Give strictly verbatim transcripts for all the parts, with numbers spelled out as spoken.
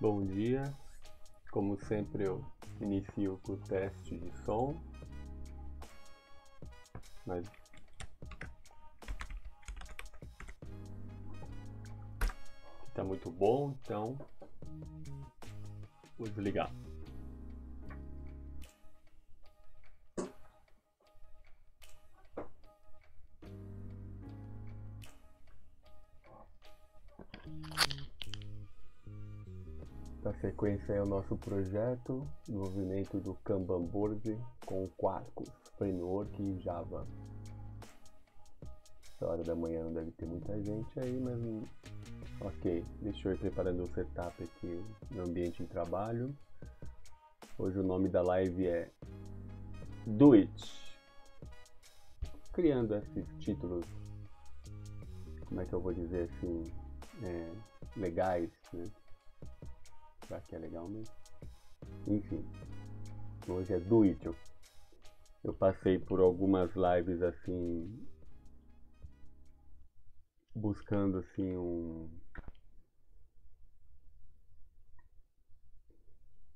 Bom dia, como sempre eu inicio com o teste de som, mas tá muito bom, então vou desligar. A sequência é o nosso projeto, desenvolvimento do Kanban Board com o Quarkus, Framework e Java. Essa hora da manhã não deve ter muita gente aí, mas ok, deixa eu ir preparando o setup aqui no ambiente de trabalho. Hoje o nome da live é Do It. Criando esses títulos, como é que eu vou dizer assim, é, legais, né? Será que é legal mesmo? Enfim, hoje é Do It. Eu passei por algumas lives assim, buscando assim um...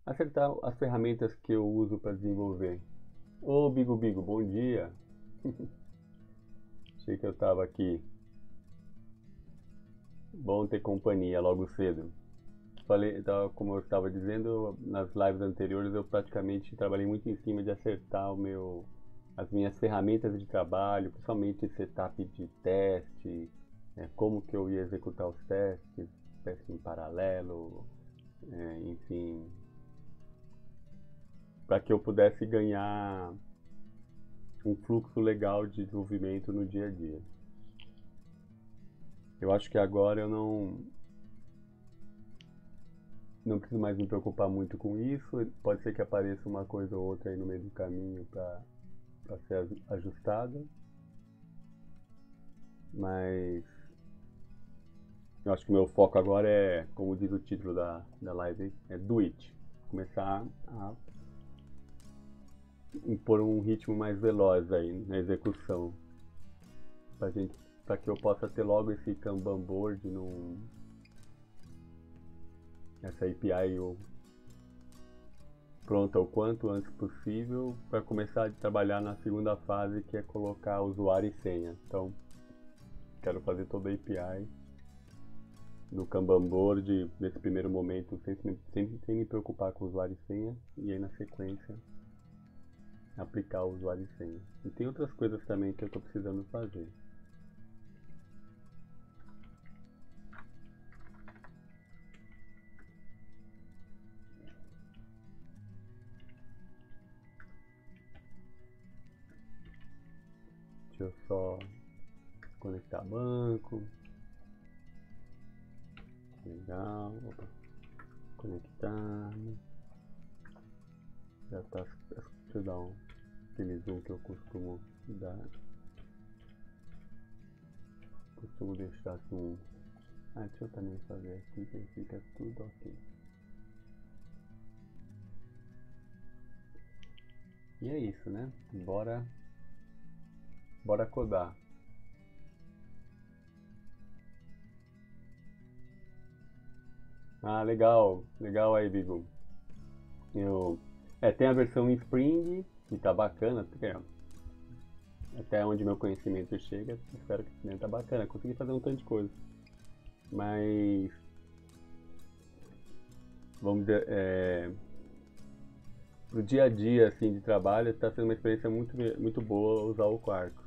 acertar as ferramentas que eu uso para desenvolver. Ô Bigo Bigo, bom dia! Achei que eu tava aqui. Bom ter companhia logo cedo. Falei, então, como eu estava dizendo, nas lives anteriores eu praticamente trabalhei muito em cima de acertar o meu, as minhas ferramentas de trabalho, principalmente setup de teste, né, como que eu ia executar os testes, testes em paralelo, é, enfim, para que eu pudesse ganhar um fluxo legal de desenvolvimento no dia a dia. Eu acho que agora eu não... Não preciso mais me preocupar muito com isso, pode ser que apareça uma coisa ou outra aí no meio do caminho para ser ajustada, mas eu acho que o meu foco agora é, como diz o título da, da live, é Do It, começar a impor um ritmo mais veloz aí na execução, para que eu possa ter logo esse Kanban Board num... essa A P I eu... pronta o quanto antes possível para começar a trabalhar na segunda fase, que é colocar usuário e senha. Então, quero fazer toda a A P I do Kanban Board nesse primeiro momento, sem, sem, sem me preocupar com usuário e senha, e aí na sequência aplicar o usuário e senha. E tem outras coisas também que eu estou precisando fazer. Eu só conectar banco, legal, opa. Conectar, já tá, deixa eu dar um, aquele zoom que eu costumo dar, costumo deixar assim, ah, deixa eu também fazer aqui que fica tudo ok, e é isso, né, bora. Bora codar. Ah, legal, legal aí, Bigo. Eu... É, tem a versão em Spring, que tá bacana, até onde meu conhecimento chega, espero que tá bacana, consegui fazer um tanto de coisa. Mas... Vamos dizer, é... pro dia a dia, assim, de trabalho, está sendo uma experiência muito, muito boa usar o Quarkus.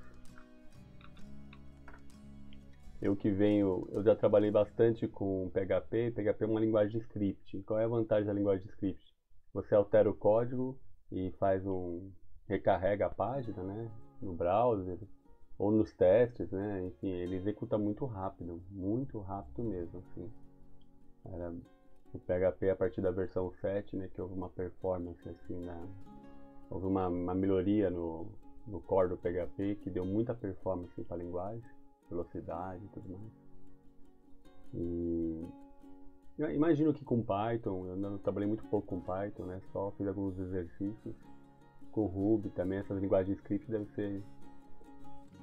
Eu que venho, eu já trabalhei bastante com P H P, P H P é uma linguagem de script. Qual é a vantagem da linguagem de script? Você altera o código e faz um... recarrega a página, né, no browser, ou nos testes, né, enfim, ele executa muito rápido, muito rápido mesmo, assim. Era o P H P a partir da versão sete, né, que houve uma performance, assim, na... houve uma, uma melhoria no, no core do P H P, que deu muita performance assim, para a linguagem. Velocidade e tudo mais. E eu imagino que com Python, eu não trabalhei muito pouco com Python, né? Só fiz alguns exercícios. Com Ruby também, essas linguagens de script devem ser.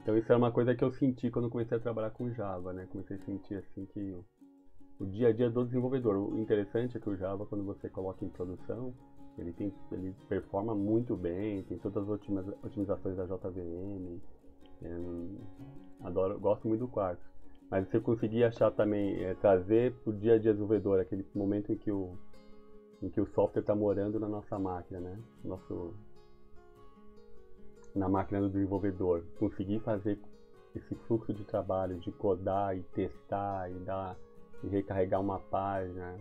Então isso é uma coisa que eu senti quando comecei a trabalhar com Java, né? Comecei a sentir assim que o dia a dia do desenvolvedor. O interessante é que o Java, quando você coloca em produção, ele, tem, ele performa muito bem, tem todas as otimiza, otimizações da J V M. É, adoro, gosto muito do Quarkus. Mas você conseguir achar também, é, trazer para o dia a dia do desenvolvedor, aquele momento em que o, em que o software está morando na nossa máquina, né? Nosso, na máquina do desenvolvedor. Conseguir fazer esse fluxo de trabalho, de codar e testar e, dar, e recarregar uma página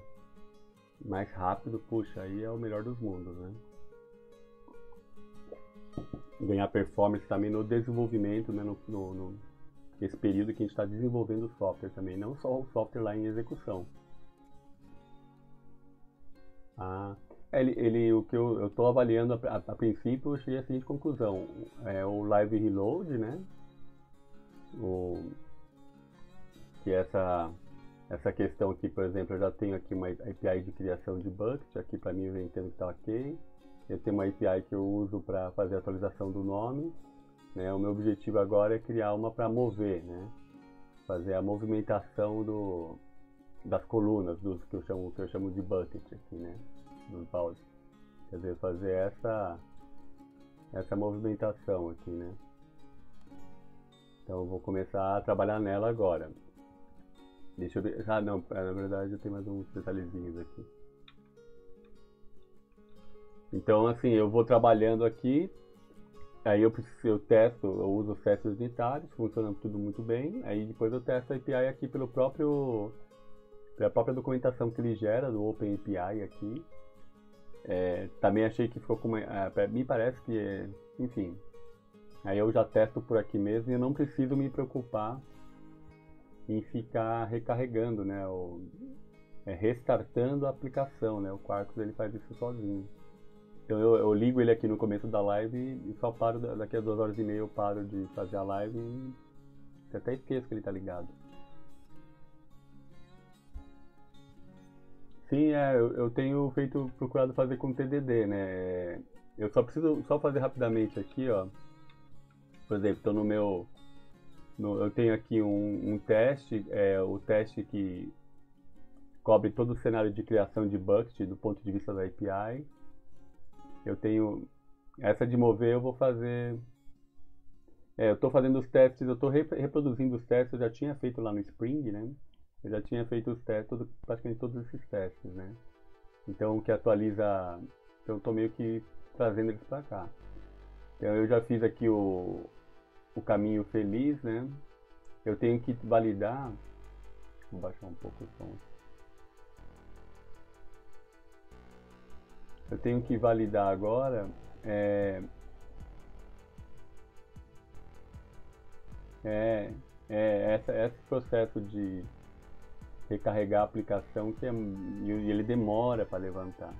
mais rápido, puxa, aí é o melhor dos mundos, né? Ganhar performance também no desenvolvimento, né? No, no, no, esse período que a gente está desenvolvendo o software também, não só o software lá em execução. Ah, ele, ele, o que eu estou avaliando a, a, a princípio, eu cheguei à seguinte conclusão, é o Live Reload, né? O, que essa, essa questão aqui, por exemplo, eu já tenho aqui uma A P I de criação de bucket, aqui para mim eu entendo que está ok. Eu tenho uma A P I que eu uso para fazer a atualização do nome. Né, o meu objetivo agora é criar uma para mover, né, fazer a movimentação do, das colunas, dos que eu chamo, que eu chamo de bucket aqui, né, dos baldes. Quer dizer, fazer essa, essa movimentação aqui, né. Então eu vou começar a trabalhar nela agora. Deixa eu ver, ah não, na verdade eu tenho mais uns detalhezinhos aqui. Então assim, eu vou trabalhando aqui. Aí eu, eu testo, eu uso os testes unitários, funciona tudo muito bem. Aí depois eu testo a A P I aqui pelo próprio, pela própria documentação que ele gera, do OpenAPI aqui. É, também achei que ficou com uma... É, me parece que, é, enfim... Aí eu já testo por aqui mesmo e eu não preciso me preocupar em ficar recarregando, né? Ou, é, restartando a aplicação, né? O Quarkus ele faz isso sozinho. Então eu, eu ligo ele aqui no começo da live e só paro, daqui a duas horas e meia eu paro de fazer a live e até esqueço que ele tá ligado. Sim, é, eu, eu tenho feito, procurado fazer com T D D, né? Eu só preciso só fazer rapidamente aqui, ó. Por exemplo, estou no meu... No, eu tenho aqui um, um teste, é, o teste que cobre todo o cenário de criação de bucket do ponto de vista da A P I. Eu tenho... Essa de mover eu vou fazer... É, eu estou fazendo os testes, eu estou reproduzindo os testes, eu já tinha feito lá no Spring, né? Eu já tinha feito os testes, todo, praticamente todos esses testes, né? Então o que atualiza... Então eu estou meio que trazendo eles para cá. Então eu já fiz aqui o, o caminho feliz, né? Eu tenho que validar... Vou baixar um pouco o som. Eu tenho que validar agora é, é, é essa, esse processo de recarregar a aplicação que é, ele demora para levantar.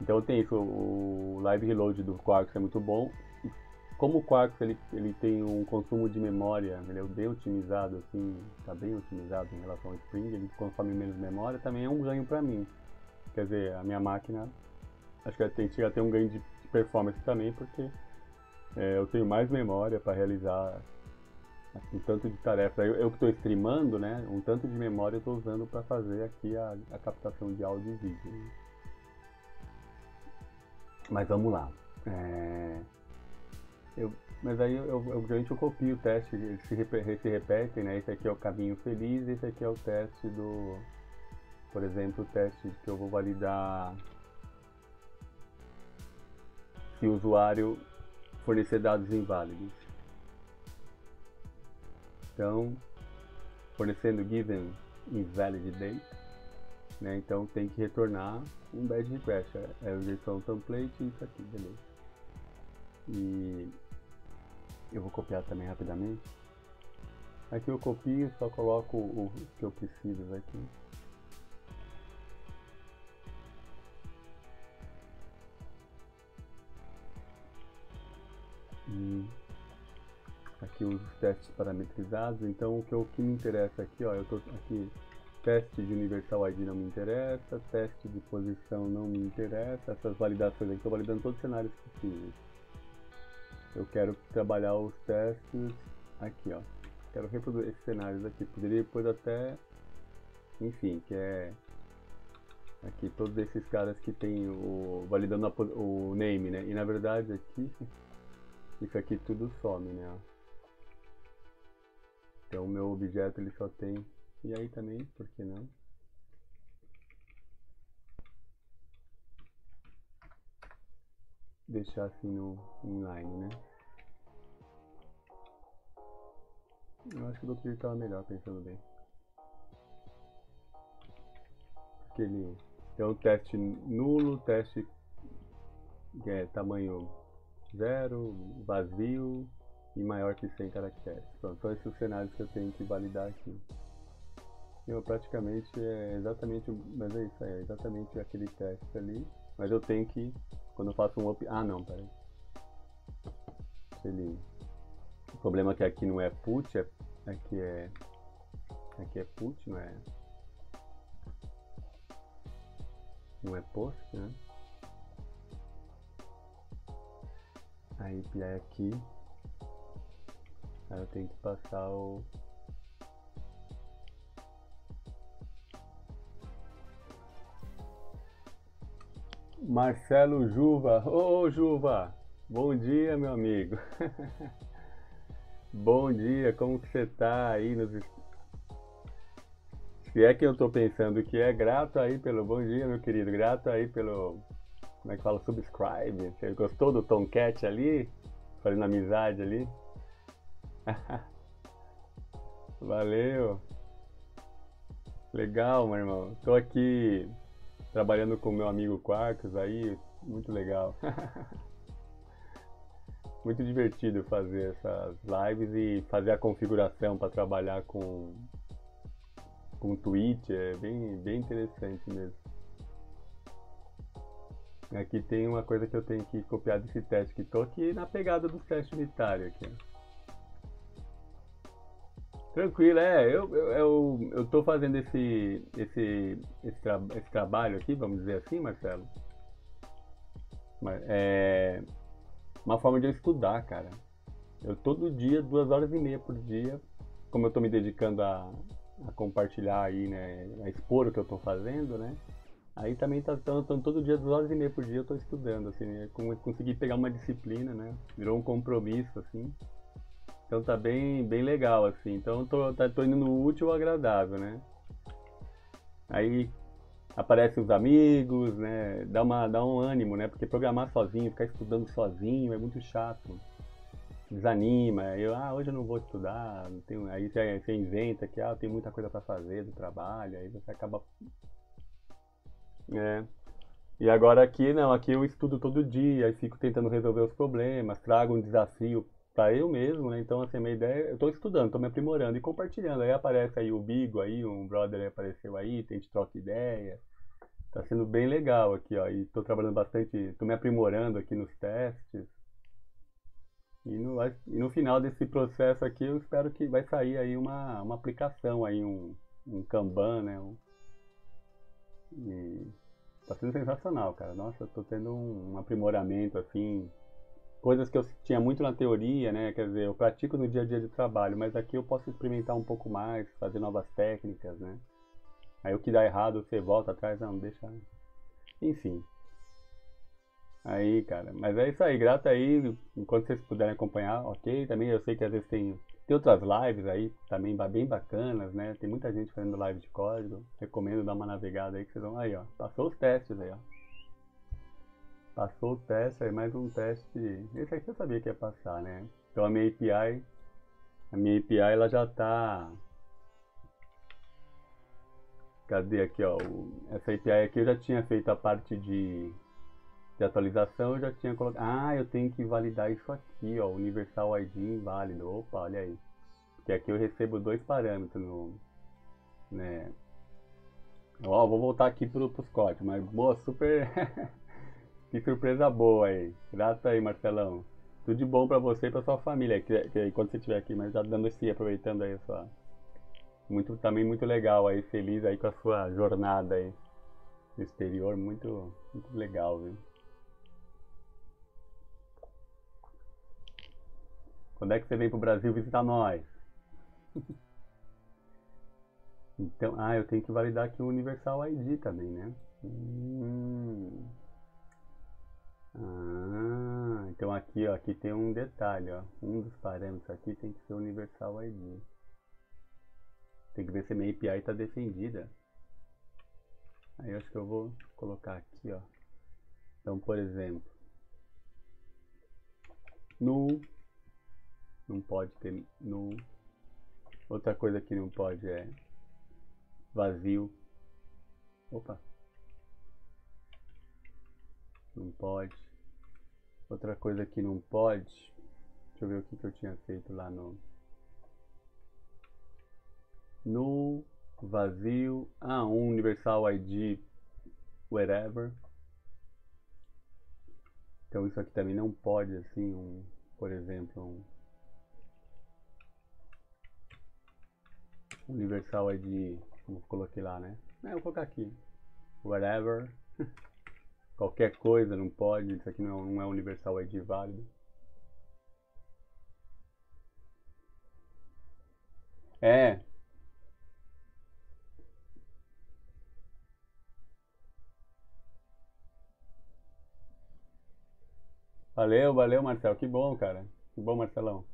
Então tem isso, o Live Reload do Quarkus é muito bom. E como o Quarkus ele, ele tem um consumo de memória, ele é bem otimizado, assim, está bem otimizado em relação ao Spring, ele consome menos memória, também é um ganho para mim. Quer dizer, a minha máquina, acho que ela tem, chega a ter um ganho de performance também, porque é, eu tenho mais memória para realizar assim, um tanto de tarefa. Eu que estou streamando, né, um tanto de memória eu estou usando para fazer aqui a, a captação de áudio e vídeo. Né? Mas vamos lá. É, eu, mas aí eu, eu, eu, eu copio o teste, eles se, rep, se repetem, né, esse aqui é o caminho feliz, esse aqui é o teste do... Por exemplo, o teste que eu vou validar se o usuário fornecer dados inválidos. Então, fornecendo given invalid date, né? Então tem que retornar um bad request. É o JShell template e isso aqui, beleza. E eu vou copiar também rapidamente. Aqui eu copio, só coloco o que eu preciso aqui. Hum. Aqui os testes parametrizados. Então o que, o que me interessa aqui, ó, eu tô aqui, teste de universal I D não me interessa, teste de posição não me interessa, essas validações aqui, estou validando todos os cenários possíveis. Eu quero trabalhar os testes aqui, ó. Quero reproduzir esses cenários aqui, poderia depois até enfim, que é aqui todos esses caras que tem o validando a, o name, né? E na verdade aqui isso aqui tudo some, né? Então o meu objeto ele só tem, e aí também, por que não? Deixar assim no inline, né? Eu acho que do outro jeito estava melhor, pensando bem. Porque ele tem um teste nulo, teste é, tamanho zero, vazio e maior que cem caracteres. Pronto, são esses cenários que eu tenho que validar aqui. Eu praticamente é exatamente, mas é isso aí, é exatamente aquele teste ali, mas eu tenho que quando eu faço um up... Ah, não, peraí. Ele... O problema é que aqui não é put, é... aqui é... Aqui é put, não é... Não é post, né? A API é aqui. Aí eu tenho que passar o... Marcelo Juva, ô oh, Juva, bom dia meu amigo. Bom dia, como que você tá aí nos... Se é que eu tô pensando que é, grato aí pelo bom dia meu querido, grato aí pelo, como é que fala, subscribe. Você gostou do Tomcat ali? Fazendo amizade ali. Valeu. Legal, meu irmão, tô aqui trabalhando com meu amigo Quarkus aí, muito legal. Muito divertido fazer essas lives e fazer a configuração para trabalhar com com Twitch, é bem, bem interessante mesmo. Aqui tem uma coisa que eu tenho que copiar desse teste que estou aqui na pegada do teste unitário aqui. Tranquilo, é, eu, eu, eu, eu tô fazendo esse, esse, esse, tra esse trabalho aqui, vamos dizer assim, Marcelo. Mas, é uma forma de eu estudar, cara. Eu todo dia, duas horas e meia por dia, como eu tô me dedicando a, a compartilhar aí, né, a expor o que eu tô fazendo, né. Aí também tá, tão, tão, todo dia, duas horas e meia por dia eu tô estudando, assim, né, consegui pegar uma disciplina, né, virou um compromisso, assim. Então tá bem, bem legal, assim, então tô, tá, tô indo no útil ao agradável, né? Aí aparecem os amigos, né? Dá, uma, dá um ânimo, né? Porque programar sozinho, ficar estudando sozinho é muito chato. Desanima, eu, ah, hoje eu não vou estudar, não tenho... aí você, você inventa que, ah, tem muita coisa pra fazer do trabalho, aí você acaba... É... E agora aqui, não, aqui eu estudo todo dia, aí fico tentando resolver os problemas, trago um desafio para eu mesmo, né? Então assim, a minha ideia, eu tô estudando, tô me aprimorando e compartilhando, aí aparece aí o Bigo aí, um brother aí apareceu aí, tem de troca ideia, tá sendo bem legal aqui, ó, e tô trabalhando bastante, tô me aprimorando aqui nos testes, e no, e no final desse processo aqui, eu espero que vai sair aí uma, uma aplicação aí, um, um Kanban, né, um, e tá sendo sensacional, cara, nossa, eu tô tendo um, um aprimoramento, assim, coisas que eu tinha muito na teoria, né? Quer dizer, eu pratico no dia a dia de trabalho, mas aqui eu posso experimentar um pouco mais, fazer novas técnicas, né? Aí o que dá errado, você volta atrás, não, deixa... Enfim. Aí, cara, mas é isso aí, grato aí, enquanto vocês puderem acompanhar, ok? Também eu sei que às vezes tem, tem outras lives aí, também bem bacanas, né? Tem muita gente fazendo live de código, recomendo dar uma navegada aí que vocês vão... Aí, ó, passou os testes aí, ó. Passou o teste, aí mais um teste, esse aqui eu sabia que ia passar, né? Então a minha A P I, a minha A P I ela já tá... Cadê aqui, ó, o... essa A P I aqui eu já tinha feito a parte de, de atualização, eu já tinha colocado... Ah, eu tenho que validar isso aqui, ó, Universal I D inválido, opa, olha aí. Porque aqui eu recebo dois parâmetros no... né? Ó, vou voltar aqui pro, pros códigos, mas boa, super... Que surpresa boa aí, grato aí Marcelão, tudo de bom pra você e pra sua família, que, que, quando você estiver aqui, mas já dando esse, aproveitando aí a sua, muito, também muito legal aí, feliz aí com a sua jornada aí, no exterior, muito, muito legal, viu? Quando é que você vem pro Brasil visitar nós? Então, ah, eu tenho que validar aqui o Universal I D também, né? Hum. Ah, então aqui, ó, aqui tem um detalhe, ó. Um dos parâmetros aqui tem que ser o Universal I D. Tem que ver se a minha A P I está defendida. Aí eu acho que eu vou colocar aqui, ó. Então, por exemplo, null, não pode ter null. Outra coisa que não pode é vazio. Opa. Não pode. Outra coisa que não pode. Deixa eu ver o que, que eu tinha feito lá no null, vazio, ah, um universal I D, whatever. Então isso aqui também não pode, assim, um, por exemplo, um universal I D, como eu coloquei lá, né? É, eu vou colocar aqui, whatever, qualquer coisa não pode, isso aqui não é, não é universal I D válido. É. Valeu, valeu, Marcelo. Que bom, cara. Que bom, Marcelão.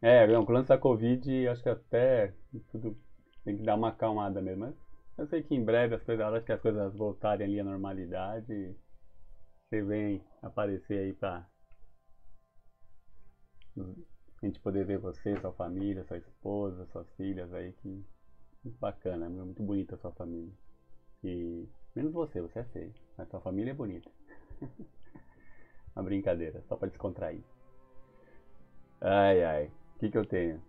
É, não, com o lance da Covid, acho que até tudo tem que dar uma acalmada mesmo. Mas eu sei que em breve, as coisas, acho que as coisas voltarem ali à normalidade, você vem aparecer aí pra a gente poder ver você, sua família, sua esposa, suas filhas aí. Que muito bacana, muito bonita a sua família. E menos você, você é feio, mas sua família é bonita. Uma brincadeira, só para descontrair. Ai, ai, o que que eu tenho?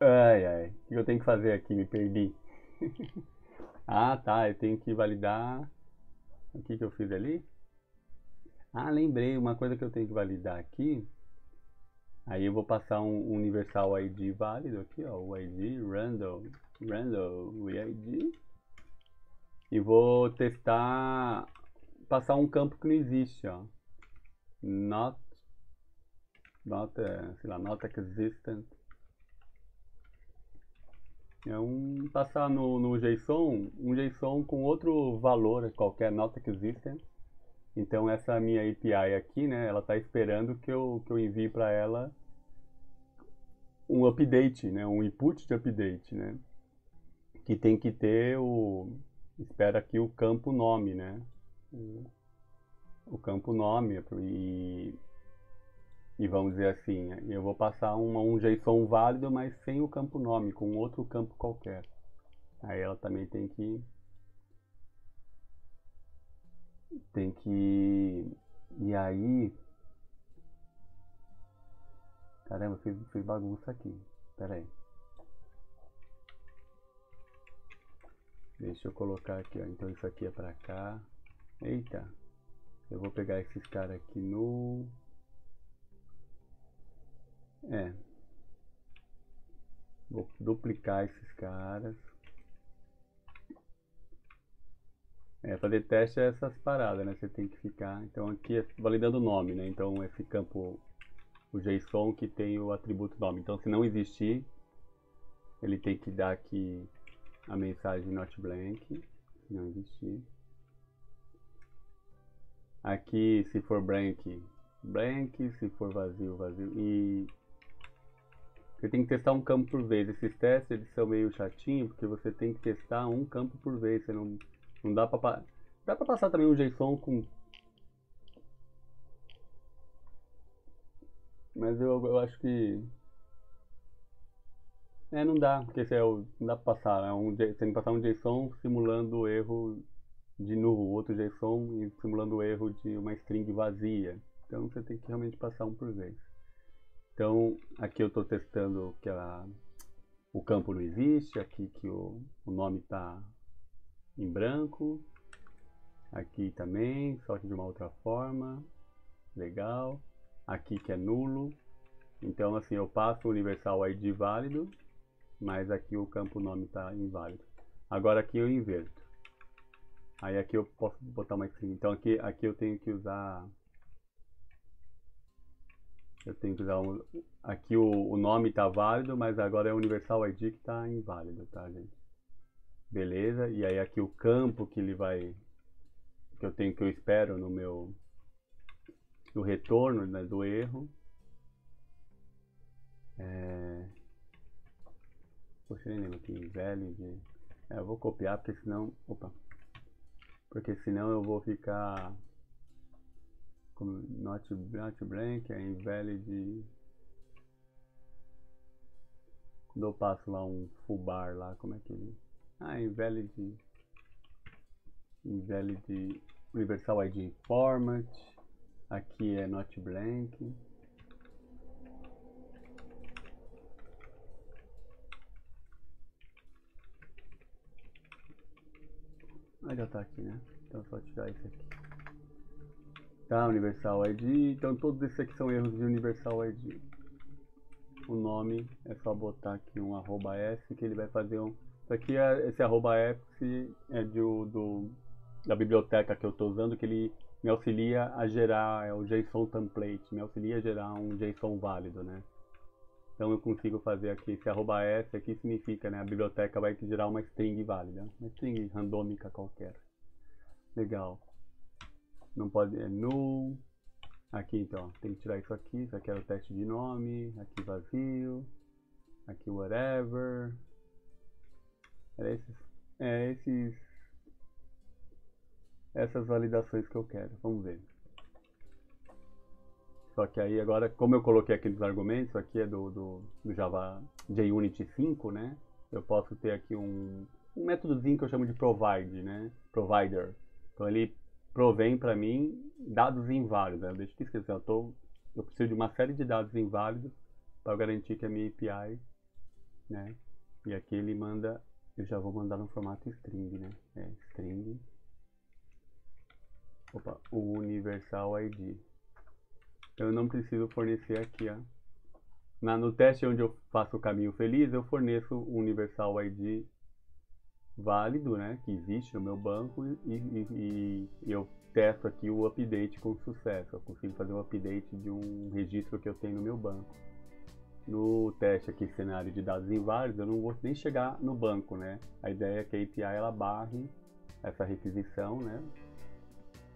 Ai, ai, o que que eu tenho que fazer aqui? Me perdi. Ah, tá, eu tenho que validar. O que que eu fiz ali? Ah, lembrei, uma coisa que eu tenho que validar aqui. Aí eu vou passar um universal I D válido aqui, ó. O I D, random, random, o I D. E vou testar... passar um campo que não existe, ó, not, not, sei lá, not existent, é um, passar no, no JSON, um JSON com outro valor qualquer, not existent. Então essa minha A P I aqui, né, ela tá esperando que eu, que eu envie para ela um update, né, um input de update, né, que tem que ter o, espera aqui o campo nome, né, o campo nome e, e vamos dizer assim, eu vou passar uma, um JSON válido, mas sem o campo nome, com outro campo qualquer. Aí ela também tem que tem que e aí caramba, fiz, fiz bagunça aqui, pera aí, deixa eu colocar aqui, ó. Então isso aqui é pra cá. Eita, eu vou pegar esses caras aqui no... É. Vou duplicar esses caras. É, fazer teste é essas paradas, né? Você tem que ficar... Então aqui é validando o nome, né? Então esse campo, o JSON que tem o atributo nome. Então se não existir, ele tem que dar aqui a mensagem not blank. Se não existir... Aqui, se for blank, blank, se for vazio, vazio. E você tem que testar um campo por vez. Esses testes eles são meio chatinhos, porque você tem que testar um campo por vez. Você não, não dá pra... Dá pra passar também um JSON com... Mas eu, eu acho que... É, não dá, porque esse é o, não dá pra passar. É um, você tem que passar um JSON simulando o erro... de novo, outro JSON simulando o erro de uma string vazia. Então você tem que realmente passar um por vez. Então aqui eu estou testando que a, o campo não existe, aqui que o, o nome está em branco, aqui também, só que de uma outra forma, legal, aqui que é nulo. Então assim, eu passo o universal I D válido, mas aqui o campo nome está inválido. Agora aqui eu inverto. Aí aqui eu posso botar uma string. Então aqui, aqui eu tenho que usar Eu tenho que dar um... Aqui o, o nome tá válido, mas agora é o Universal I D que tá inválido, tá, gente? Beleza, e aí aqui o campo que ele vai... Que eu tenho que eu espero no meu... No retorno, né, do erro. É... Poxa, nem lembro aqui, velho de... É, eu vou copiar porque senão... Opa! Porque senão eu vou ficar... Not, not blank, é invalid. Quando eu passo lá um full bar lá, como é que ele... Ah, invalid, invalid universal I D format. Aqui é not blank. Ah, já tá aqui, né? Então é só tirar isso aqui. Tá, Universal I D, então todos esses aqui são erros de Universal I D. O nome é só botar aqui um arroba S que ele vai fazer um... Isso aqui, é, esse arroba S é de, do, da biblioteca que eu estou usando, que ele me auxilia a gerar, é o JSON template, me auxilia a gerar um JSON válido, né? Então eu consigo fazer aqui, esse arroba S aqui significa, né, a biblioteca vai gerar uma string válida, uma string randômica qualquer. Legal. Não pode, é null. Aqui então, tem que tirar isso aqui. Isso aqui é o teste de nome. Aqui vazio. Aqui whatever. É esses, é esses, essas validações que eu quero. Vamos ver. Só que aí agora, como eu coloquei aqueles argumentos, isso aqui é do, do, do Java JUnit cinco, né? Eu posso ter aqui um, um métodozinho que eu chamo de provide, né? Provider. Então ele provém para mim dados inválidos, né? Deixa eu esquecer, eu, tô, eu preciso de uma série de dados inválidos para garantir que a minha A P I, né? E aqui ele manda, eu já vou mandar no formato string, né? É string, opa, o universal I D. Eu não preciso fornecer aqui, ó. Na, no teste onde eu faço o caminho feliz, eu forneço o universal I D válido, né, que existe no meu banco, e, e, e eu testo aqui o update com sucesso. Eu consigo fazer um update de um registro que eu tenho no meu banco. No teste aqui, cenário de dados inválidos, eu não vou nem chegar no banco, né? A ideia é que a API ela barre essa requisição, né,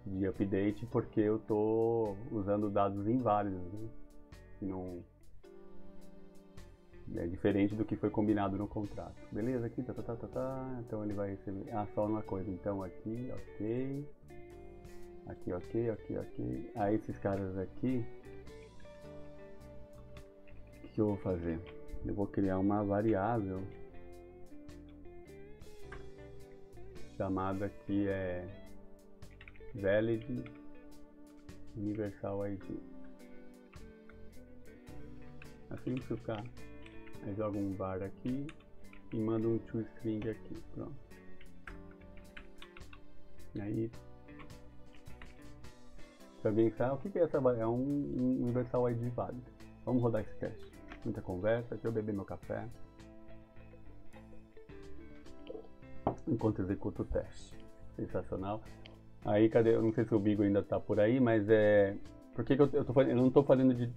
de update, porque eu tô usando dados inválidos, né? Que não... É diferente do que foi combinado no contrato. Beleza, aqui, tá, tá, tá, tá, tá. Então ele vai receber... Ah, só uma coisa. Então aqui, ok. Aqui, ok, ok, ok. Ah, esses caras aqui... O que eu vou fazer? Eu vou criar uma variável... Chamada que é... Valid Universal I D. Assim que ficar... Aí joga um var aqui e manda um toString aqui, pronto. E aí, se alguém sabe, o que, que é essa variável? É um, um universal I D válido. Vamos rodar esse teste. Muita conversa, deixa eu beber meu café. Enquanto executo o teste. Sensacional. Aí, cadê? Eu não sei se o Bigo ainda tá por aí, mas é... Por que, que eu, eu, tô, eu não tô fazendo de...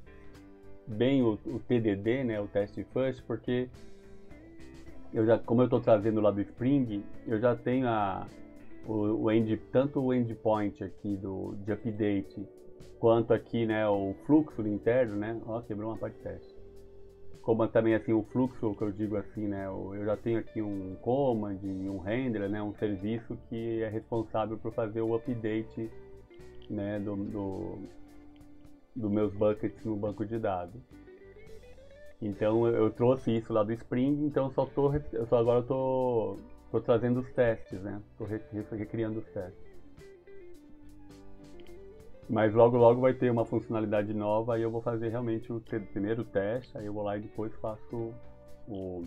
bem o, o T D D, né, o teste first, porque eu já, como eu estou trazendo lá do Spring, eu já tenho a, o, o end, tanto o endpoint aqui do, de update, quanto aqui, né, o fluxo interno, né, ó, quebrou uma parte de teste, como também assim o fluxo, que eu digo assim, né, eu já tenho aqui um command, um render, né, um serviço que é responsável por fazer o update, né, do, do dos meus buckets no banco de dados. Então eu trouxe isso lá do Spring, então só tô, eu só agora estou tô, tô trazendo os testes, né? Estou recriando os testes. Mas logo logo vai ter uma funcionalidade nova e eu vou fazer realmente o primeiro teste, aí eu vou lá e depois faço o,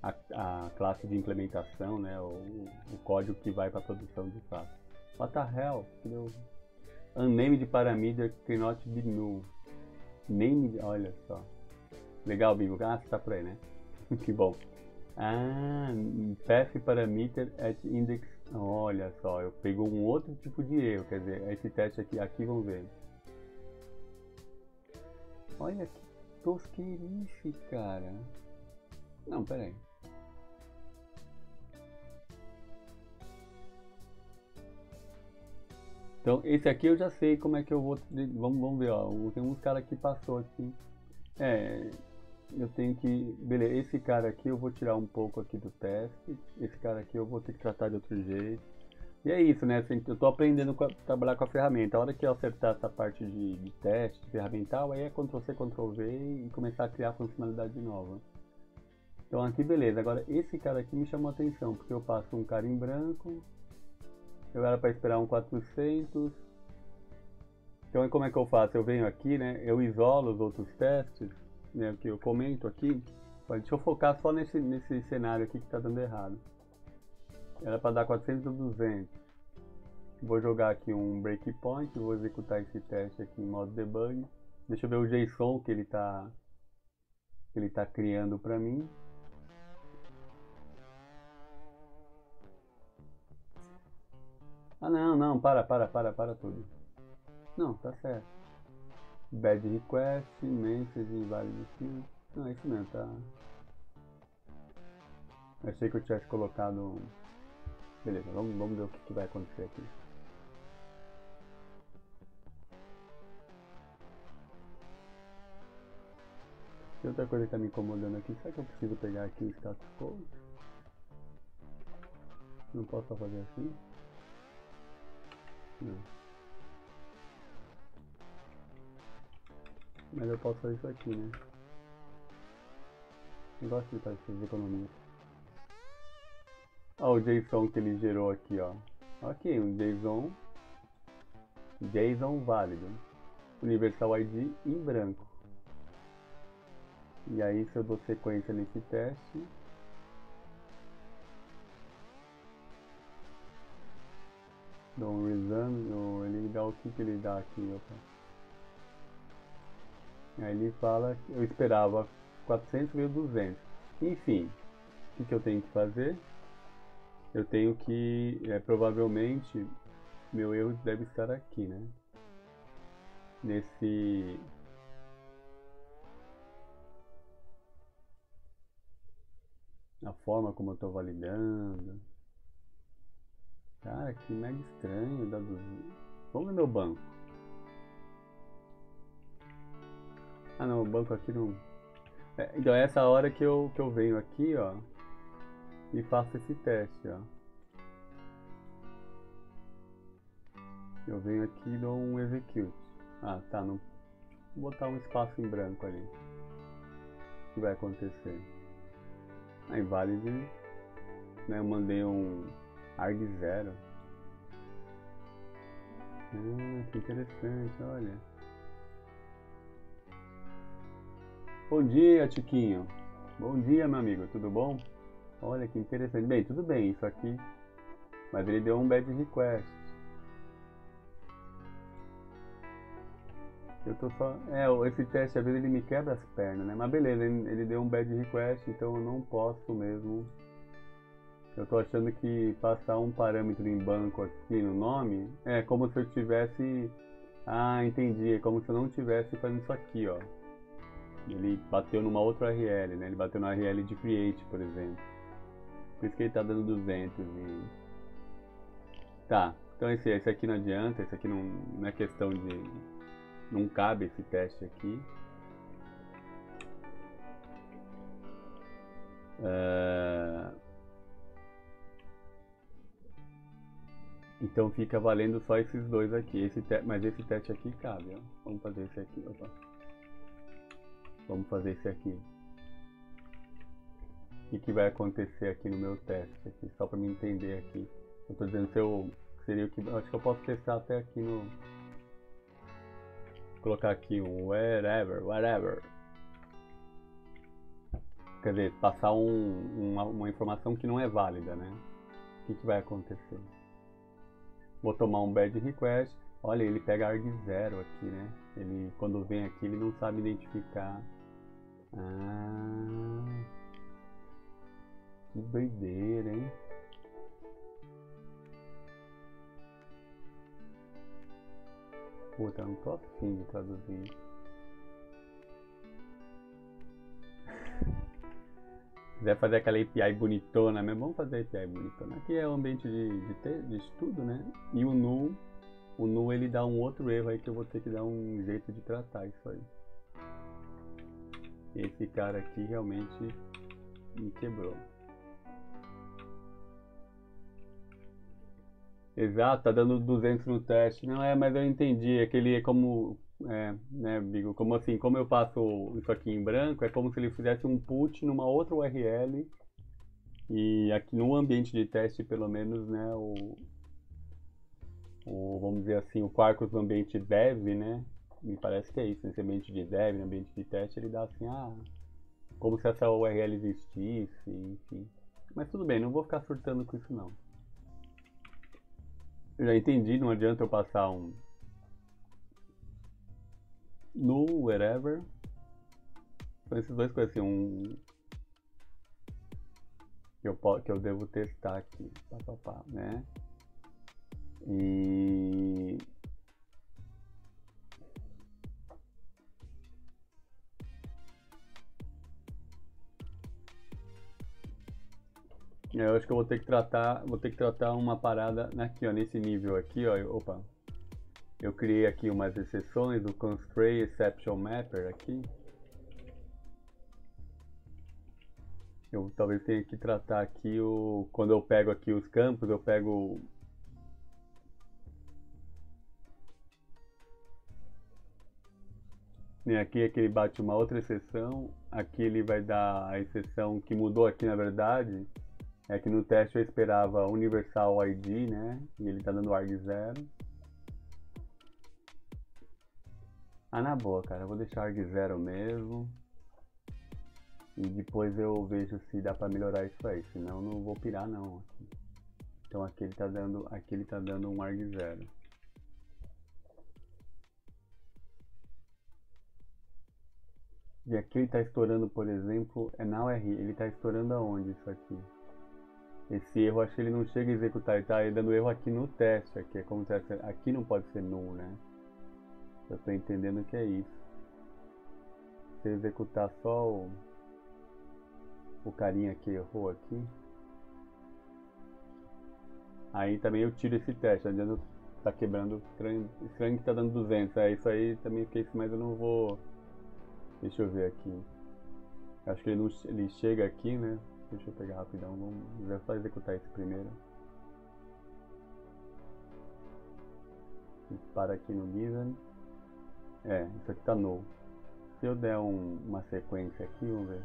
a, a classe de implementação, né? O, o código que vai para a produção de fato. What the hell? Que deu... Unnamed parameter cannot be null. Named, olha só. Legal, Bigo. Ah, você tá por aí, né? Que bom. Ah, path parameter at index. Olha só, eu pegou um outro tipo de erro. Quer dizer, esse teste aqui, aqui vamos ver. Olha que tosqueirife, cara. Não, peraí. Então, esse aqui eu já sei como é que eu vou... Vamos, vamos ver, ó. Tem uns caras que passou aqui. É... Eu tenho que... Beleza, esse cara aqui eu vou tirar um pouco aqui do teste. Esse cara aqui eu vou ter que tratar de outro jeito. E é isso, né? Eu tô aprendendo a trabalhar com a ferramenta. A hora que eu acertar essa parte de, de teste, de ferramental, aí é Ctrl-C, Ctrl-V e começar a criar funcionalidade nova. Então aqui, beleza. Agora, esse cara aqui me chamou a atenção, porque eu passo um cara em branco... Eu era para esperar um quatrocentos. Então, como é que eu faço? Eu venho aqui, né? Eu isolo os outros testes, né? Que eu comento aqui. Deixa eu focar só nesse, nesse cenário aqui que está dando errado. Era para dar quatrocentos ou duzentos. Vou jogar aqui um breakpoint. Vou executar esse teste aqui em modo debug. Deixa eu ver o JSON que ele está ele tá criando para mim. Ah não, não, para, para, para, para tudo. Não, tá certo. Bad request, message invalid field. Não, é isso mesmo, tá. Achei que eu tivesse colocado... Beleza, vamos, vamos ver o que, que vai acontecer aqui. Tem outra coisa que tá me incomodando aqui. Será que eu preciso pegar aqui o status code? Não posso só fazer assim? Não. Mas eu posso fazer isso aqui, né? Eu gosto de fazer essas economias. Ó, o JSON que ele gerou aqui, ó. Ok, um JSON. JSON válido. Universal I D em branco. E aí, se eu dou sequência nesse teste... Dou um resume, ou ele dá o que, que ele dá aqui, opa. Aí ele fala que eu esperava quatrocentos mil e duzentos. Enfim, o que, que eu tenho que fazer? Eu tenho que, é, provavelmente, meu erro deve estar aqui, né? Nesse... A forma como eu estou validando... Cara, que mega estranho. Da do... Vamos no meu banco. Ah não, o banco aqui não... É, então é essa hora que eu, que eu venho aqui, ó. E faço esse teste, ó. Eu venho aqui e dou um execute. Ah, tá. Não... Vou botar um espaço em branco ali. O que vai acontecer? Aí, valid. Né, eu mandei um... arg zero. Ah, que interessante, olha. Bom dia, Tiquinho. Bom dia, meu amigo, tudo bom? Olha que interessante. Bem, tudo bem isso aqui. Mas ele deu um bad request. Eu tô só... É, esse teste às vezes ele me quebra as pernas, né? Mas beleza, ele deu um bad request, então eu não posso mesmo... Eu tô achando que passar um parâmetro em banco aqui no nome é como se eu tivesse... Ah, entendi. É como se eu não tivesse fazendo isso aqui, ó. Ele bateu numa outra U R L, né? Ele bateu na U R L de create, por exemplo. Por isso que ele tá dando duzentos e... Tá. Então esse, esse aqui não adianta. Esse aqui não, não é questão de... Não cabe esse teste aqui. Uh... Então fica valendo só esses dois aqui, esse te... mas esse teste aqui cabe, ó. Vamos fazer esse aqui, opa. Vamos fazer esse aqui. O que, que vai acontecer aqui no meu teste, aqui? Só para me entender aqui. Eu tô dizendo se eu... Seria o que... Eu acho que eu posso testar até aqui no... Vou colocar aqui um wherever, whatever. Quer dizer, passar um, uma, uma informação que não é válida, né? O que, que vai acontecer? Vou tomar um bad request. Olha, ele pega arg zero aqui, né? Ele, quando vem aqui, ele não sabe identificar. Ah, que doideira, hein? Puta, eu não tô afim de traduzir. quiser fazer aquela A P I bonitona mesmo, vamos fazer a A P I bonitona. Aqui é o ambiente de, de, ter, de estudo, né? E o null, o null ele dá um outro erro aí que eu vou ter que dar um jeito de tratar isso aí. Esse cara aqui realmente me quebrou. Exato, tá dando duzentos no teste. Não é, mas eu entendi. Aquele é como, é, né, Bigo? Como assim? Como eu passo isso aqui em branco, é como se ele fizesse um put numa outra U R L. E aqui no ambiente de teste, pelo menos, né? O, o vamos dizer assim, o Quarkus do ambiente dev, né? Me parece que é isso. Nesse ambiente de dev, no ambiente de teste, ele dá assim, ah, como se essa U R L existisse, enfim. Mas tudo bem, não vou ficar surtando com isso não. Eu já entendi, não adianta eu passar um null, wherever. São esses dois coisas assim, um que eu, que eu devo testar aqui, pá, pá, pá, né? E... Eu acho que eu vou ter que tratar, vou ter que tratar uma parada aqui, ó, nesse nível aqui, ó, eu, opa, eu criei aqui umas exceções, o Constraint Exception Mapper aqui. Eu talvez tenha que tratar aqui o, quando eu pego aqui os campos, eu pego... E aqui é que ele bate uma outra exceção, aqui ele vai dar a exceção que mudou aqui na verdade. É que no teste eu esperava Universal I D, né? E ele tá dando arg zero. Ah, na boa, cara. Eu vou deixar arg zero mesmo. E depois eu vejo se dá pra melhorar isso aí. Senão eu não vou pirar, não. Então aqui ele tá dando, aqui ele tá dando um arg zero. E aqui ele tá estourando, por exemplo, é na U R I. Ele tá estourando aonde isso aqui? Esse erro, acho que ele não chega a executar, ele tá dando erro aqui no teste, aqui, é como se aqui não pode ser null, né? Eu tô entendendo que é isso. Se eu executar só o, o carinha que errou aqui, aí também eu tiro esse teste, não adianta tá quebrando, estranho que tá dando duzentos, é isso aí também fiquei, mas eu não vou, deixa eu ver aqui, acho que ele, não, ele chega aqui, né? Deixa eu pegar rapidão, vamos já só executar esse primeiro. Para aqui no Given. É, isso aqui tá null. Se eu der um, uma sequência aqui, vamos ver.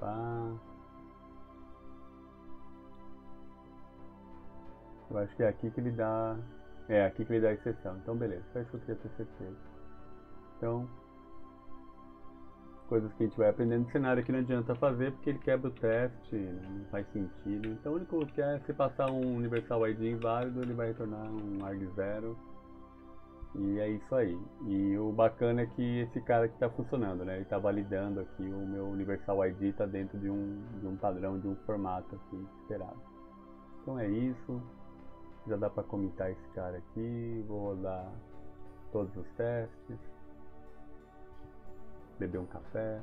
Pá. Eu acho que é aqui que ele dá. É, aqui que ele dá a exceção. Então beleza, só isso que eu queria ter certeza. Então. Coisas que a gente vai aprendendo no cenário que não adianta fazer porque ele quebra o teste, não faz sentido. Então o único que é, se passar um Universal I D inválido, ele vai retornar um arg zero. E é isso aí. E o bacana é que esse cara aqui está funcionando, né? Ele está validando aqui, o meu Universal I D está dentro de um, de um padrão, de um formato aqui esperado. Então é isso. Já dá para comitar esse cara aqui. Vou rodar todos os testes. Beber um café.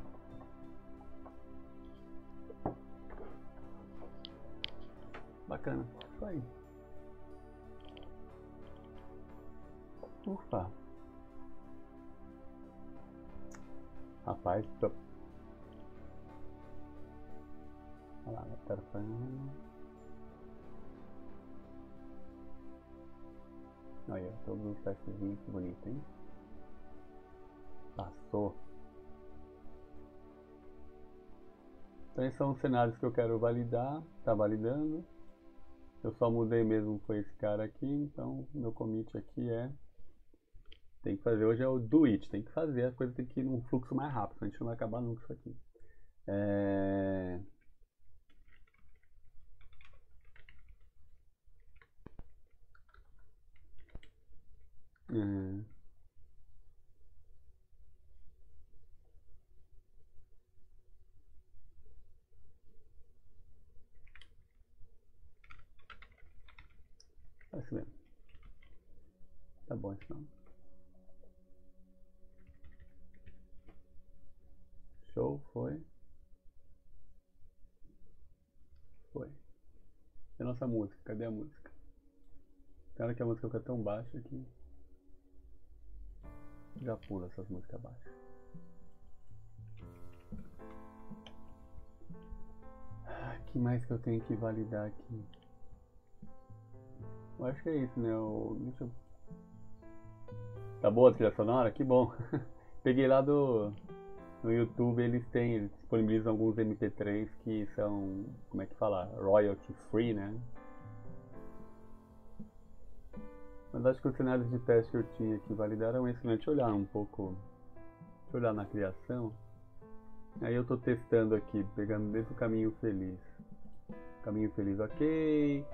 Bacana, isso aí. Ufa. Rapaz, tô... Olha lá, tá falando. Olha, todos os testezinhos, que bonito, hein? Passou. Então esses são os cenários que eu quero validar, tá validando. Eu só mudei mesmo, foi esse cara aqui, então meu commit aqui é... Tem que fazer, hoje é o do it, tem que fazer, a coisa tem que ir num fluxo mais rápido, senão a gente não vai acabar nunca isso aqui. É... Uhum. É isso mesmo. Tá bom, então. Qual foi? Foi. É a nossa música. Cadê a música? Cara, que a música fica tão baixa que já pula essas músicas abaixo. Ah, que mais que eu tenho que validar aqui? Eu acho que é isso, né? Eu... Deixa eu... Tá boa a trilha sonora? Que bom! Peguei lá do... No YouTube eles têm, eles disponibilizam alguns M P três que são, como é que fala? Royalty free, né? Mas acho que os cenários de teste que eu tinha que validar eram esses, né? Deixa eu olhar um pouco, deixa eu olhar na criação. Aí eu tô testando aqui, pegando dentro do caminho feliz. Caminho feliz, ok.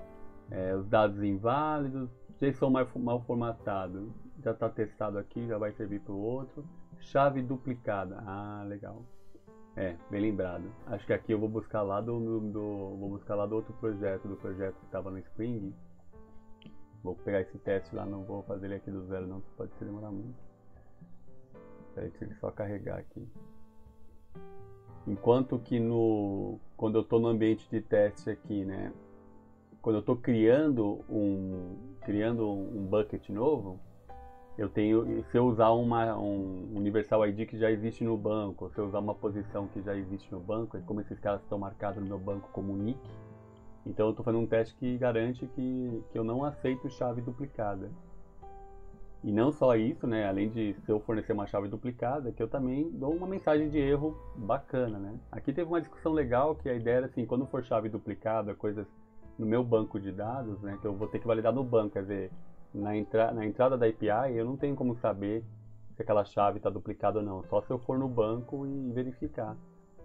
É, os dados inválidos, JSON mal, mal formatado. Já tá testado aqui, já vai servir pro outro. Chave duplicada, ah, legal. É, bem lembrado. Acho que aqui eu vou buscar lá do, do, do vou buscar lá do outro projeto, do projeto que estava no Spring. Vou pegar esse teste lá, não vou fazer ele aqui do zero não, pode se demorar muito. Peraí, deixa ele só carregar aqui. Enquanto que no quando eu tô no ambiente de teste aqui, né? Quando eu tô criando um criando um bucket novo, eu tenho, se eu usar uma, um Universal I D que já existe no banco, se eu usar uma posição que já existe no banco, e como esses caras estão marcados no meu banco como nick, então eu estou fazendo um teste que garante que, que eu não aceito chave duplicada. E não só isso, né? Além de se eu fornecer uma chave duplicada, que eu também dou uma mensagem de erro bacana, né? Aqui teve uma discussão legal que a ideia era assim, quando for chave duplicada, coisas no meu banco de dados, né? Que eu vou ter que validar no banco, quer dizer... Na, entra na entrada da A P I eu não tenho como saber se aquela chave está duplicada ou não, só se eu for no banco e verificar.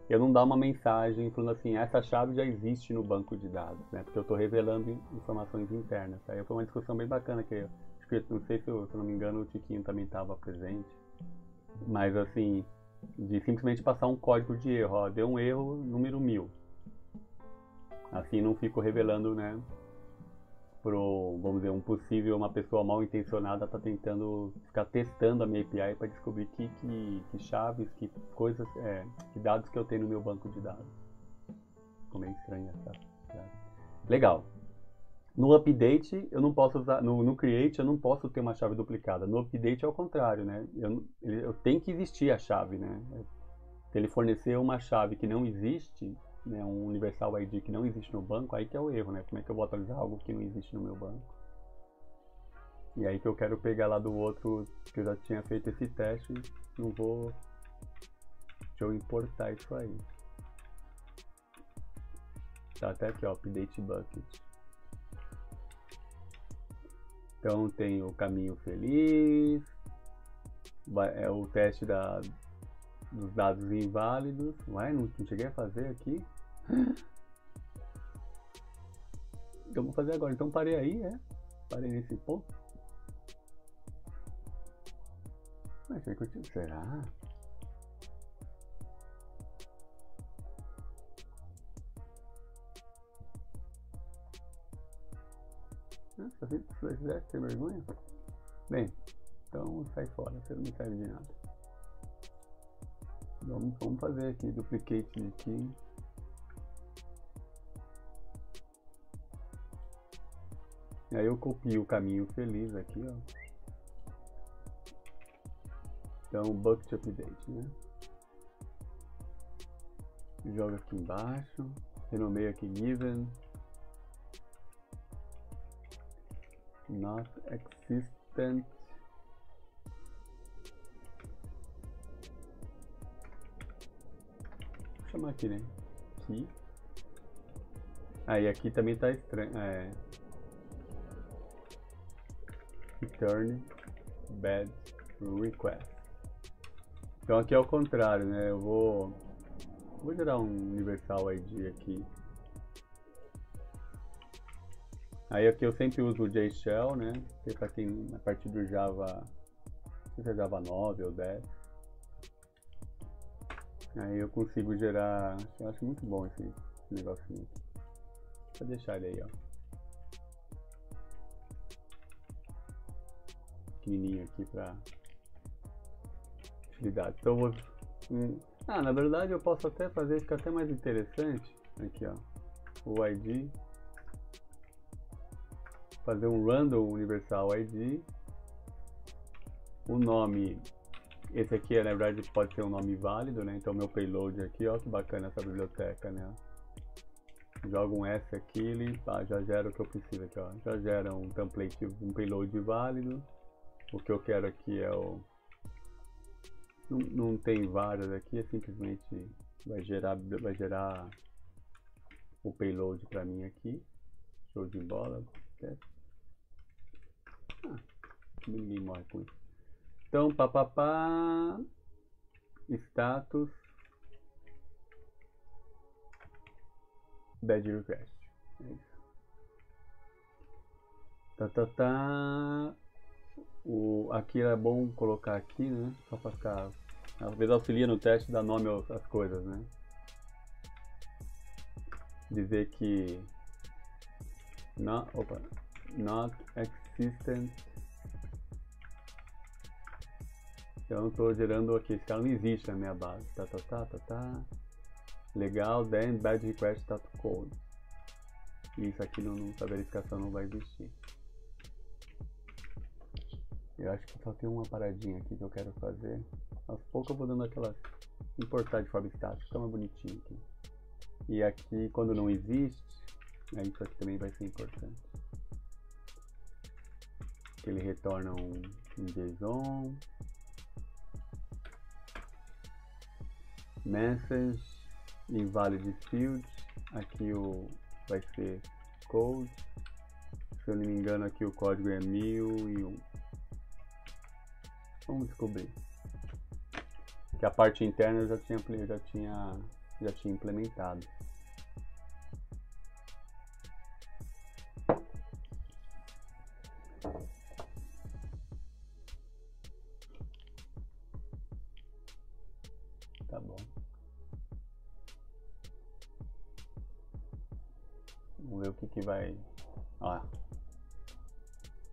Eu não dá uma mensagem falando assim, essa chave já existe no banco de dados, né? Porque eu estou revelando informações internas. Aí foi uma discussão bem bacana que eu, acho que, não sei se eu, se eu não me engano, o Tiquinho também estava presente, mas assim, de simplesmente passar um código de erro, ó, deu um erro número mil. Assim não fico revelando, né? Pro, vamos dizer, um possível, uma pessoa mal intencionada está tentando ficar testando a minha A P I para descobrir que, que, que chaves, que coisas, é, que dados que eu tenho no meu banco de dados. Ficou meio estranha essa frase. Legal. No update, eu não posso usar, no, no create, eu não posso ter uma chave duplicada. No update é o contrário, né? Eu, eu tenho que existir a chave, né? Se ele fornecer uma chave que não existe, né, um Universal I D que não existe no banco, aí que é o erro, né? Como é que eu vou atualizar algo que não existe no meu banco? E aí que eu quero pegar lá do outro, que eu já tinha feito esse teste, não vou... Deixa eu importar isso aí. Tá até aqui, ó, Update Bucket. Então tem o caminho feliz, é o teste da... dos dados inválidos. Ué, não, não cheguei a fazer aqui. Eu vou fazer agora, então parei aí, é? Parei nesse ponto. Mas será? Nossa, se você fizer, tem vergonha? Bem, então sai fora, você não me serve de nada. Vamos, vamos fazer aqui, duplicate aqui. E aí eu copio o caminho feliz aqui, ó. Então, bucket update, né? Joga aqui embaixo, renomeio aqui given. Not existent. Chamar aqui, né? Aqui. Aí ah, aqui também tá estranho. É. Return bad request. Então aqui é o contrário, né? Eu vou vou gerar um Universal I D aqui. Aí aqui eu sempre uso o JShell, né? Que para quem a partir do Java, se é Java nove ou dez. Aí eu consigo gerar, eu acho muito bom esse, esse negocinho aqui. Vou deixar ele aí, ó. Pequenininho aqui pra utilidade. Então eu vou, Ah, na verdade eu posso até fazer, fica até mais interessante. Aqui, ó, o I D. Fazer um random universal I D. O nome, esse aqui na verdade pode ser um nome válido, né? Então meu payload aqui, ó, que bacana essa biblioteca, né? Jogo um S aqui, ele, tá, já gera o que eu preciso aqui, ó. Já gera um template, um payload válido. O que eu quero aqui é o... Não, não tem várias aqui, é simplesmente vai gerar, vai gerar o payload pra mim aqui. Show de bola. Ah, ninguém morre com isso. Então, papapá, status bad request. É isso. Tá, tá, tá. O, aqui é bom colocar aqui, né? Só pra ficar. Às vezes auxilia no teste, dá nome às coisas, né? Dizer que. Not, opa, not existent. Eu não estou gerando aqui, esse cara não existe na minha base. Tá, tá, tá, tá, tá. Legal, then bad request status code. Isso aqui não, não, essa verificação não vai existir. Eu acho que só tem uma paradinha aqui que eu quero fazer. Aos poucos eu vou dando aquelas importar de forma estática, fica mais bonitinho aqui. E aqui quando não existe, aí isso aqui também vai ser importante. Ele retorna um, um JSON. Message, invalid field. Aqui o, vai ser code. Se eu não me engano aqui o código é mil e um. Vamos descobrir. Que a parte interna eu já tinha, eu já tinha, já tinha implementado. Tá bom. Vamos ver o que que vai... Ah.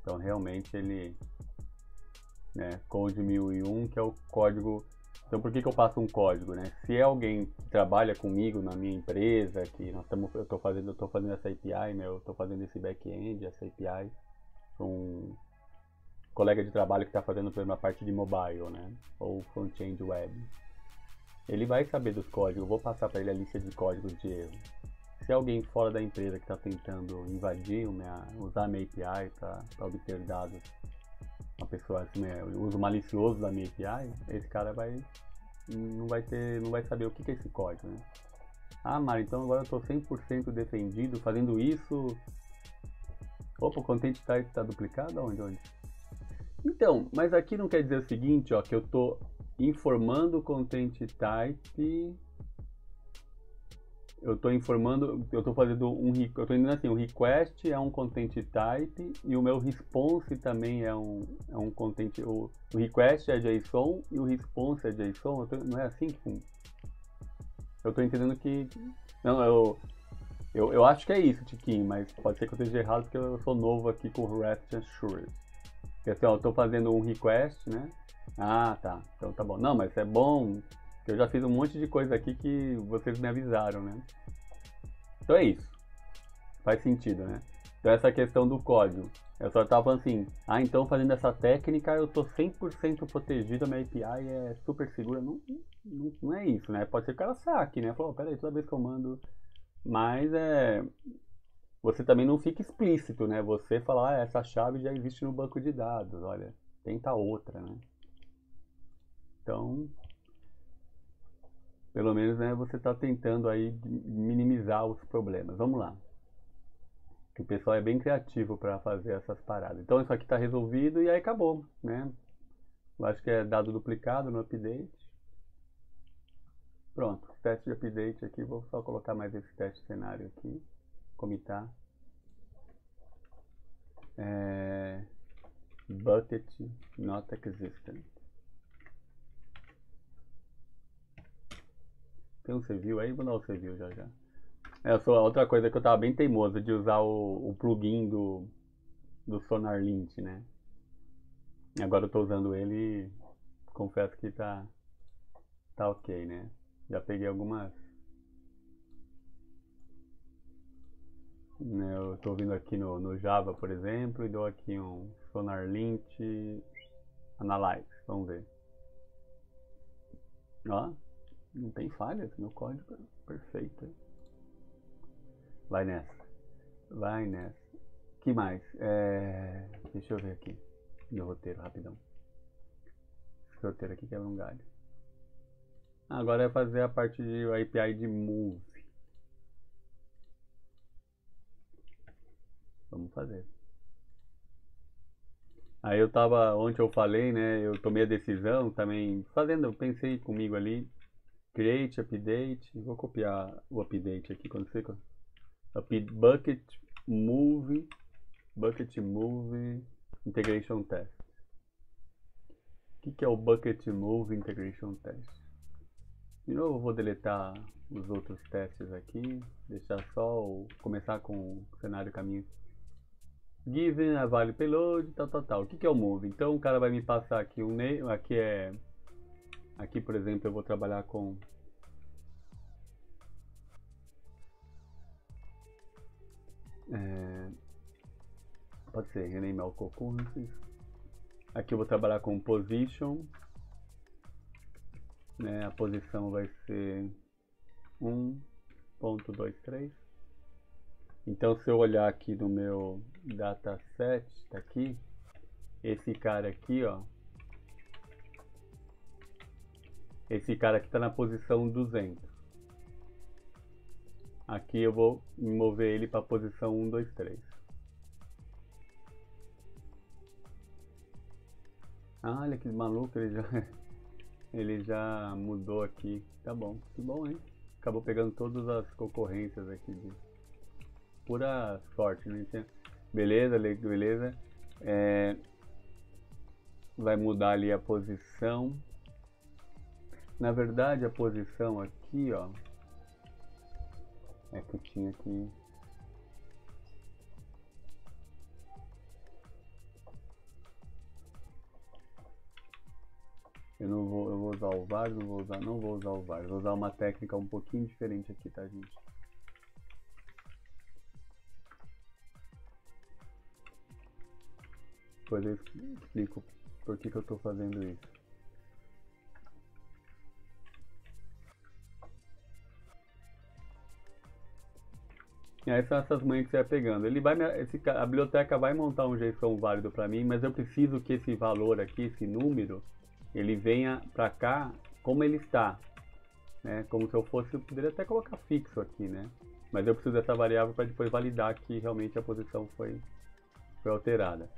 Então realmente ele... Né, code mil e um, que é o código. Então por que que eu passo um código, né? Se é alguém que trabalha comigo na minha empresa, que nós tamo, eu estou fazendo, eu tô fazendo essa A P I, né? Eu estou fazendo esse back-end, essa A P I, um colega de trabalho que está fazendo, por exemplo, a parte de mobile, né? Ou front-end web, ele vai saber dos códigos. Eu vou passar para ele a lista de códigos de erro. Se é alguém fora da empresa que está tentando invadir, minha, usar a minha A P I para obter dados, uma pessoa assim, né, o uso malicioso da minha A P I, esse cara vai não vai ter, não vai saber o que que é esse código, né? Ah, Mari, então agora eu tô cem por cento defendido fazendo isso. Opa, o content type tá duplicado? Aonde, onde? Então, mas aqui não quer dizer o seguinte, ó, que eu tô informando o content type, eu tô informando, eu tô fazendo um, eu tô indo assim, o request é um content type e o meu response também é um, é um content, o, o request é JSON e o response é JSON, eu tô, não é assim que eu tô entendendo que, não, eu, eu, eu acho que é isso, Tiquinho, mas pode ser que eu esteja errado porque eu sou novo aqui com o REST Assured, porque assim, ó, eu tô fazendo um request, né, ah, tá, então tá bom, não, mas é bom... Eu já fiz um monte de coisa aqui que vocês me avisaram, né? Então é isso. Faz sentido, né? Então essa questão do código. Eu só estava falando assim, ah, então fazendo essa técnica eu tô cem por cento protegido, a minha A P I é super segura. Não, não, não é isso, né? Pode ser que ela saque, né? Falou, oh, peraí, toda vez que eu mando... Mas é... Você também não fica explícito, né? Você fala, ah, essa chave já existe no banco de dados, olha. Tenta outra, né? Então... Pelo menos, né, você está tentando aí minimizar os problemas. Vamos lá. O pessoal é bem criativo para fazer essas paradas. Então, isso aqui está resolvido e aí acabou, né? Eu acho que é dado duplicado no update. Pronto. Teste de update aqui. Vou só colocar mais esse teste cenário aqui. Comitar. É... Bucket not existent. Tem um civil aí? Vou dar um civil já já. É, só outra coisa que eu tava bem teimoso de usar o, o plugin do, do SonarLint, né? Agora eu tô usando ele, confesso que tá, tá ok, né? Já peguei algumas. Eu estou vindo aqui no, no Java, por exemplo, e dou aqui um SonarLint Analyze. Vamos ver. Ó, não tem falha, meu código é perfeito. Vai nessa. Vai nessa. Que mais? É... Deixa eu ver aqui. Meu roteiro, rapidão. Esse roteiro aqui quebra um galho. Agora é fazer a parte de A P I de move. Vamos fazer. Aí eu tava, ontem eu falei, né? Eu tomei a decisão também, fazendo, eu pensei comigo ali. Create, update. Vou copiar o update aqui, quando você... Bucket, move, bucket, move, integration test. O que que é o bucket, move, integration test? De novo, eu vou deletar os outros testes aqui. Deixar só, o, começar com o cenário caminho. Given a value payload, tal, tal, tal. O que que é o move? Então o cara vai me passar aqui um name, aqui é... Aqui, por exemplo, eu vou trabalhar com... É, pode ser rename all concurrencies. Aqui eu vou trabalhar com position, né? A posição vai ser um ponto vinte e três. Então se eu olhar aqui no meu dataset, tá aqui, esse cara aqui, ó, esse cara aqui tá na posição duzentos. Aqui eu vou mover ele para a posição um, dois, três. Ah, olha que maluco, ele já, ele já mudou aqui. Tá bom, que bom, hein? Acabou pegando todas as concorrências aqui. De pura sorte, né? Beleza, beleza. É, vai mudar ali a posição. Na verdade, a posição aqui, ó. É que eu tinha aqui. Eu não vou, eu vou usar o var, não vou usar, não vou usar o var. Vou usar uma técnica um pouquinho diferente aqui, tá, gente? Depois eu explico por que que eu tô fazendo isso. E aí são essas mães que você vai pegando. Ele vai, esse, a biblioteca vai montar um JSON válido para mim, mas eu preciso que esse valor aqui, esse número, ele venha para cá como ele está, né? Como se eu fosse, eu poderia até colocar fixo aqui, né? Mas eu preciso dessa variável para depois validar que realmente a posição foi, foi alterada.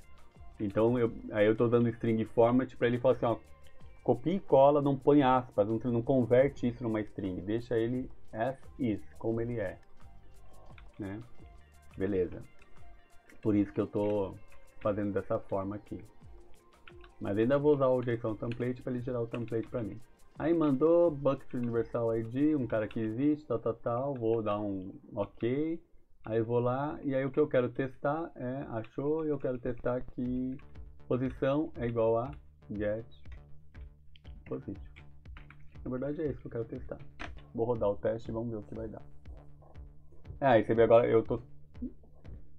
Então eu, aí eu estou usando string format para ele falar assim, ó, copia e cola, não põe aspas, não, não converte isso numa string, deixa ele as is, como ele é. Né? Beleza, por isso que eu tô fazendo dessa forma aqui, mas ainda vou usar o JSON template para ele gerar o template para mim. Aí mandou bucket universal I D, um cara que existe, tal, tal, tal. Vou dar um ok, aí vou lá, e aí o que eu quero testar é, achou, eu quero testar que posição é igual a get position. Na verdade é isso que eu quero testar. Vou rodar o teste e vamos ver o que vai dar. Ah, e você vê agora, eu tô...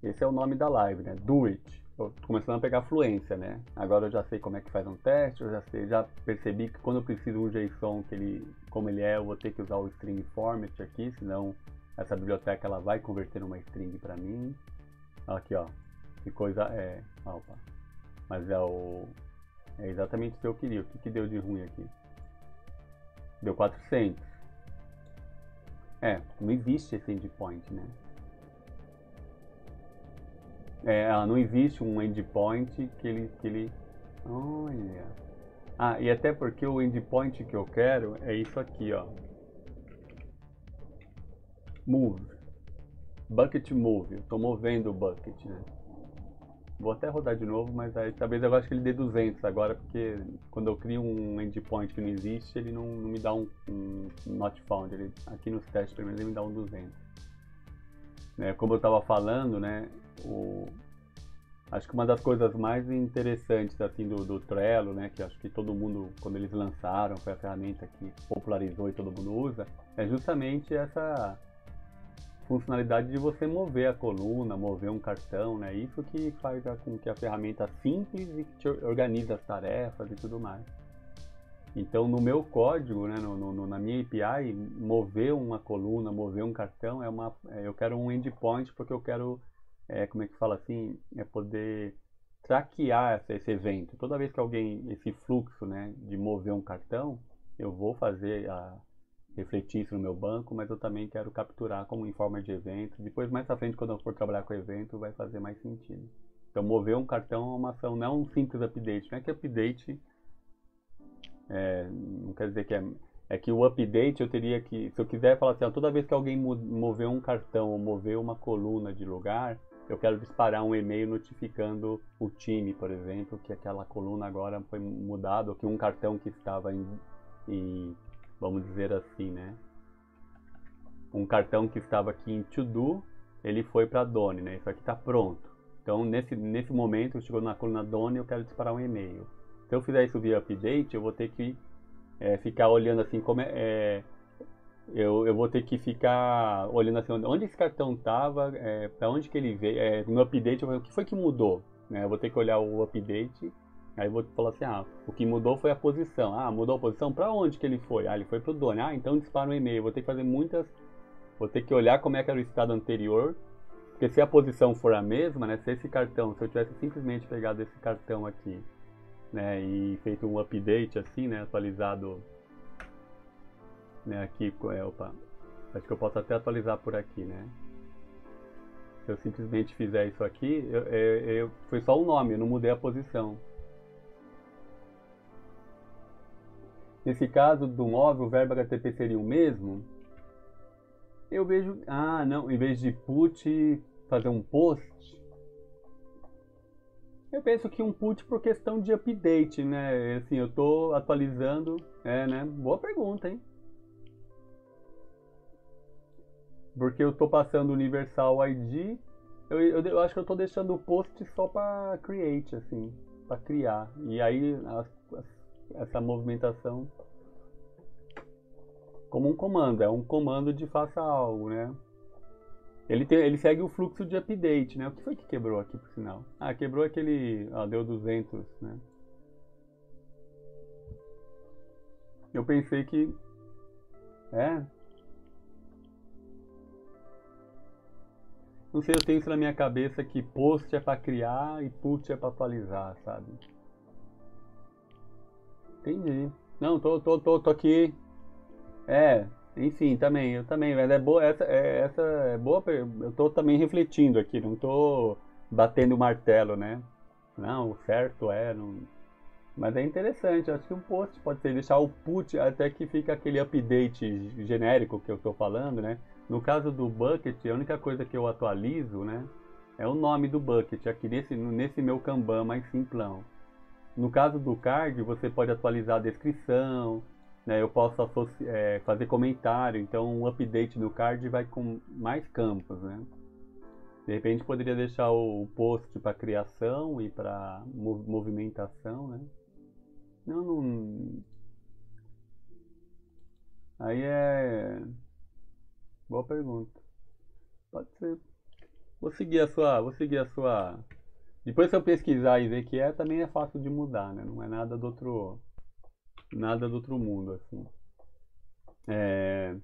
Esse é o nome da live, né? Do It. Eu tô começando a pegar fluência, né? Agora eu já sei como é que faz um teste, eu já sei, já percebi que quando eu preciso um JSON, que ele, como ele é, eu vou ter que usar o string format aqui, senão essa biblioteca ela vai converter numa string pra mim. Aqui, ó. Que coisa é... Ah, opa. Mas é o... É exatamente o que eu queria. O que que deu de ruim aqui? Deu quatrocentos. É, não existe esse endpoint, né? É, não existe um endpoint que ele, que ele... Olha... Ah, e até porque o endpoint que eu quero é isso aqui, ó. Move. Bucket move. Eu tô movendo o bucket, né? Vou até rodar de novo, mas aí talvez eu acho que ele dê duzentos agora, porque quando eu crio um endpoint que não existe, ele não, não me dá um, um not found. Ele, aqui nos testes, pelo menos, ele me dá um duzentos. Né, como eu estava falando, né, o, Acho que uma das coisas mais interessantes assim do, do Trello, né, que acho que todo mundo, quando eles lançaram, foi a ferramenta que popularizou e todo mundo usa, é justamente essa funcionalidade de você mover a coluna, mover um cartão, né? Isso que faz a, com que a ferramenta simples e que te organiza as tarefas e tudo mais. Então, no meu código, né, no, no, na minha A P I, mover uma coluna, mover um cartão, é uma, é, eu quero um endpoint porque eu quero, é, como é que fala assim, é poder traquear essa, esse evento. Toda vez que alguém, esse fluxo, né, de mover um cartão, eu vou fazer, a, refletir isso no meu banco, mas eu também quero capturar como em forma de evento. Depois, mais à frente, quando eu for trabalhar com evento, vai fazer mais sentido. Então, mover um cartão é uma ação, não é um simples update, não é que update... É, não quer dizer que é, é que o update eu teria que, se eu quiser falar assim, ó, toda vez que alguém mover um cartão ou mover uma coluna de lugar, eu quero disparar um e-mail notificando o time, por exemplo, que aquela coluna agora foi mudada, ou que um cartão que estava em, em, vamos dizer assim, né, um cartão que estava aqui em to do, ele foi para Done, né, isso aqui está pronto. Então nesse, nesse momento, chegou na coluna Done, eu quero disparar um e-mail. Se eu fizer isso via update, eu vou ter que é, ficar olhando assim como é, é eu, eu vou ter que ficar olhando assim onde esse cartão estava, é, para onde que ele veio, é, no update eu vou, o que foi que mudou, né? Eu vou ter que olhar o update, aí eu vou falar assim, ah, o que mudou foi a posição, ah, mudou a posição, para onde que ele foi, ah, ele foi pro dono, ah, então dispara um e-mail, vou ter que fazer muitas, vou ter que olhar como é que era o estado anterior. Porque se a posição for a mesma, né, se esse cartão, se eu tivesse simplesmente pegado esse cartão aqui, né, e feito um update assim, né, atualizado, né, aqui, é, opa, acho que eu posso até atualizar por aqui, né, se eu simplesmente fizer isso aqui, eu, eu, eu, foi só o nome, eu não mudei a posição. Nesse caso do móvel, o verbo H T T P seria o mesmo? Eu vejo, ah não, em vez de put, fazer um post, eu penso que um put por questão de update, né? Assim, eu tô atualizando. É, né? Boa pergunta, hein? Porque eu tô passando Universal I D. Eu, eu, eu acho que eu tô deixando o post só pra create, assim. Pra criar. E aí, a, a, essa movimentação... Como um comando. É um comando de faça algo, né? Ele, tem, ele segue o fluxo de update, né? O que foi que quebrou aqui, por sinal? Ah, quebrou aquele... Ah, deu duzentos, né? Eu pensei que... É? Não sei, eu tenho isso na minha cabeça que post é pra criar e put é pra atualizar, sabe? Entendi. Não, tô, tô, tô, tô aqui. É... Enfim, também, eu também, velho, é boa, essa é, essa é boa, eu tô também refletindo aqui, não tô batendo o martelo, né? Não, o certo é, não... Mas é interessante, acho que um post pode ser deixar o put até que fica aquele update genérico que eu tô falando, né? No caso do bucket, a única coisa que eu atualizo, né, é o nome do bucket, aqui nesse, nesse meu Kanban mais simplão. No caso do card, você pode atualizar a descrição, eu posso associar, é, fazer comentário, então um update no card vai com mais campos, né? De repente poderia deixar o post para criação e para movimentação, né? Não, não... Aí é... Boa pergunta. Pode ser. Vou seguir a sua... Vou seguir a sua... Depois se eu pesquisar e ver que é, também é fácil de mudar, né? Não é nada do outro... Nada do outro mundo, assim. É,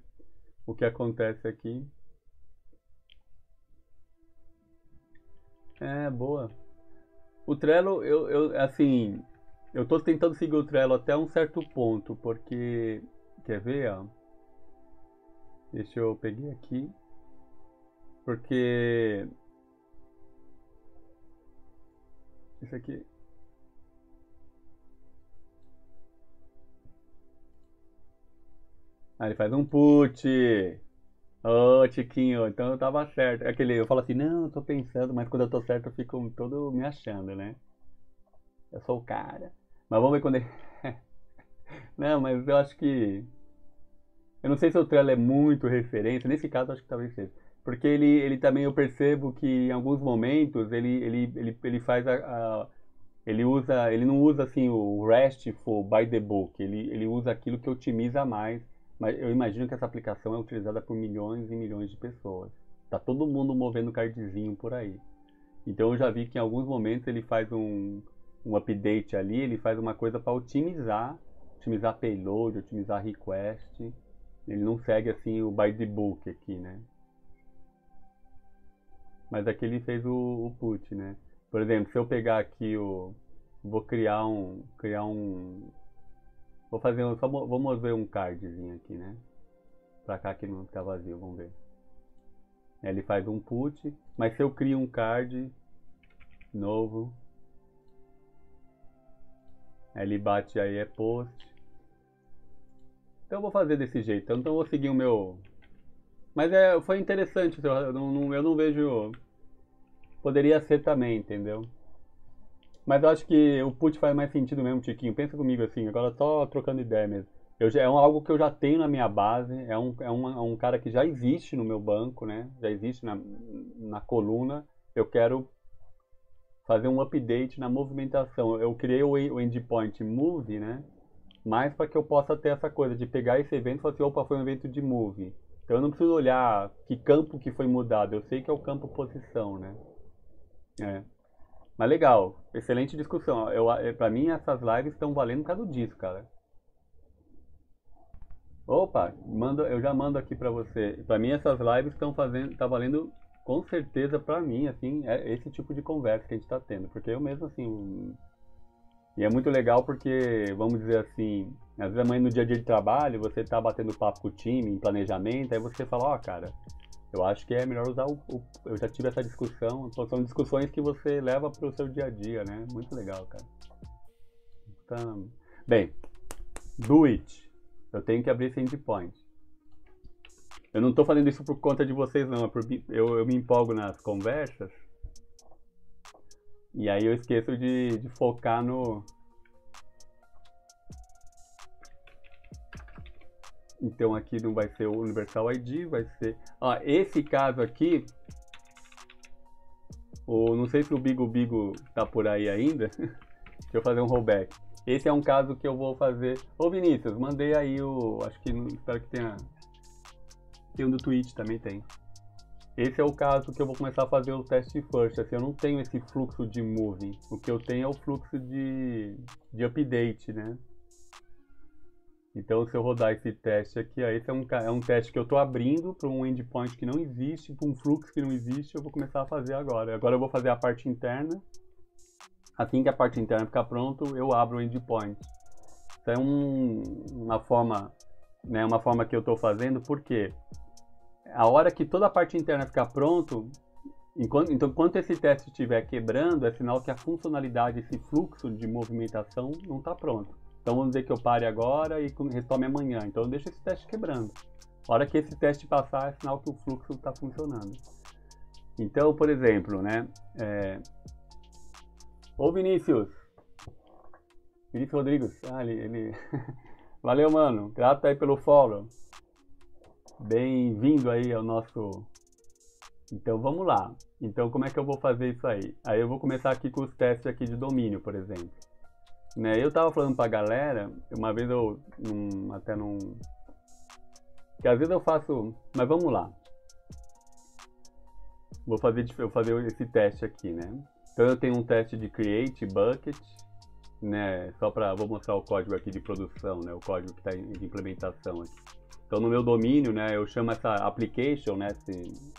o que acontece aqui... É, boa. O Trello, eu, eu, assim... Eu tô tentando seguir o Trello até um certo ponto, porque... Quer ver, ó? Deixa eu pegar aqui. Porque... Isso aqui... Aí ele faz um put. Ô, oh, Tiquinho, então eu tava certo. Aquele, eu falo assim, não, eu tô pensando, mas quando eu tô certo eu fico todo me achando, né? Eu sou o cara. Mas vamos ver quando ele... Não, mas eu acho que... Eu não sei se o Trello é muito referência. Nesse caso, acho que talvez seja. porque ele, ele também, eu percebo que em alguns momentos ele, ele, ele, ele faz a, a... Ele usa, ele não usa assim o REST for by the book, ele, ele usa aquilo que otimiza mais, mas eu imagino que essa aplicação é utilizada por milhões e milhões de pessoas. Tá todo mundo movendo cardzinho por aí. Então eu já vi que em alguns momentos ele faz um, um update ali, ele faz uma coisa para otimizar, otimizar payload, otimizar request. Ele não segue assim o by the book aqui, né? Mas aqui ele fez o, o put, né? Por exemplo, se eu pegar aqui o... Vou criar um... Criar um... Vou fazer um... Só vou mover um cardzinho aqui, né? Pra cá que não ficar vazio, vamos ver. Ele faz um put, mas se eu crio um card novo, ele bate aí, é post. Então eu vou fazer desse jeito, então eu vou seguir o meu... Mas é, foi interessante, eu não, eu não vejo... Poderia ser também, entendeu? Mas eu acho que o put faz mais sentido mesmo, Tiquinho. Pensa comigo assim, agora só trocando ideia mesmo. Eu já, é um, algo que eu já tenho na minha base, é um, é, uma, é um cara que já existe no meu banco, né? Já existe na, na coluna. Eu quero fazer um update na movimentação. Eu criei o, o endpoint move, né? Mas para que eu possa ter essa coisa de pegar esse evento e falar assim, opa, foi um evento de move. Então eu não preciso olhar que campo que foi mudado, eu sei que é o campo posição, né? É, mas legal, excelente discussão. Eu, pra mim essas lives estão valendo por causa disso, cara. Opa, mando, eu já mando aqui pra você. Pra mim essas lives estão fazendo, tá valendo com certeza pra mim, assim, é esse tipo de conversa que a gente tá tendo. Porque eu mesmo, assim, e é muito legal porque, vamos dizer assim, às vezes no dia a dia de trabalho, você tá batendo papo com o time, em planejamento, aí você fala, ó, cara... Eu acho que é melhor usar o, o... Eu já tive essa discussão. São discussões que você leva para o seu dia a dia, né? Muito legal, cara. Então, bem, do it. Eu tenho que abrir esse endpoint. Eu não estou fazendo isso por conta de vocês, não. É por, eu, eu me empolgo nas conversas. E aí eu esqueço de, de focar no... Então aqui não vai ser o Universal I D, vai ser... Ah, esse caso aqui, o... não sei se o Bigo Bigo tá por aí ainda, deixa eu fazer um rollback. Esse é um caso que eu vou fazer... Ô Vinícius, mandei aí o... acho que... espero que tenha... Tem um do Twitch, também tem. Esse é o caso que eu vou começar a fazer o teste first, assim, eu não tenho esse fluxo de moving, o que eu tenho é o fluxo de, de update, né? Então, se eu rodar esse teste aqui, ó, esse é um, é um teste que eu estou abrindo para um endpoint que não existe, para um fluxo que não existe, eu vou começar a fazer agora. Agora eu vou fazer a parte interna. Assim que a parte interna ficar pronta, eu abro o endpoint. Isso é um, uma, forma, né, uma forma que eu estou fazendo, porque a hora que toda a parte interna ficar pronta, enquanto, então, enquanto esse teste estiver quebrando, é sinal que a funcionalidade, esse fluxo de movimentação não está pronto. Então vamos dizer que eu pare agora e retome amanhã. Então eu deixo esse teste quebrando. A hora que esse teste passar, é sinal que o fluxo está funcionando. Então, por exemplo, né? É... Ô Vinícius! Vinícius Rodrigues. Ah, ele... ele... Valeu, mano. Grato aí pelo follow. Bem-vindo aí ao nosso... Então vamos lá. Então como é que eu vou fazer isso aí? Aí eu vou começar aqui com os testes aqui de domínio, por exemplo. Né, eu tava falando pra galera, uma vez eu um, até não... Que às vezes eu faço... Mas vamos lá. Vou fazer, eu fazer esse teste aqui, né? Então eu tenho um teste de create bucket, né? Só pra... Vou mostrar o código aqui de produção, né? O código que tá de implementação aqui. Então no meu domínio, né? Eu chamo essa application, né? Esse,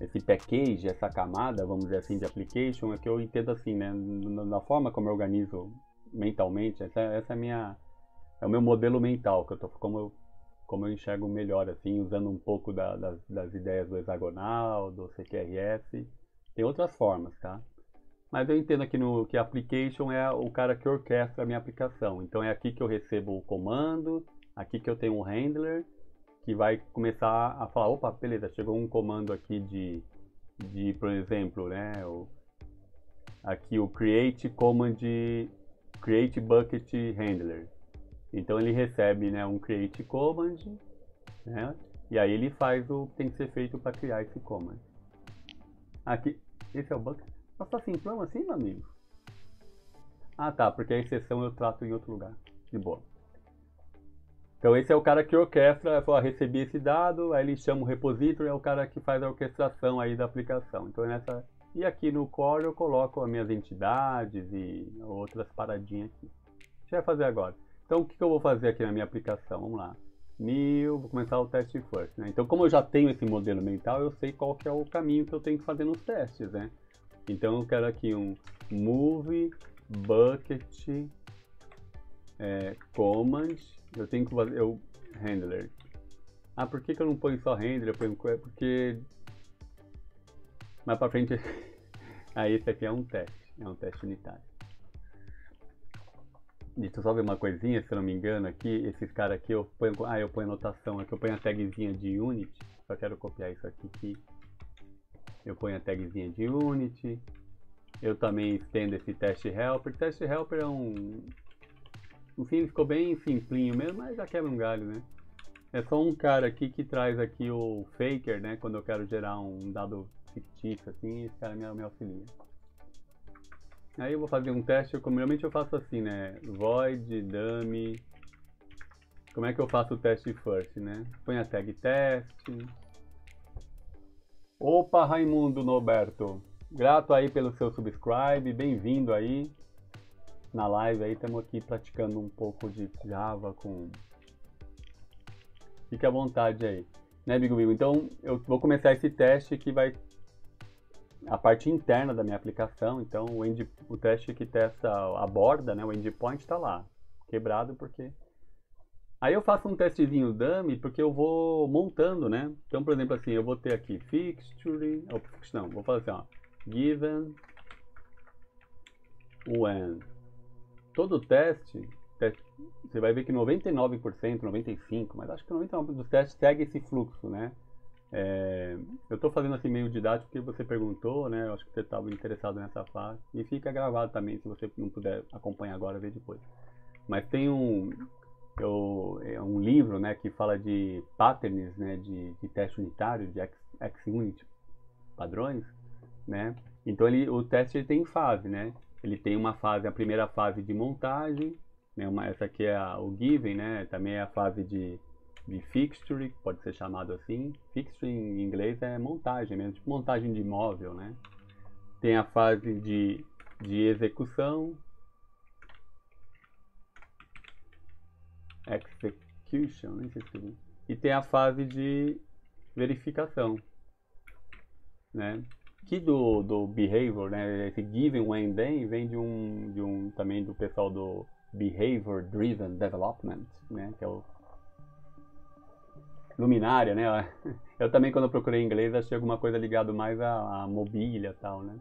esse package, essa camada, vamos dizer assim, de application, é que eu entendo assim, né, na forma como eu organizo mentalmente, essa, essa é a minha, é o meu modelo mental, que eu tô, como, eu, como eu enxergo melhor, assim, usando um pouco da, das, das ideias do hexagonal, do C Q R S, tem outras formas, tá? Mas eu entendo aqui no, que application é o cara que orquestra a minha aplicação, então é aqui que eu recebo o comando, aqui que eu tenho um handler, que vai começar a falar, opa, beleza, chegou um comando aqui de, de por exemplo, né, o, aqui o create command, create bucket handler. Então ele recebe, né, um create command, né, E aí ele faz o que tem que ser feito para criar esse comando. Aqui, esse é o bucket. Mas tá simplão assim, meu amigo? Ah tá, porque a exceção eu trato em outro lugar. De boa. Então esse é o cara que orquestra, fala, recebi esse dado, aí ele chama o repository, é o cara que faz a orquestração aí da aplicação. Então nessa... E aqui no core eu coloco as minhas entidades e outras paradinhas aqui. Deixa eu fazer agora. Então o que eu vou fazer aqui na minha aplicação? Vamos lá. New, vou começar o teste first, né? Então como eu já tenho esse modelo mental, eu sei qual que é o caminho que eu tenho que fazer nos testes, né? Então eu quero aqui um move bucket é, command, eu tenho que fazer o handler. Ah, por que que eu não ponho só handler? Eu ponho, porque mais pra frente ah, esse aqui é um teste, é um teste unitário. Deixa eu só ver uma coisinha, se eu não me engano aqui, esses caras aqui eu ponho, ah, eu ponho anotação aqui, eu ponho a tagzinha de unit, só quero copiar isso aqui, que eu ponho a tagzinha de unit, eu também estendo esse teste helper, teste helper é um, enfim, ele ficou bem simplinho mesmo, mas já quebra um galho, né? É só um cara aqui que traz aqui o faker, né, quando eu quero gerar um dado fictício assim, esse cara me, me auxilia. Aí eu vou fazer um teste, como realmente eu faço assim, né, void, dummy, como é que eu faço o teste first, né, põe a tag test. Opa, Raimundo Norberto, grato aí pelo seu subscribe, bem-vindo aí na live, aí estamos aqui praticando um pouco de Java com... Fique à vontade aí, né, Bigo Bigo? Então eu vou começar esse teste que vai... a parte interna da minha aplicação, então o, end, o teste que testa a borda, né, o endpoint está lá, quebrado, porque... Aí eu faço um testezinho dummy, porque eu vou montando, né? Então, por exemplo, assim, eu vou ter aqui fixture, ou, não, vou fazer assim, ó, given, when. Todo teste, teste, você vai ver que noventa e nove por cento, noventa e cinco por cento, mas acho que noventa e nove por cento dos testes segue esse fluxo, né? É, eu estou fazendo assim meio didático porque você perguntou, né? Eu acho que você estava interessado nessa fase. E fica gravado também, se você não puder acompanhar agora, vê depois. Mas tem um, eu, um livro, né, que fala de patterns, né, de, de teste unitário, de XUnit, padrões, né? Então ele, o teste ele tem fase, né? Ele tem uma fase, a primeira fase de montagem, né, uma, essa aqui é a, o given, né? Também é a fase de... de fixture, pode ser chamado assim. Fixture em inglês é montagem mesmo, tipo montagem de imóvel, né? Tem a fase de, de execução, execution, nem sei se escrevi, e tem a fase de verificação, né? Que do, do behavior, né? Esse given, when, then vem de um, de um também do pessoal do behavior driven development, né? Que é o luminária, né? Eu também, quando eu procurei inglês, achei alguma coisa ligada mais à, à mobília e tal, né?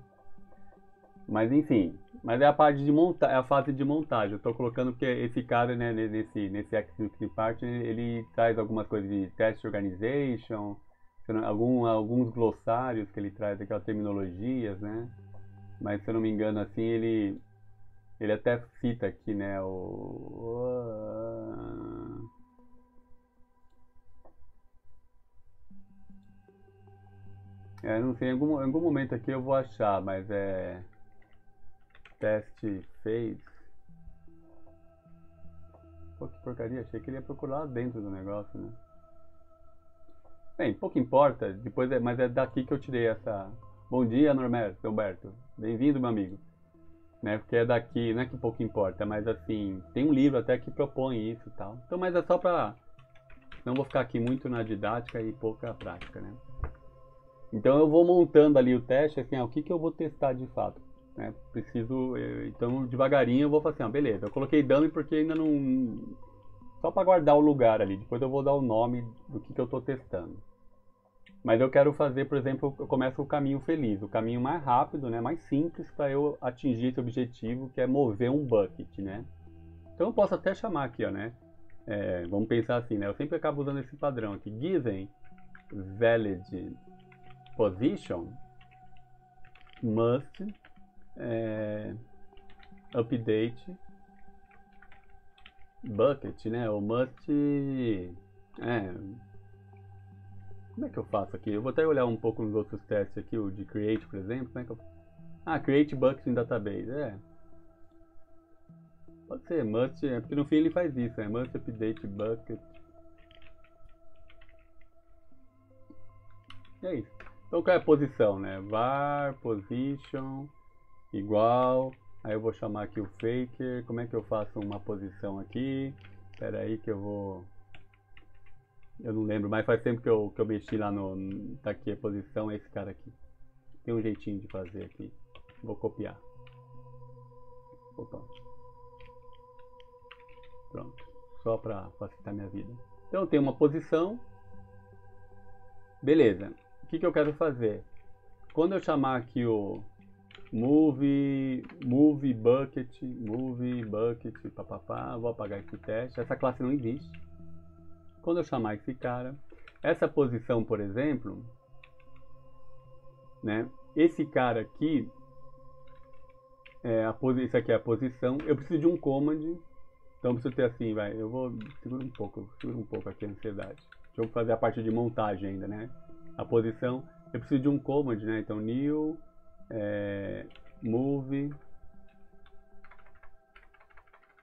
Mas enfim, mas é a parte de monta é a fase de montagem. Eu tô colocando porque esse cara, né, nesse nesse X part, ele traz algumas coisas de test organization, algum, alguns glossários que ele traz, aquelas terminologias, né? Mas se eu não me engano, assim, ele ele até cita aqui, né, o... É, não sei, em algum, em algum momento aqui eu vou achar, mas é... Teste phase. Pô, que porcaria, achei que ele ia procurar dentro do negócio, né? Bem, pouco importa, depois é, mas é daqui que eu tirei essa... Bom dia, Norberto, bem-vindo, meu amigo. Né, porque é daqui, não é que pouco importa, mas assim, tem um livro até que propõe isso e tal. Então, mas é só pra... Não vou ficar aqui muito na didática e pouca prática, né? Então eu vou montando ali o teste, assim, ah, o que que eu vou testar de fato, né? Preciso, eu, então devagarinho eu vou fazer, assim, ah, beleza, eu coloquei dummy porque ainda não... Só para guardar o lugar ali, depois eu vou dar o nome do que que eu estou testando. Mas eu quero fazer, por exemplo, eu começo o caminho feliz, o caminho mais rápido, né, mais simples para eu atingir esse objetivo, que é mover um bucket, né? Então eu posso até chamar aqui, ó, né? É, vamos pensar assim, né? Eu sempre acabo usando esse padrão aqui, given valid position must é, update bucket, né? Ou must é, Como é que eu faço aqui? Eu vou até olhar um pouco nos outros testes aqui, o de create, por exemplo. Como é que eu... Ah, create bucket in database, é. Pode ser, must, é, porque no fim ele faz isso, né? Must update bucket. E é isso. Então qual é a posição, né? Var, position, igual. Aí eu vou chamar aqui o faker. Como é que eu faço uma posição aqui? Espera aí que eu vou... Eu não lembro, mas faz tempo que eu, que eu mexi lá no... Tá aqui a posição, é esse cara aqui. Tem um jeitinho de fazer aqui. Vou copiar. Opa. Pronto. Só para facilitar minha vida. Então eu tenho uma posição. Beleza. O que, que eu quero fazer? Quando eu chamar aqui o... Move, move bucket, move bucket, papapá. Vou apagar esse teste. Essa classe não existe. Quando eu chamar esse cara, essa posição, por exemplo, né? Esse cara aqui, é a posi isso aqui é a posição. Eu preciso de um command, então eu preciso ter assim, vai. Eu vou segura um pouco, segura um pouco aqui a ansiedade. Deixa eu fazer a parte de montagem ainda, né? A posição, eu preciso de um command, né? Então new é, move,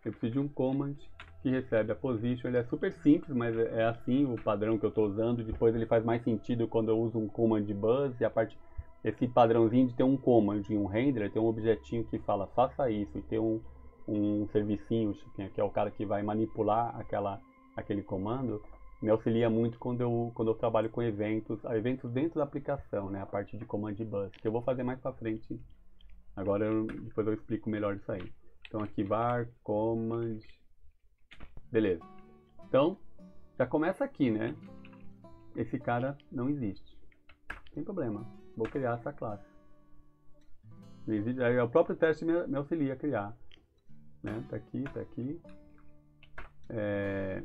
eu preciso de um command que recebe a position. Ele é super simples, mas é assim o padrão que eu estou usando. Depois ele faz mais sentido quando eu uso um command buzz, e a parte, esse padrãozinho de ter um command e um render, tem um objetinho que fala faça isso, e tem um, um servicinho, que é o cara que vai manipular aquela, aquele comando, me auxilia muito quando eu, quando eu trabalho com eventos, eventos dentro da aplicação, né? A parte de command bus, que eu vou fazer mais pra frente. Agora, eu, depois eu explico melhor isso aí. Então, aqui var, command, beleza. Então, já começa aqui, né? Esse cara não existe. Sem problema, vou criar essa classe. Não existe, aí o próprio teste me, me auxilia a criar. Né? Tá aqui, tá aqui. É...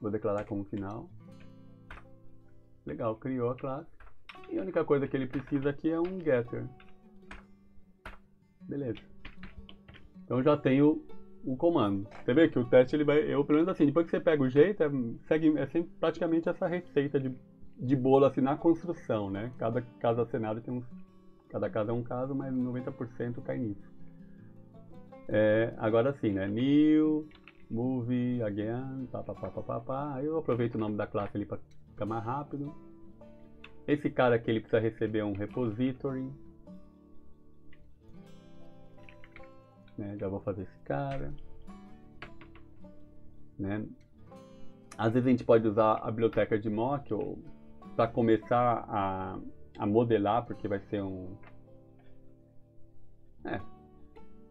Vou declarar como final. Legal, criou a classe. E a única coisa que ele precisa aqui é um getter. Beleza. Então já tenho o comando. Você vê que o teste, ele vai... Eu, pelo menos assim, depois que você pega o jeito, é, segue, é sempre praticamente essa receita de, de bolo assim, na construção, né? Cada caso cenário tem um... Cada caso é um caso, mas noventa por cento cai nisso. É, agora sim, né? New... Move again, pá, pá, pá, pá, pá, pá. Aí eu aproveito o nome da classe ali para ficar mais rápido. Esse cara aqui, ele precisa receber um repository, né? Já vou fazer esse cara, né? Às vezes a gente pode usar a biblioteca de mock para começar a, a modelar, porque vai ser um... É,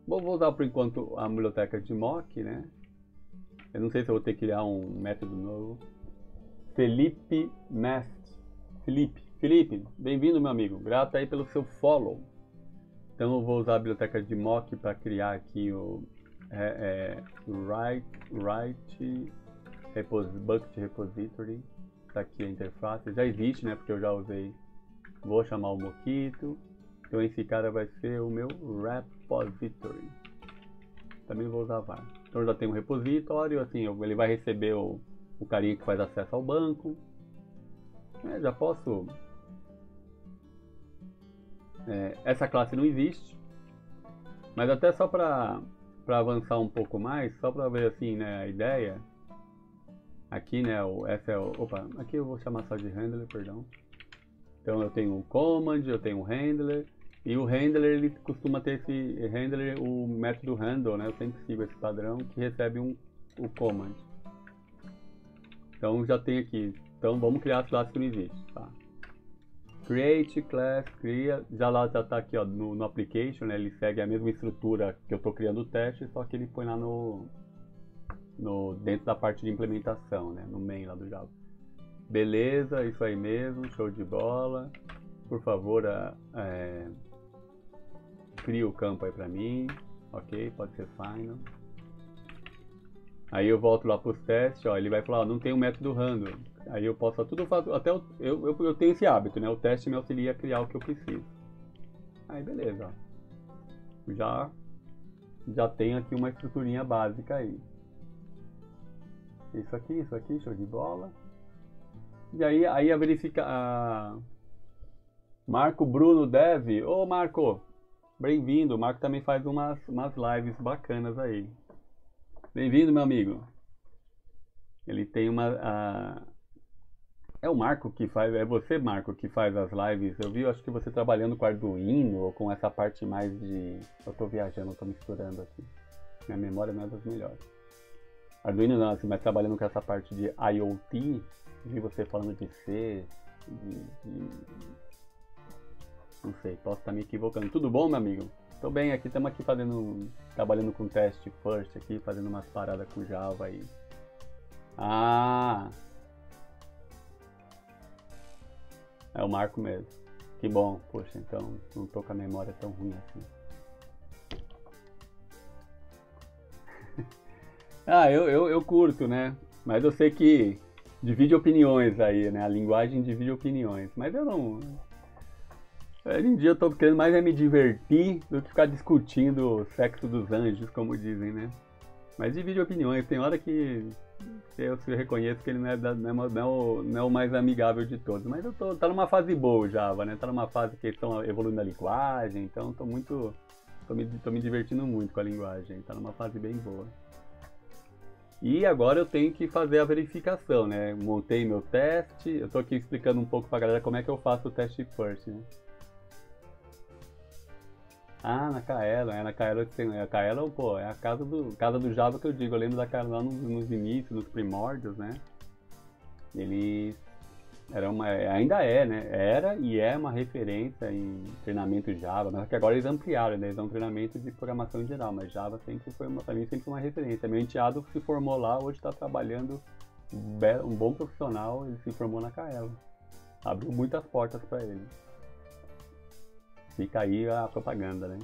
vou, vou usar por enquanto a biblioteca de mock, né? Eu não sei se eu vou ter que criar um método novo. Felipe Mestre. Felipe, Felipe, bem-vindo, meu amigo. Grato aí pelo seu follow. Então eu vou usar a biblioteca de mock para criar aqui o é, é, write, write repos, bucket repository. Tá aqui a interface. Já existe, né? Porque eu já usei. Vou chamar o Mockito. Então esse cara vai ser o meu repository. Também vou usar var. Então já tem um repositório, assim, ele vai receber o, o carinha que faz acesso ao banco. É, já posso... É, essa classe não existe, mas até só para para avançar um pouco mais, só para ver assim, né, a ideia. Aqui, né, o, essa é o... Opa, aqui eu vou chamar só de handler, perdão. Então eu tenho o command, eu tenho o handler. E o handler, ele costuma ter esse handler, o método handle, né? Eu sempre sigo esse padrão, que recebe um, o command. Então já tem aqui. Então vamos criar as classes que não existem, tá? Create class, cria. Já lá já tá aqui, ó, no, no application, né? Ele segue a mesma estrutura que eu tô criando o teste, só que ele põe lá no, no dentro da parte de implementação, né? No main lá do Java. Beleza, isso aí mesmo, show de bola. Por favor, a, é... cria o campo aí pra mim, ok, pode ser final. Aí eu volto lá pros testes, ó, ele vai falar, ó, não tem um método random. Aí eu posso, ó, tudo eu faço, até eu, eu, eu, eu tenho esse hábito, né, o teste me auxilia a criar o que eu preciso. Aí beleza, ó, já, já tem aqui uma estruturinha básica aí. Isso aqui, isso aqui, show de bola. E aí, aí a verifica... A... Marco Bruno Dev. Ô Marco, bem-vindo. O Marco também faz umas, umas lives bacanas aí. Bem-vindo, meu amigo. Ele tem uma... A... É o Marco que faz... É você, Marco, que faz as lives. Eu vi, eu acho que você trabalhando com Arduino ou com essa parte mais de... Eu tô viajando, eu tô misturando aqui. Minha memória não é das melhores. Arduino não, assim, mas trabalhando com essa parte de IoT, vi você falando de C, de, de... Não sei, posso estar me equivocando. Tudo bom, meu amigo? Tô bem aqui, estamos aqui fazendo... Trabalhando com teste first aqui, fazendo umas paradas com Java aí. Ah! É o Marco mesmo. Que bom, poxa, então não tô com a memória tão ruim assim. Ah, eu, eu, eu curto, né? Mas eu sei que divide opiniões aí, né? A linguagem divide opiniões. Mas eu não... Hoje em dia eu tô querendo mais é me divertir do que ficar discutindo o sexo dos anjos, como dizem, né? Mas divide opiniões. Tem hora que eu reconheço que ele não é, da, não é, não é, o, não é o mais amigável de todos. Mas eu tô... Tá numa fase boa o Java, né? Tá numa fase que eles estão evoluindo a linguagem, então tô muito... Tô me, tô me divertindo muito com a linguagem. Tá numa fase bem boa. E agora eu tenho que fazer a verificação, né? Montei meu teste, eu tô aqui explicando um pouco pra galera como é que eu faço o teste first, né? Ah, na Caelum, é na Caelum que tem... A Caelum, pô, é a casa do, casa do Java que eu digo, eu lembro da Caelum lá nos, nos inícios, nos primórdios, né? Ele era uma... ainda é, né? Era e é uma referência em treinamento Java, mas que agora eles ampliaram, né? Eles dão treinamento de programação em geral, mas Java sempre foi uma, pra mim sempre foi uma referência. Meu enteado se formou lá, hoje está trabalhando, um bom profissional, ele se formou na Caelum. Abriu muitas portas para ele. Fica aí a propaganda, né?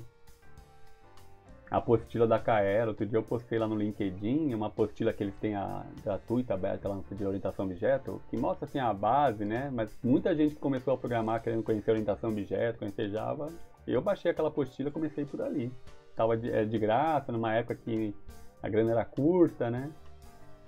A apostila da Caelum, outro dia eu postei lá no LinkedIn, uma apostila que eles têm a gratuita, aberta lá no de orientação objeto, que mostra assim a base, né? Mas muita gente que começou a programar querendo conhecer orientação objeto, conhecer Java, eu baixei aquela apostila e comecei por ali. Tava de, de graça, numa época que a grana era curta, né?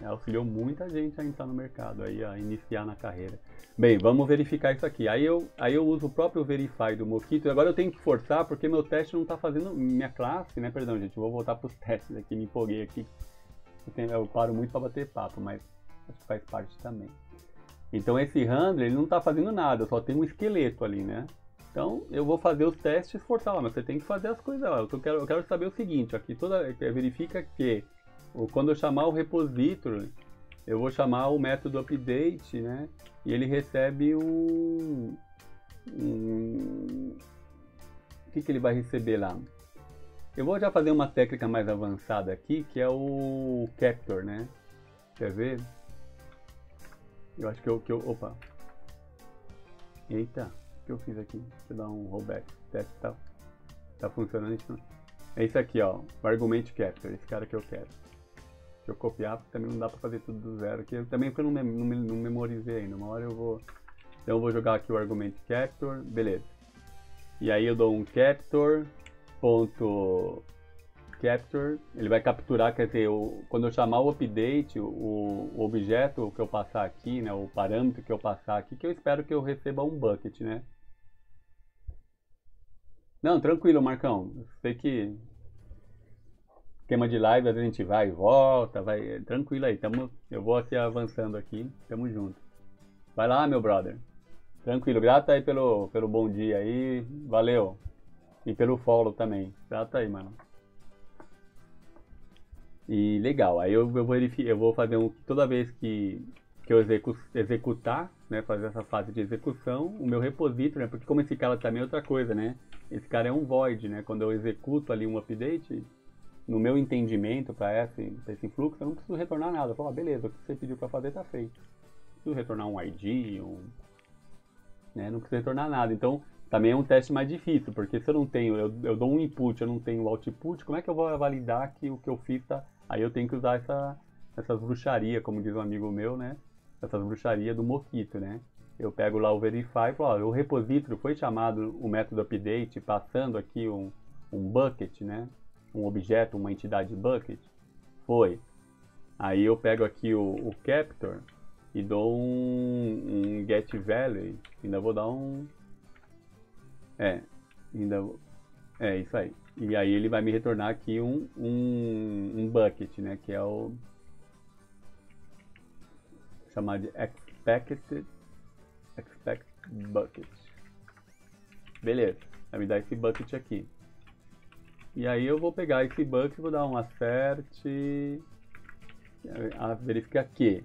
Auxiliou muita gente a entrar no mercado, aí a iniciar na carreira. Bem, vamos verificar isso aqui. Aí eu, aí eu uso o próprio verify do Mockito e agora eu tenho que forçar porque meu teste não está fazendo minha classe, né? Perdão, gente, vou voltar para os testes aqui, me empolguei aqui. Eu, tenho, eu paro muito para bater papo, mas acho que faz parte também. Então esse handler, ele não está fazendo nada, só tem um esqueleto ali, né? Então eu vou fazer os testes e forçar lá, mas você tem que fazer as coisas lá. Eu quero, eu quero saber o seguinte, aqui toda, verifica que... Quando eu chamar o repository, eu vou chamar o método update, né? E ele recebe um... um... O que, que ele vai receber lá? Eu vou já fazer uma técnica mais avançada aqui, que é o capture, né? Quer ver? Eu acho que eu... Que eu... Opa! Eita! O que eu fiz aqui? Deixa eu dar um rollback. O teste tá, tá funcionando. É isso aqui, ó. O argument capture. Esse cara que eu quero. Eu copiar, porque também não dá pra fazer tudo do zero aqui, eu, também porque eu não, me, não, me, não memorizei ainda, uma hora eu vou, então eu vou jogar aqui o argument capture, beleza, e aí eu dou um capture, ponto, capture, ele vai capturar, quer dizer, eu, quando eu chamar o update, o, o objeto que eu passar aqui, né, o parâmetro que eu passar aqui, que eu espero que eu receba um bucket, né. Não, tranquilo, Marcão, eu sei que... Esquema de live, às vezes a gente vai e volta, vai, tranquilo aí, tamo, eu vou aqui avançando aqui, tamo junto. Vai lá, meu brother. Tranquilo, grato aí pelo, pelo bom dia aí, valeu. E pelo follow também, grato aí, mano. E legal, aí eu, eu, vou, eu vou fazer um, toda vez que, que eu execu, executar, né, fazer essa fase de execução, o meu repository, né, porque como esse cara também é outra coisa, né, esse cara é um void, né, quando eu executo ali um update... No meu entendimento para esse, esse fluxo, eu não preciso retornar nada. Eu falo, ah, beleza, o que você pediu para fazer está feito. Não preciso retornar um I D, um... Né? Não preciso retornar nada. Então, também é um teste mais difícil, porque se eu não tenho, eu, eu dou um input, eu não tenho o output, como é que eu vou validar que o que eu fiz tá... Aí eu tenho que usar essa, essas bruxarias, como diz um amigo meu, né? Essas bruxarias do Mockito, né? Eu pego lá o verify e falo, ó, o repository foi chamado o método update, passando aqui um, um bucket, né? Um objeto, uma entidade bucket, foi. Aí eu pego aqui o, o Captor e dou um, um Get Value. Ainda vou dar um... É, ainda vou... É, isso aí. E aí ele vai me retornar aqui um, um, um bucket, né? Que é o... chamado de expected, expect bucket. Beleza, vai me dar esse bucket aqui. E aí eu vou pegar esse bucket, vou dar um assert, a verificar que...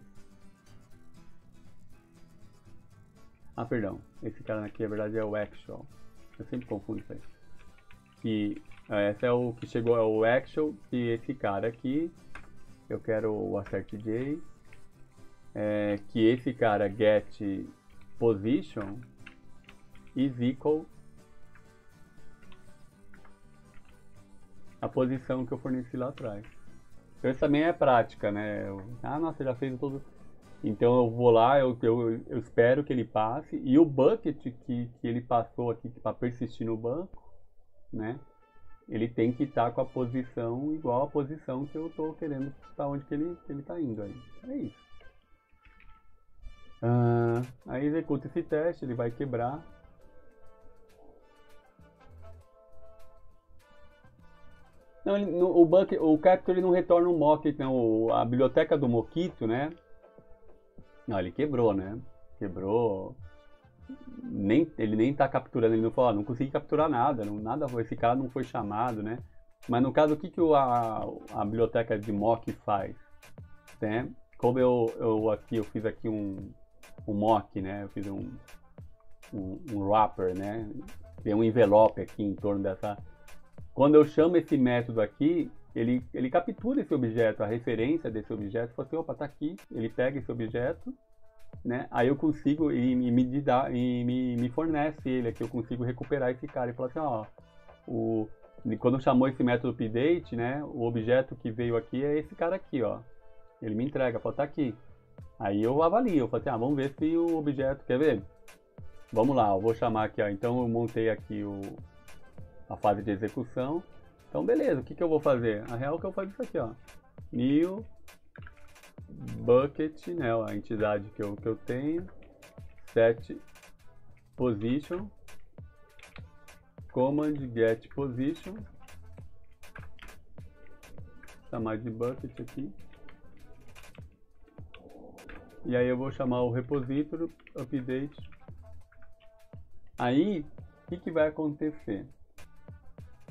Ah, perdão, esse cara aqui na verdade é o actual. Eu sempre confundo isso aí. Que, esse é o que chegou, é o actual, e esse cara aqui, eu quero o assert j. É, que esse cara get position is equal a posição que eu forneci lá atrás. Então isso também é prática, né? Eu, ah, nossa, já fez tudo. Então eu vou lá, eu, eu, eu espero que ele passe, e o bucket que, que ele passou aqui para persistir no banco, né? Ele tem que estar com a posição igual à posição que eu estou querendo para onde que ele está indo aí. É isso. Uh, aí executa esse teste, ele vai quebrar. Não, ele, no, o, bucket, o Captor ele não retorna o Mockito, não, a biblioteca do Mockito, né? Não, ele quebrou, né? Quebrou. Nem, ele nem tá capturando, ele não falou, ah, não consegui capturar nada, não, nada, esse cara não foi chamado, né? Mas no caso, o que, que o, a, a biblioteca de Mock faz? Né? Como eu, eu, aqui, eu fiz aqui um... um mock, né? Eu fiz um, um, um wrapper, né? Tem um envelope aqui em torno dessa... Quando eu chamo esse método aqui, ele, ele captura esse objeto, a referência desse objeto, e fala assim, opa, tá aqui, ele pega esse objeto, né? Aí eu consigo, e, e, me, dá, e me, me fornece ele aqui, eu consigo recuperar esse cara e falar assim, ó, o, quando chamou esse método update, né? O objeto que veio aqui é esse cara aqui, ó. Ele me entrega, fala, tá aqui. Aí eu avalio, eu falo assim, ah, vamos ver se o objeto, quer ver? Vamos lá, eu vou chamar aqui, ó, então eu montei aqui o, a fase de execução. Então beleza, o que, que eu vou fazer? A real é que eu faço isso aqui, ó, new bucket, né, a entidade que eu, que eu tenho, set position, command get position, chamar de bucket aqui. E aí eu vou chamar o repository update. Aí, o que, que vai acontecer?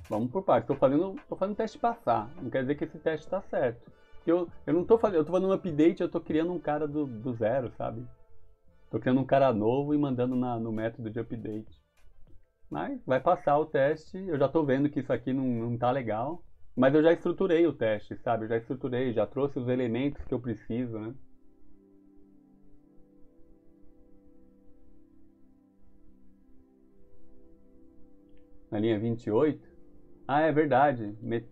Vamos por partes. Estou fazendo, tô fazendo teste passar. Não quer dizer que esse teste está certo. Eu, eu não estou fazendo, eu estou fazendo um update, eu estou criando um cara do, do zero, sabe? Estou criando um cara novo e mandando na, no método de update. Mas vai passar o teste. Eu já estou vendo que isso aqui não está legal. Mas eu já estruturei o teste, sabe? Eu já estruturei, já trouxe os elementos que eu preciso, né? Na linha vinte e oito. Ah, é verdade. Me...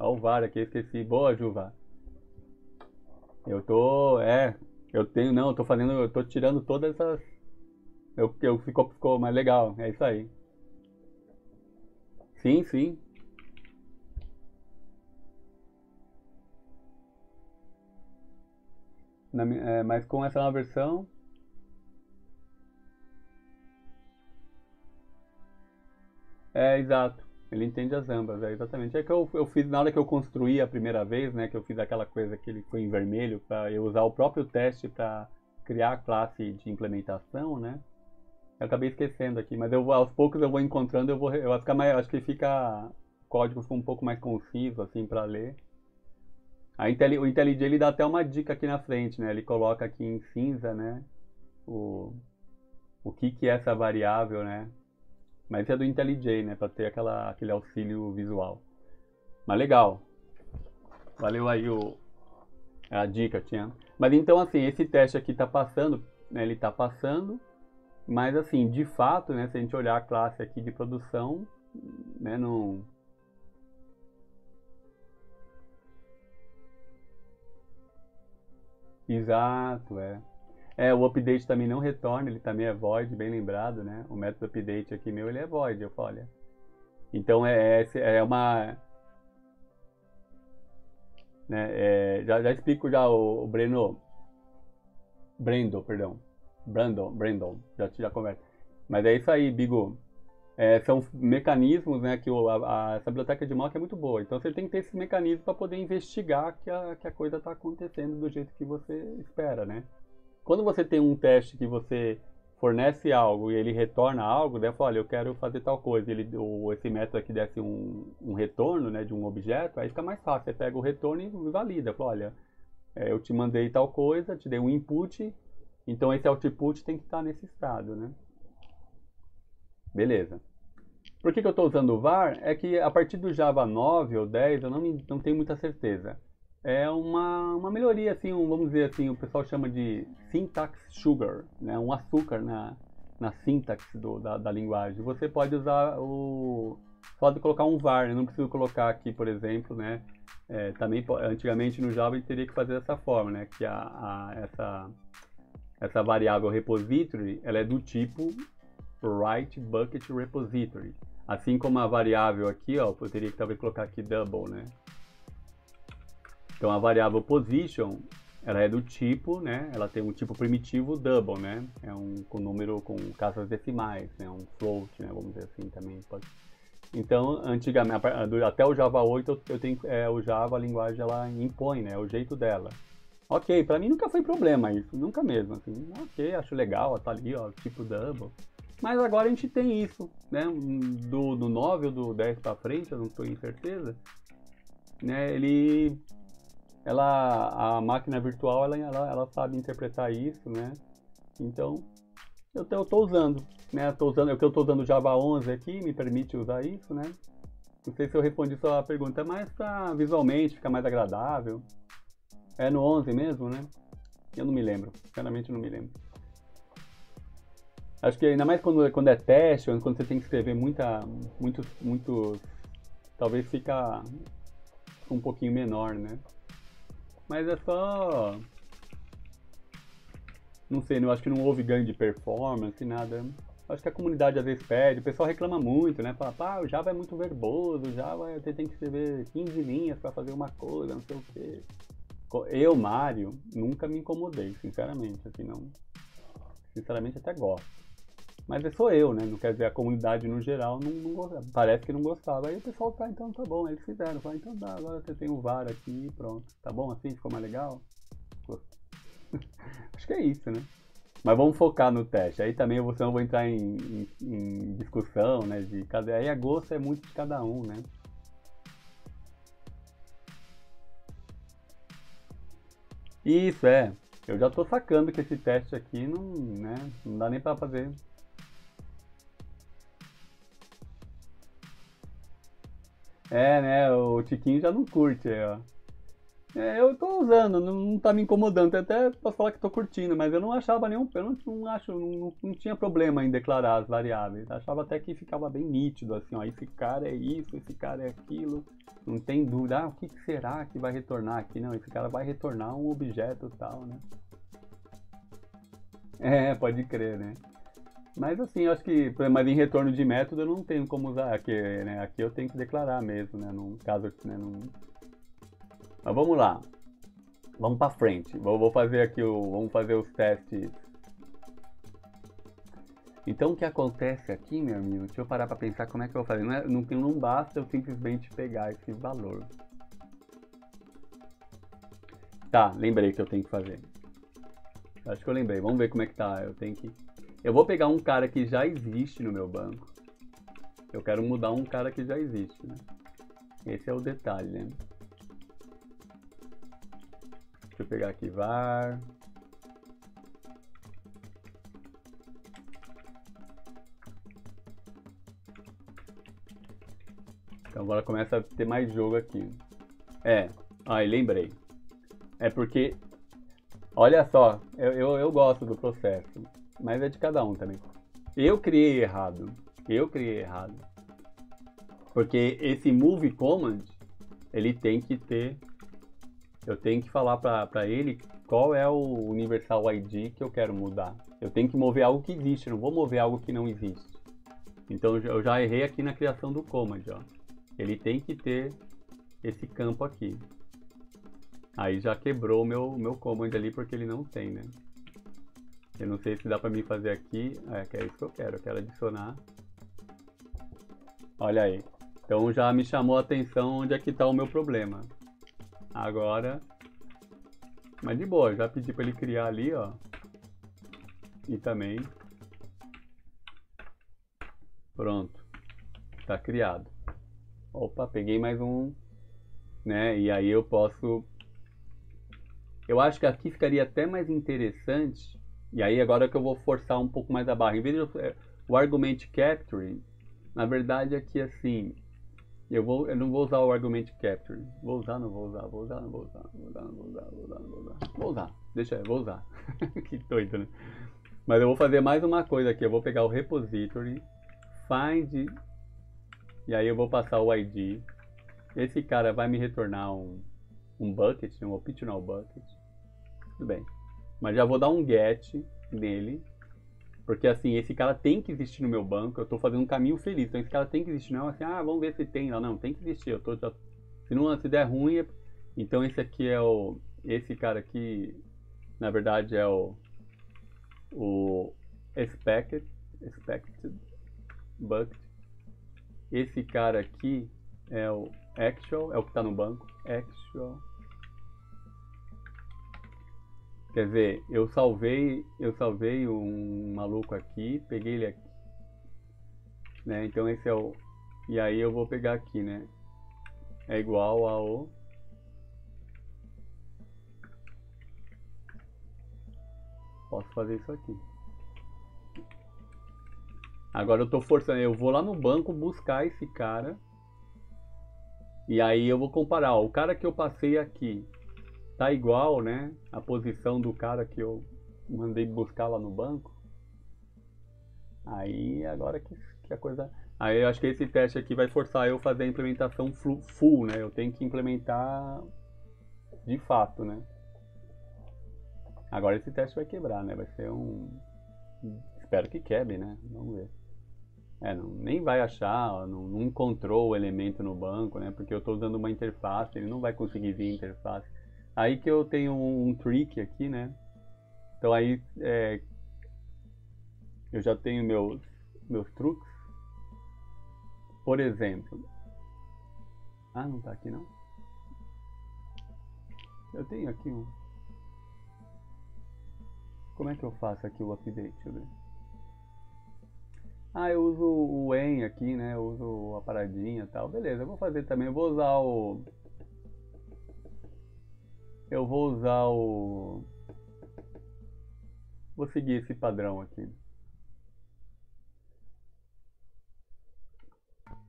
Olha o V A R aqui, esqueci. Boa, Juva. Eu tô... É, eu tenho... Não, eu tô fazendo... Eu tô tirando todas essas... Eu, eu ficou, ficou mais legal. É isso aí. Sim, sim. Na, é, mas com essa nova versão... É, exato. Ele entende as ambas, é exatamente. É que eu, eu fiz na hora que eu construí a primeira vez, né? Que eu fiz aquela coisa que ele ficou em vermelho para eu usar o próprio teste para criar a classe de implementação, né? Eu acabei esquecendo aqui, mas eu, aos poucos eu vou encontrando, eu vou, eu vou ficar mais, acho que fica código um pouco mais conciso assim para ler. A Intelli, o IntelliJ ele dá até uma dica aqui na frente, né? Ele coloca aqui em cinza, né? O o que que é essa variável, né? Mas isso é do IntelliJ, né? Pra ter aquela, aquele auxílio visual. Mas legal. Valeu aí o, a dica, tinha. Mas então, assim, esse teste aqui tá passando, né? Ele tá passando. Mas, assim, de fato, né? Se a gente olhar a classe aqui de produção, né? Não... Exato, é. É, o update também não retorna, ele também é void, bem lembrado, né? O método update aqui meu, ele é void, eu falo, olha. Então, é, é uma... Né? É, já, já explico já o, o Breno, Brendo, perdão, Brandon, Brandon, já, já conversa. Mas é isso aí, Bigo. É, são mecanismos, né, que o, a, a, essa biblioteca de mock é muito boa. Então você tem que ter esse mecanismo para poder investigar que a, que a coisa está acontecendo do jeito que você espera, né? Quando você tem um teste que você fornece algo e ele retorna algo, né, fala, olha, eu quero fazer tal coisa, ele, ou esse método aqui desse um, um retorno, né, de um objeto, aí fica mais fácil, você pega o retorno e valida, fala, olha, é, eu te mandei tal coisa, te dei um input, então esse output tem que estar nesse estado, né? Beleza. Por que que eu estou usando o var? É que a partir do Java nove ou dez, eu não, me, não tenho muita certeza. É uma, uma melhoria, assim, um, vamos dizer assim, o pessoal chama de syntax sugar, né? Um açúcar na, na sintaxe do, da, da linguagem. Você pode usar o... só de colocar um var, né? Não preciso colocar aqui, por exemplo, né? É, também, antigamente no Java, a gente teria que fazer dessa forma, né? Que a, a, essa, essa variável repository, ela é do tipo... write bucket repository, assim como a variável aqui, ó, eu teria que talvez colocar aqui double, né? Então a variável position, ela é do tipo, né? Ela tem um tipo primitivo double, né? É um com número com casas decimais, né? Um float, né? Vamos dizer assim também. Pode... Então antigamente até o Java oito eu tenho é, o Java a linguagem ela impõe, né? O jeito dela. Ok, para mim nunca foi problema isso, nunca mesmo. Assim, ok, acho legal, ó, tá ali, ó, tipo double. Mas agora a gente tem isso, né? Do, do nove ou do dez para frente, eu não estou em certeza, né? Ele, ela, a máquina virtual, ela, ela, ela sabe interpretar isso, né? Então, eu estou usando, né? Estou usando, o que eu estou usando Java onze aqui, me permite usar isso, né? Não sei se eu respondi sua pergunta, mas para visualmente ficar mais agradável. É no onze mesmo, né? Eu não me lembro, sinceramente não me lembro. Acho que ainda mais quando, quando é teste, ou quando você tem que escrever muita, muito, muito, talvez fica um pouquinho menor, né? Mas é só, não sei, eu acho que não houve ganho de performance, nada. Acho que a comunidade às vezes pede, o pessoal reclama muito, né? Fala, pá, o Java é muito verboso, o Java você tem que escrever quinze linhas para fazer uma coisa, não sei o quê. Eu, Mário, nunca me incomodei, sinceramente, assim, não. Sinceramente até gosto. Mas é só eu, né? Não quer dizer, a comunidade no geral não, não gostava. Parece que não gostava. Aí o pessoal tá, então tá bom. Aí eles fizeram. Falaram, então tá, agora você tem um var aqui, pronto. Tá bom assim? Ficou mais legal? Acho que é isso, né? Mas vamos focar no teste. Aí também eu, senão eu vou entrar em, em, em discussão, né? De cada... Aí a gosto é muito de cada um, né? Isso, é. Eu já tô sacando que esse teste aqui não, né, não dá nem para fazer. É, né, o Tiquinho já não curte, ó. É, eu tô usando, não, não tá me incomodando, eu até posso falar que tô curtindo, mas eu não achava nenhum, eu não, não acho, não, não tinha problema em declarar as variáveis. Eu achava até que ficava bem nítido, assim, ó, esse cara é isso, esse cara é aquilo, não tem dúvida, ah, o que será que vai retornar aqui? Não, esse cara vai retornar um objeto tal, né? É, pode crer, né? Mas assim, eu acho que, mas em retorno de método eu não tenho como usar, aqui, né? Aqui eu tenho que declarar mesmo, né, no caso, né, não... Mas vamos lá, vamos para frente. Vou, vou fazer aqui o, vamos fazer os testes. Então o que acontece aqui, meu amigo? Deixa eu parar para pensar como é que eu vou fazer. Não, é, não, não basta eu simplesmente pegar esse valor. Tá, lembrei que eu tenho que fazer. Acho que eu lembrei. Vamos ver como é que tá. Eu tenho que, eu vou pegar um cara que já existe no meu banco. Eu quero mudar um cara que já existe, né? Esse é o detalhe, né? Deixa eu pegar aqui var. Então agora começa a ter mais jogo aqui. É, aí lembrei. É porque, olha só, eu, eu, eu gosto do processo, mas é de cada um também. Eu criei errado, eu criei errado. Porque esse move command, ele tem que ter... Eu tenho que falar para ele qual é o universal I D que eu quero mudar. Eu tenho que mover algo que existe, eu não vou mover algo que não existe. Então eu já errei aqui na criação do command, ó. Ele tem que ter esse campo aqui. Aí já quebrou o meu, meu command ali, porque ele não tem, né? Eu não sei se dá pra mim fazer aqui. É, que é isso que eu quero. Eu quero adicionar. Olha aí. Então já me chamou a atenção onde é que tá o meu problema. Agora... Mas de boa, já pedi pra ele criar ali, ó. E também... Pronto. Tá criado. Opa, peguei mais um... Né? E aí eu posso... Eu acho que aqui ficaria até mais interessante... E aí agora que eu vou forçar um pouco mais a barra. Em vez de eu, o argument capture, na verdade aqui assim, eu, vou, eu não vou usar o argument capture. Vou usar, não vou usar, vou usar, não vou usar, vou usar, não vou usar, vou usar, não vou usar. Vou usar, deixa eu, vou usar. Que doido, né? Mas eu vou fazer mais uma coisa aqui, eu vou pegar o repository, find, e aí eu vou passar o I D. Esse cara vai me retornar um, um bucket, um optional bucket. Tudo bem. Mas já vou dar um get nele, porque assim, esse cara tem que existir no meu banco, eu tô fazendo um caminho feliz, então esse cara tem que existir, não assim, ah, vamos ver se tem, não, não, tem que existir, eu tô já, se não, se der ruim, é... então esse aqui é o, esse cara aqui, na verdade é o, o expected, expected, bucket, esse cara aqui é o actual, é o que tá no banco, actual. Quer dizer, eu salvei, eu salvei um maluco aqui, peguei ele aqui, né, então esse é o, e aí eu vou pegar aqui, né, é igual ao, posso fazer isso aqui. Agora eu tô forçando, eu vou lá no banco buscar esse cara, e aí eu vou comparar, ó, o cara que eu passei aqui, tá igual, né, a posição do cara que eu mandei buscar lá no banco. Aí agora que, que a coisa... Aí eu acho que esse teste aqui vai forçar eu fazer a implementação full, né, eu tenho que implementar de fato, né. Agora esse teste vai quebrar, né, vai ser um... Espero que quebre, né, vamos ver. É, não, nem vai achar, ó, não, não encontrou o elemento no banco, né, porque eu tô usando uma interface, ele não vai conseguir ver a interface. Aí que eu tenho um, um trick aqui, né? Então aí é, eu já tenho meus, meus truques. Por exemplo... Ah, não tá aqui não? Eu tenho aqui um... Como é que eu faço aqui o update? Deixa eu ver. Ah, eu uso o en aqui, né? Eu uso a paradinha e tal. Beleza, eu vou fazer também. Eu vou usar o... Eu vou usar o... Vou seguir esse padrão aqui.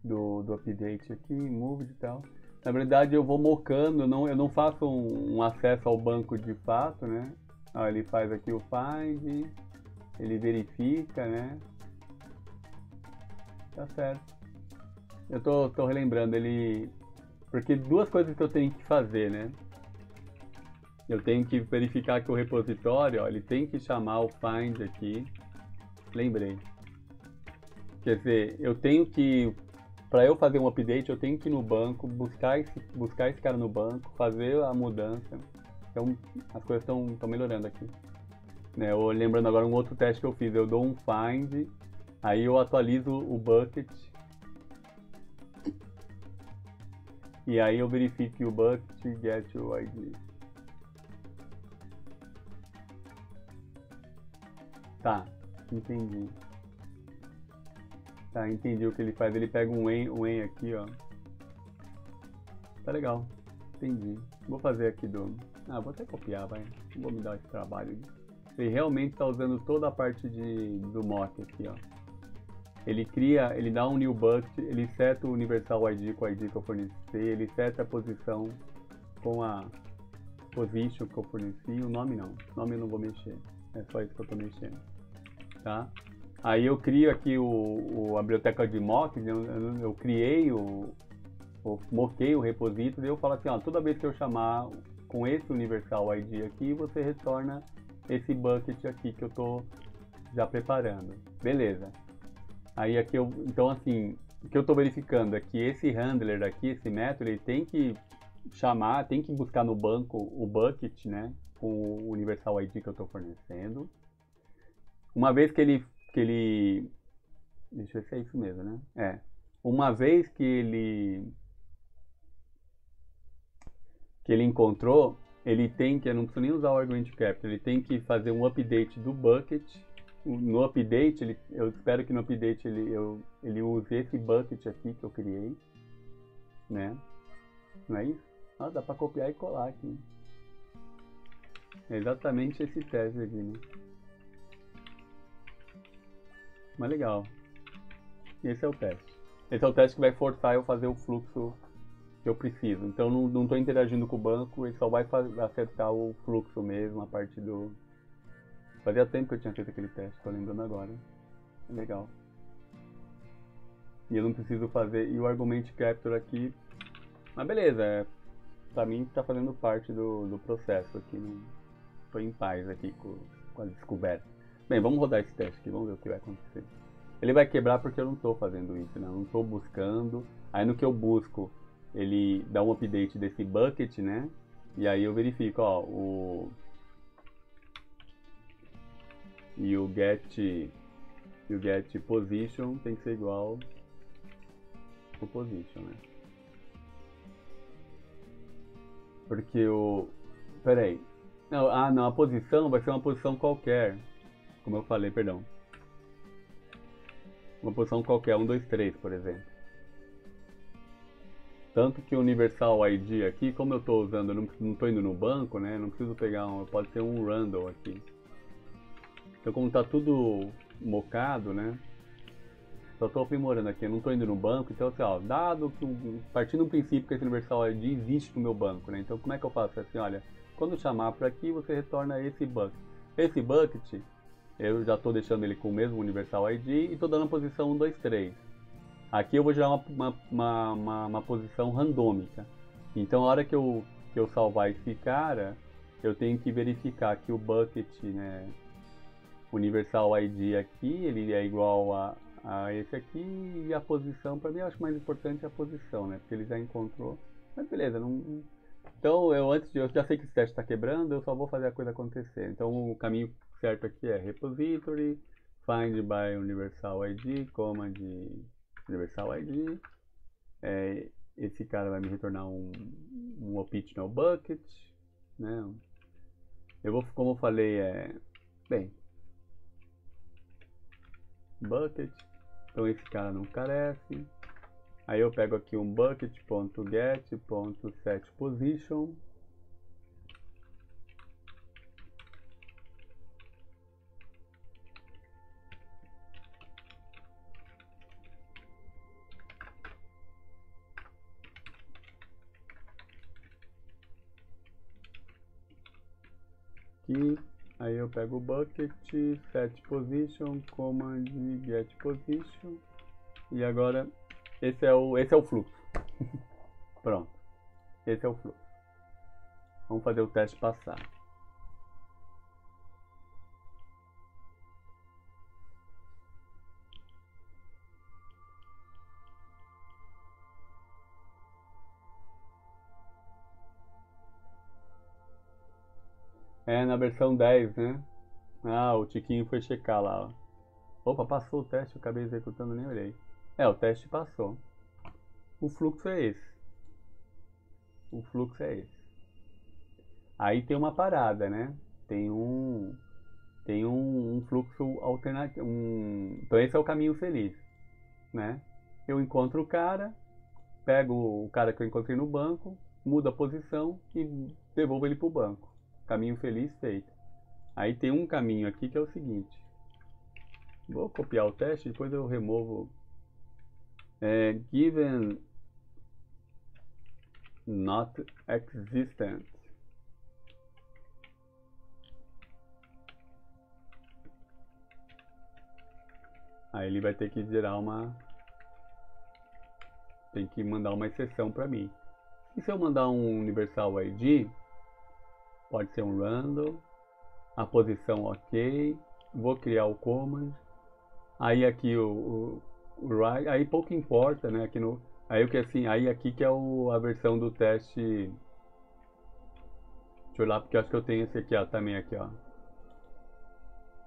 Do, do update aqui, move e tal. Na verdade eu vou mocando, não, eu não faço um, um acesso ao banco de fato, né? Ah, ele faz aqui o find, ele verifica, né? Tá certo. Eu tô, tô relembrando, ele... Porque duas coisas que eu tenho que fazer, né? Eu tenho que verificar que o repositório, ó, ele tem que chamar o find aqui. Lembrei. Quer dizer, eu tenho que, para eu fazer um update, eu tenho que ir no banco, buscar esse, buscar esse cara no banco, fazer a mudança. Então, as coisas estão melhorando aqui. Né, eu, lembrando agora um outro teste que eu fiz, eu dou um find, aí eu atualizo o bucket. E aí eu verifico o bucket get o I D. Tá, entendi. Tá, entendi o que ele faz. Ele pega um en, um en aqui, ó. Tá legal. Entendi. Vou fazer aqui do... Ah, vou até copiar, vai. Não vou me dar esse trabalho. Ele realmente tá usando toda a parte de, do mock aqui, ó. Ele cria, ele dá um new bucket, ele seta o universal I D com o I D que eu forneci, ele seta a posição com a position que eu forneci, o nome não. O nome eu não vou mexer. É só isso que eu tô mexendo. Tá? Aí eu crio aqui o, o, a biblioteca de mock, eu, eu, eu criei, o, o, moquei o repository, eu falo assim, ó, toda vez que eu chamar com esse universal I D aqui, você retorna esse bucket aqui que eu tô já preparando. Beleza. Aí aqui eu, então assim, o que eu tô verificando é que esse handler aqui, esse método, ele tem que chamar, tem que buscar no banco o bucket, né, com o Universal I D que eu estou fornecendo. Uma vez que ele, que ele... Deixa eu ver se é isso mesmo, né? É. Uma vez que ele... que ele encontrou, ele tem que... Eu não preciso nem usar o argument capture, ele tem que fazer um update do bucket. No update, ele, eu espero que no update ele, eu, ele use esse bucket aqui que eu criei, né? Não é isso? Ah, dá pra copiar e colar aqui. É exatamente esse teste aqui, né? Mas legal. Esse é o teste. Esse é o teste que vai forçar eu fazer o fluxo que eu preciso. Então eu não estou interagindo com o banco, ele só vai acertar o fluxo mesmo a partir do... Fazia tempo que eu tinha feito aquele teste, tô lembrando agora. Legal. E eu não preciso fazer... E o argument capture aqui... Mas beleza, é, pra mim tá fazendo parte do, do processo aqui. Não, tô em paz aqui com, com a descoberta. Bem, vamos rodar esse teste aqui, vamos ver o que vai acontecer. Ele vai quebrar porque eu não tô fazendo isso, né? Eu não tô buscando. Aí no que eu busco, ele dá um update desse bucket, né? E aí eu verifico, ó, o... E o get, e o get position tem que ser igual ao position, né? Porque o... Peraí. Não, ah, não. A posição vai ser uma posição qualquer. Como eu falei, perdão. Uma posição qualquer. um, dois, três, por exemplo. Tanto que o Universal I D aqui, como eu estou usando, eu não, não tô indo no banco, né? Não preciso pegar um... Pode ser um random aqui. Então, como tá tudo mocado, né? Só tô aprimorando aqui, eu não tô indo no banco, então assim, ó, dado que, partindo do princípio que esse Universal I D existe no meu banco, né? Então como é que eu faço? Assim, olha, quando eu chamar para aqui, você retorna esse bucket. Esse bucket, eu já tô deixando ele com o mesmo Universal I D e tô dando a posição um, dois, três. Aqui eu vou gerar uma, uma, uma, uma, uma posição randômica. Então a hora que eu, que eu salvar esse cara, eu tenho que verificar que o bucket, né? Universal I D aqui, ele é igual a, a esse aqui, e a posição, para mim, eu acho mais importante a posição, né? Porque ele já encontrou, mas beleza, não... Então, eu antes de, eu já sei que esse teste está quebrando, eu só vou fazer a coisa acontecer. Então, o caminho certo aqui é repository, find by Universal I D, comma de Universal I D, é, esse cara vai me retornar um, um optional bucket, né? Eu vou, como eu falei, é... Bem... bucket, então esse cara não carece. Aí eu pego aqui um bucket.get.setPosition, e aí eu pego o bucket, setPosition, command getPosition. E agora, esse é o, esse é o fluxo. Pronto. Esse é o fluxo. Vamos fazer o teste passar. É, na versão dez, né? Ah, o Tiquinho foi checar lá, ó. Opa, passou o teste, eu acabei executando, nem olhei. É, o teste passou. O fluxo é esse. O fluxo é esse. Aí tem uma parada, né? Tem um... Tem um, um fluxo alternativo. Um, então esse é o caminho feliz, né? Eu encontro o cara, pego o cara que eu encontrei no banco, mudo a posição e devolvo ele pro banco. Caminho feliz feito. Aí tem um caminho aqui que é o seguinte. Vou copiar o teste, depois eu removo. É, given not existent. Aí ele vai ter que gerar uma... Tem que mandar uma exceção para mim. E se eu mandar um Universal I D... Pode ser um random, a posição ok, vou criar o command, aí aqui o, o, o right, aí pouco importa, né? Aqui no, Aí o que assim, aí aqui que é o, a versão do teste. Deixa eu olhar, porque eu acho que eu tenho esse aqui, ó, também aqui, ó.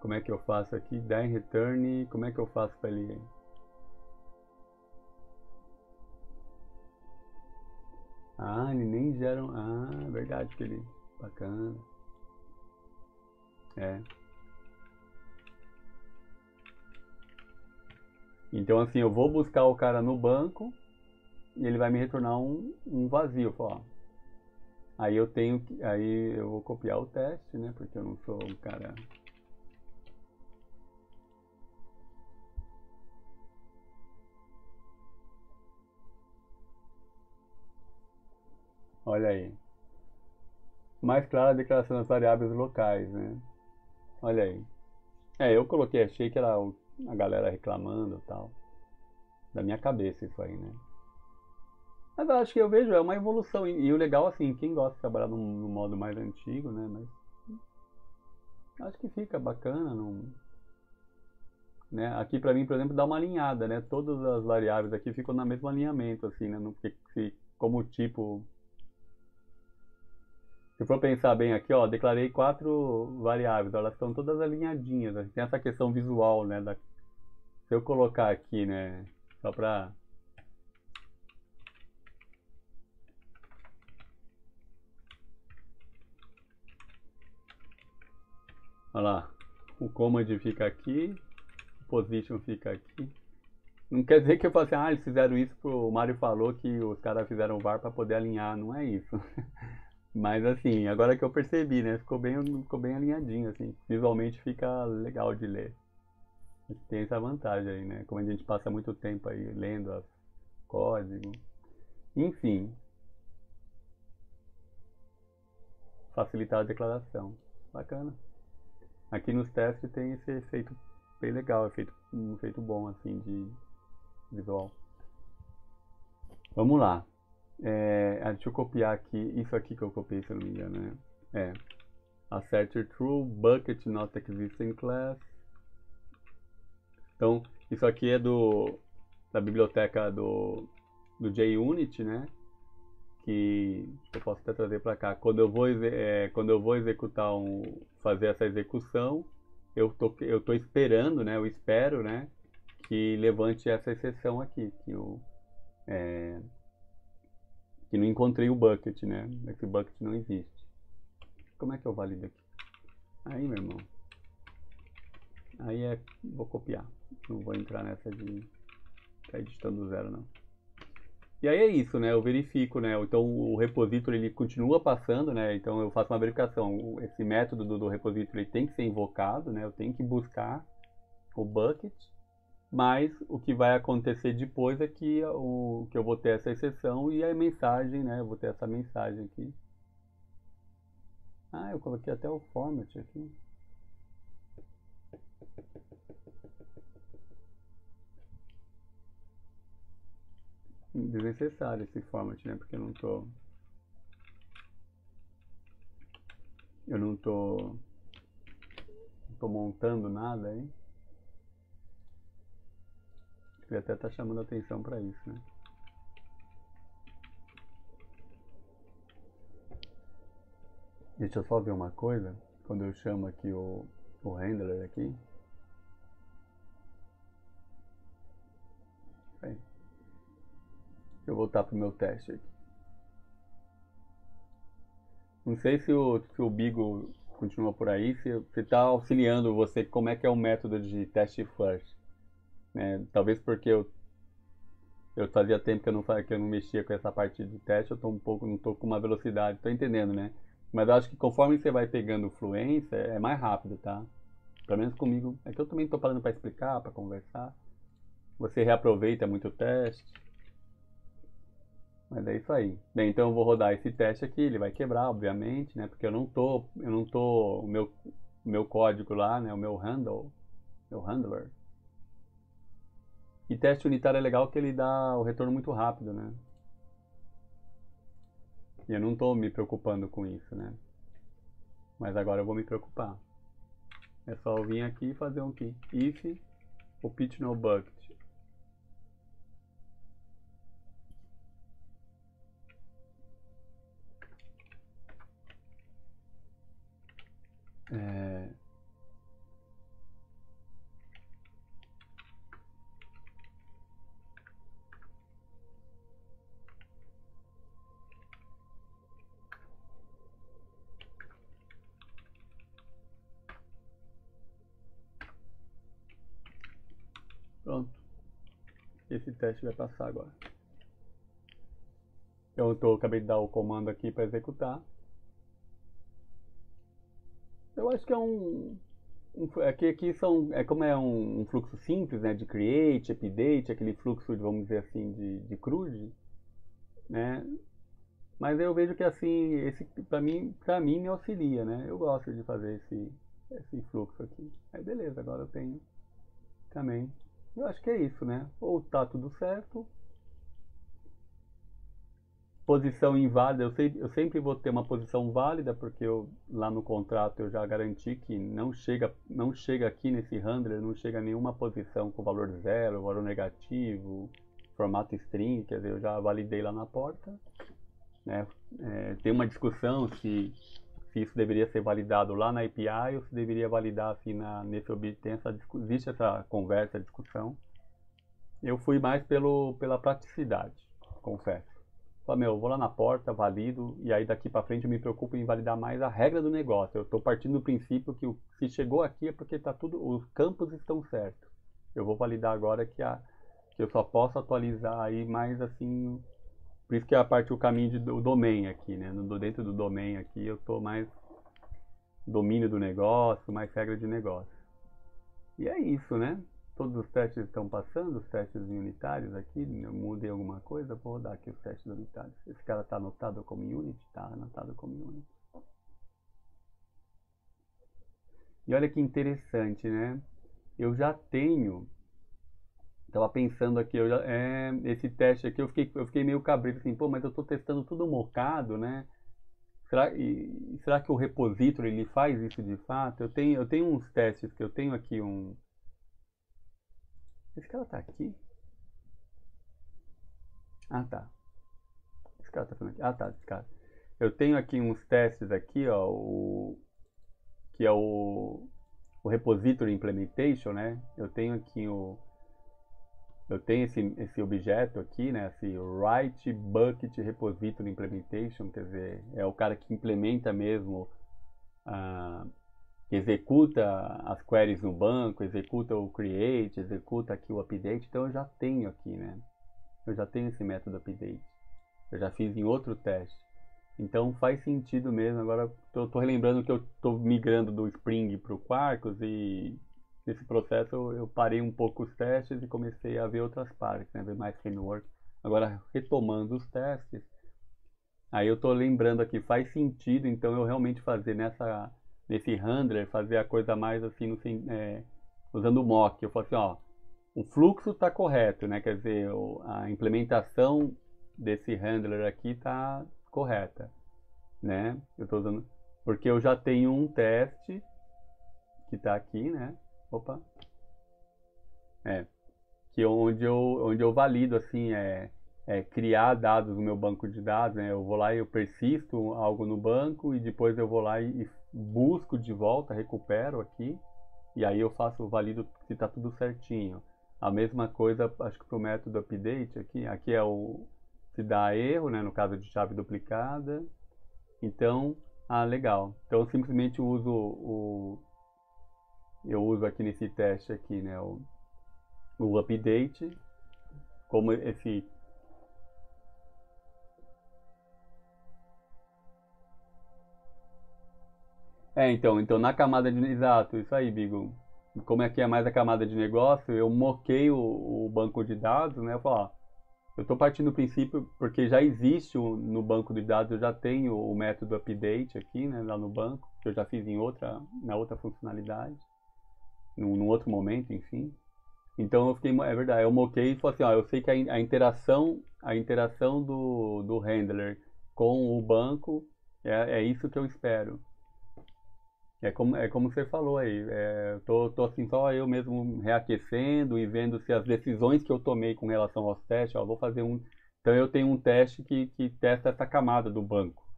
Como é que eu faço aqui? Dar em return, como é que eu faço pra ele? Ah, ele nem gera. Ah, verdade que ele. Bacana. É. Então assim, eu vou buscar o cara no banco e ele vai me retornar um, um vazio, ó. Aí eu tenho que, aí eu vou copiar o teste, né? Porque eu não sou um cara. Olha aí. Mais clara a declaração das variáveis locais, né? Olha aí. É, eu coloquei, achei que era o a galera reclamando e tal. Da minha cabeça isso aí, né? Mas eu acho que eu vejo, é uma evolução. E o legal, assim, quem gosta de trabalhar num, num modo mais antigo, né? Mas acho que fica bacana. Num, né? Aqui pra mim, por exemplo, dá uma alinhada, né? Todas as variáveis aqui ficam no mesmo alinhamento, assim, né? Não, porque, se, como tipo... Se for pensar bem aqui, ó, declarei quatro variáveis, elas estão todas alinhadinhas. Tem essa questão visual, né? Da... Se eu colocar aqui, né? Só pra... Olha lá. O command fica aqui. O position fica aqui. Não quer dizer que eu faça assim, ah, eles fizeram isso, pro... o Mário falou que os caras fizeram o var pra poder alinhar. Não é isso. Mas assim, agora que eu percebi, né? Ficou bem, ficou bem alinhadinho, assim. Visualmente fica legal de ler. Tem essa vantagem aí, né? Como a gente passa muito tempo aí lendo as código. Enfim. Facilitar a declaração. Bacana. Aqui nos testes tem esse efeito bem legal, efeito, um efeito bom, assim, de visual. Vamos lá. É, deixa eu copiar aqui, isso aqui que eu copiei, se eu não me engano, né? É. Assert your true, bucket not existing class. Então, isso aqui é do da biblioteca do, do JUnit, né? Que eu posso até trazer para cá. Quando eu vou, é, quando eu vou executar um, fazer essa execução, eu tô, eu tô esperando, né? Eu espero, né? Que levante essa exceção aqui, que o... É, que não encontrei o bucket, né? Esse bucket não existe. Como é que eu valido aqui? Aí, meu irmão. Aí é... Vou copiar. Não vou entrar nessa de... Tá editando zero, não. E aí é isso, né? Eu verifico, né? Então, o repository, ele continua passando, né? Então, eu faço uma verificação. Esse método do, do repository tem que ser invocado, né? Eu tenho que buscar o bucket. Mas o que vai acontecer depois é que, o, que eu vou ter essa exceção e a mensagem, né? Eu vou ter essa mensagem aqui. Ah, eu coloquei até o format aqui. Desnecessário esse format, né? Porque eu não tô... Eu não tô... Não tô montando nada aí. Ele até tá chamando atenção para isso, né? Deixa eu só ver uma coisa. Quando eu chamo aqui o, o handler aqui. Bem, deixa eu voltar pro meu teste aqui. Não sei se o, se o Bigo continua por aí, se, se tá auxiliando você como é que é o método de teste flush. É, talvez porque eu, eu fazia tempo que eu, não, que eu não mexia com essa parte de teste, eu tô um pouco, não estou com uma velocidade, estou entendendo, né? Mas eu acho que conforme você vai pegando fluência, é mais rápido, tá? Pelo menos comigo, é que eu também estou parando para explicar, para conversar. Você reaproveita muito o teste. Mas é isso aí. Bem, então eu vou rodar esse teste aqui, ele vai quebrar, obviamente, né? Porque eu não tô, eu não tô, o meu, meu código lá, né? O meu handle, meu handler. E teste unitário é legal que ele dá o retorno muito rápido, né? E eu não estou me preocupando com isso, né? Mas agora eu vou me preocupar. É só eu vir aqui e fazer um key. If o pitch no bucket. esse teste vai passar agora. Eu tô, acabei de dar o comando aqui para executar. Eu acho que é um... um aqui, aqui são... É como é um, um fluxo simples, né? De create, update, aquele fluxo, de, vamos dizer assim, de, de crude, né? Mas eu vejo que assim, esse, pra, mim, pra mim me auxilia, né? Eu gosto de fazer esse, esse fluxo aqui. Aí beleza, agora eu tenho também. Eu acho que é isso, né? Ou tá tudo certo. Posição inválida, eu, sei, eu sempre vou ter uma posição válida, porque eu, lá no contrato eu já garanti que não chega, não chega aqui nesse handler, não chega nenhuma posição com valor zero, valor negativo, formato string, quer dizer, eu já validei lá na porta. Né? É, tem uma discussão se, se isso deveria ser validado lá na A P I ou se deveria validar assim na, nesse objeto. Tem essa, existe essa conversa, discussão. Eu fui mais pelo, pela praticidade, confesso. Falei, meu, eu vou lá na porta, valido, e aí daqui para frente eu me preocupo em validar mais a regra do negócio. Eu estou partindo do princípio que o, se chegou aqui é porque tá tudo, os campos estão certos. Eu vou validar agora que, a, que eu só posso atualizar aí mais assim... Por isso que é a parte, o caminho do domain aqui, né? No, dentro do domain aqui eu tô mais domínio do negócio, mais regra de negócio. E é isso, né? Todos os testes estão passando, os testes unitários aqui, eu mudei alguma coisa, vou rodar aqui os testes unitários. Esse cara tá anotado como unit? Tá anotado como unit. E olha que interessante, né? Eu já tenho... Estava pensando aqui, eu já, é, esse teste aqui, eu fiquei, eu fiquei meio cabreiro, assim, pô, mas eu estou testando tudo mocado, né? Será, e, será que o repository, ele faz isso de fato? Eu tenho, eu tenho uns testes, que eu tenho aqui um... Esse cara está aqui? Ah, tá. Esse cara está falando aqui. Ah, tá, esse cara. Eu tenho aqui uns testes aqui, ó, o... Que é o... O repository implementation, né? Eu tenho aqui o... Eu tenho esse, esse objeto aqui, né, esse Write Bucket Repository Implementation, quer dizer, é o cara que implementa mesmo, ah, executa as queries no banco, executa o create, executa aqui o update, então eu já tenho aqui, né, eu já tenho esse método update, eu já fiz em outro teste, então faz sentido mesmo. Agora eu tô relembrando que eu tô migrando do Spring para o Quarkus e... Nesse processo eu parei um pouco os testes e comecei a ver outras partes, né? Ver mais framework. Agora retomando os testes, aí eu estou lembrando aqui, faz sentido então eu realmente fazer nessa, nesse handler, fazer a coisa mais assim, no, é, usando o mock. Eu falo assim, ó, o fluxo está correto, né? Quer dizer, a implementação desse handler aqui está correta, né? Eu estou usando, porque eu já tenho um teste que está aqui, né? Opa, é, que onde eu, onde eu valido, assim, é, é criar dados no meu banco de dados, né? Eu vou lá e eu persisto algo no banco e depois eu vou lá e, e busco de volta, recupero aqui e aí eu faço, valido se está tudo certinho. A mesma coisa, acho que para o método update aqui, aqui é o, se dá erro, né? No caso de chave duplicada, então, ah, legal. Então eu simplesmente uso o... Eu uso aqui nesse teste aqui, né, o, o update, como esse... É, então, então na camada de... Exato, isso aí, Bigo. Como aqui é mais a camada de negócio, eu moquei o, o banco de dados, né, eu falo, ó, eu estou partindo do princípio, porque já existe o, no banco de dados, eu já tenho o método update aqui, né, lá no banco, que eu já fiz em outra, na outra funcionalidade. Num, num outro momento, enfim. Então eu fiquei, é verdade, eu moquei e falei assim, ó, eu sei que a, in, a interação, a interação do, do handler com o banco é, é isso que eu espero. É como, é como você falou aí, é, eu tô, tô assim só eu mesmo reaquecendo e vendo se as decisões que eu tomei com relação aos testes, ó, vou fazer um... Então eu tenho um teste que, que testa essa camada do banco.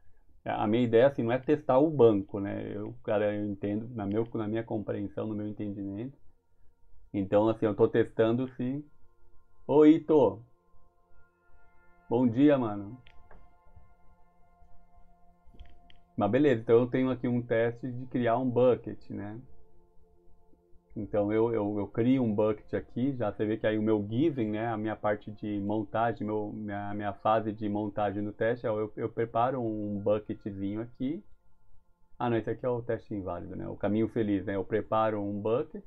A minha ideia, assim, não é testar o banco, né? Eu, cara, eu entendo, na, meu, na minha compreensão, no meu entendimento. Então, assim, eu tô testando se... Ô, Ito! Bom dia, mano! Mas beleza, então eu tenho aqui um teste de criar um bucket, né? Então eu, eu, eu crio um bucket aqui, já você vê que aí o meu giving, né, a minha parte de montagem, meu, minha, minha fase de montagem do teste, eu, eu preparo um bucketzinho aqui. Ah não, esse aqui é o teste inválido, né, o caminho feliz, né, eu preparo um bucket,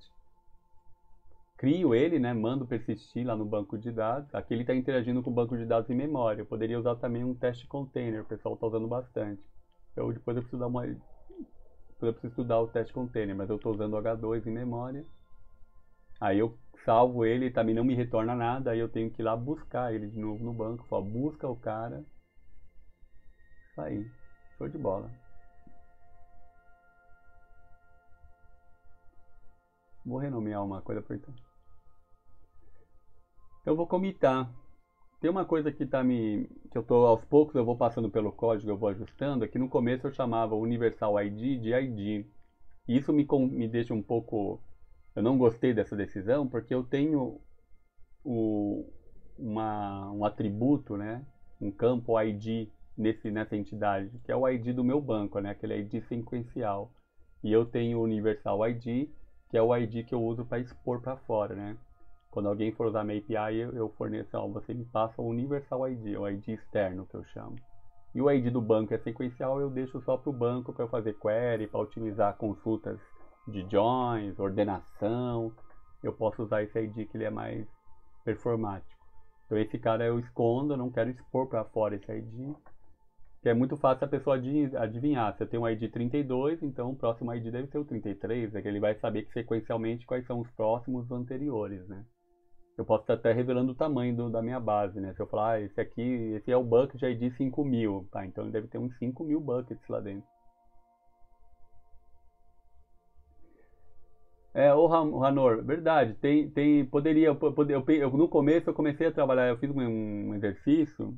crio ele, né, mando persistir lá no banco de dados, aqui ele está interagindo com o banco de dados em memória, eu poderia usar também um teste container, o pessoal está usando bastante. Eu depois eu preciso dar uma... Eu preciso estudar o teste container, mas eu estou usando agá dois em memória. Aí eu salvo ele, também não me retorna nada, aí eu tenho que ir lá buscar ele de novo no banco, só busca o cara. Isso aí, show de bola. Vou renomear uma coisa por então. Eu vou comitar. Tem uma coisa que tá me... que eu tô aos poucos, eu vou passando pelo código, eu vou ajustando, é que no começo eu chamava Universal I D de I D. E isso me, me deixa um pouco... Eu não gostei dessa decisão, porque eu tenho o, uma, um atributo, né? Um campo I D nesse, nessa entidade, que é o I D do meu banco, né? Aquele I D sequencial. E eu tenho o Universal I D, que é o I D que eu uso para expor para fora, né? Quando alguém for usar minha A P I, eu forneço, ó, você me passa o Universal I D, o I D externo que eu chamo. E o I D do banco é sequencial, eu deixo só para o banco para eu fazer query, para otimizar consultas de joins, ordenação. Eu posso usar esse I D que ele é mais performático. Então esse cara eu escondo, eu não quero expor para fora esse I D. Que é muito fácil a pessoa adivinhar. Se eu tenho um I D trinta e dois, então o próximo I D deve ser o trinta e três, é que ele vai saber que sequencialmente quais são os próximos anteriores, né? Eu posso estar até revelando o tamanho do, da minha base, né? Se eu falar, ah, esse aqui, esse é o bucket I D cinco mil, tá? Então ele deve ter uns cinco mil buckets lá dentro. É, ô Hanor, verdade, tem, tem, poderia, poder, eu, eu, no começo eu comecei a trabalhar, eu fiz um, um exercício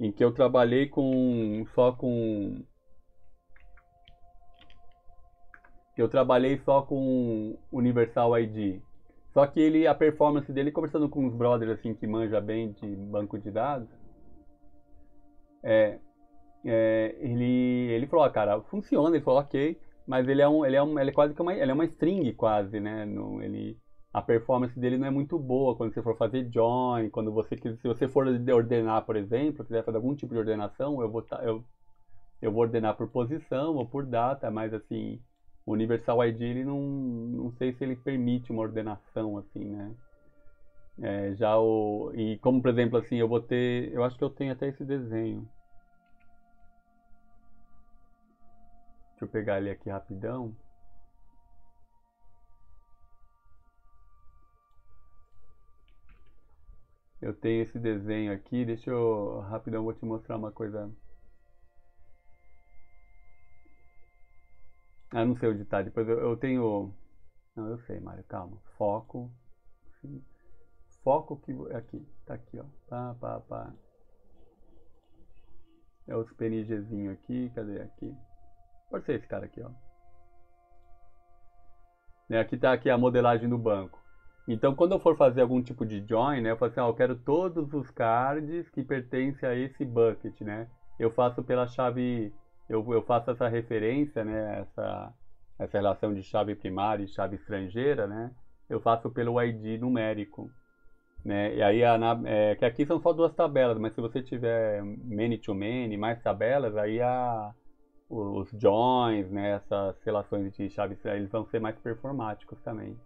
em que eu trabalhei com, só com... Eu trabalhei só com Universal I D. Só que ele, a performance dele, conversando com os brothers assim que manja bem de banco de dados, é, é, ele, ele falou, ah, cara, funciona, ele falou, ok, mas ele é um, ele é um, ele é quase que uma, ele é uma string quase, né? No, ele, a performance dele não é muito boa quando você for fazer join, quando você, se você for ordenar, por exemplo, quiser fazer algum tipo de ordenação, eu vou, eu, eu vou ordenar por posição ou por data, mas assim. O Universal I D, ele não, não sei se ele permite uma ordenação, assim, né? É, já o... E como, por exemplo, assim, eu vou ter... Eu acho que eu tenho até esse desenho. Deixa eu pegar ele aqui rapidão. Eu tenho esse desenho aqui, deixa eu... Rapidão, vou te mostrar uma coisa... Ah, não sei onde tá, depois eu, eu tenho... Não, eu sei, Mário, calma. Foco. Foco que... Aqui, tá aqui, ó. Pá, pá, pá. É os P N Gzinho aqui, cadê aqui? Pode ser esse cara aqui, ó. Né, aqui tá aqui a modelagem do banco. Então, quando eu for fazer algum tipo de join, né, eu falo assim, ó, eu quero todos os cards que pertencem a esse bucket, né? Eu faço pela chave... Eu, eu faço essa referência, né, essa, essa relação de chave primária e chave estrangeira, né, eu faço pelo I D numérico, né, e aí, a, na, é, que aqui são só duas tabelas, mas se você tiver many to many, mais tabelas, aí a, os joins, né, essas relações de chave estrangeira, eles vão ser mais performáticos também,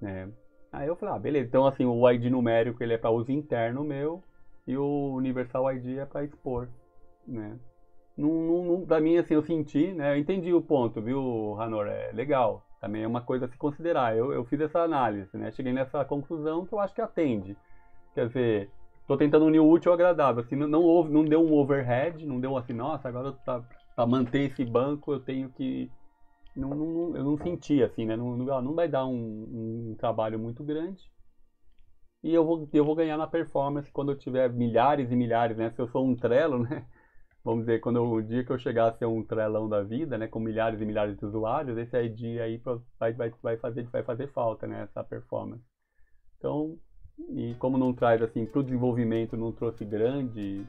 né. Aí eu falo, ah, beleza, então assim, o I D numérico ele é para uso interno meu e o Universal I D é para expor, né. Não, não, não, pra mim, assim, eu senti, né, eu entendi o ponto, viu, Hanor, é legal, também é uma coisa a se considerar, eu, eu fiz essa análise, né, cheguei nessa conclusão que eu acho que atende, quer dizer, tô tentando unir o útil ao agradável, assim, não, não, houve, não deu um overhead, não deu assim, nossa, agora tá, pra manter esse banco eu tenho que, não, não, eu não senti, assim, né, não, não vai dar um, um trabalho muito grande. E eu vou, eu vou ganhar na performance quando eu tiver milhares e milhares, né, se eu sou um Trello, né, vamos dizer, quando eu, o dia que eu chegar a ser um trelão da vida, né, com milhares e milhares de usuários, esse I D aí vai, vai, vai, fazer, vai fazer falta, né, essa performance. Então, e como não traz, assim, para o desenvolvimento não trouxe grande,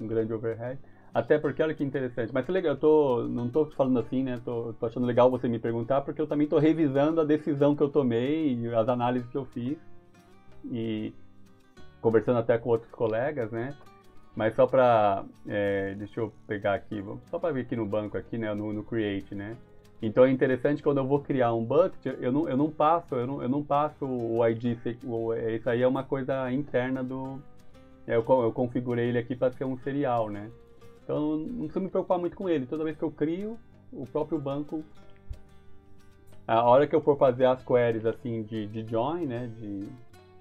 um grande overhead, Até porque, olha que interessante, mas é legal, eu tô, não tô falando assim, né, tô, tô achando legal você me perguntar, porque eu também tô revisando a decisão que eu tomei e as análises que eu fiz, e conversando até com outros colegas, né, mas só para, é, deixa eu pegar aqui, só para ver aqui no banco, aqui, né, no, no Create, né, então é interessante quando eu vou criar um bucket, eu não, eu não passo, eu não, eu não passo o I D, isso aí é uma coisa interna do, eu, eu configurei ele aqui para ser um serial, né. Então, não preciso me preocupar muito com ele. Toda vez que eu crio, o próprio banco... A hora que eu for fazer as queries, assim, de, de join, né? De,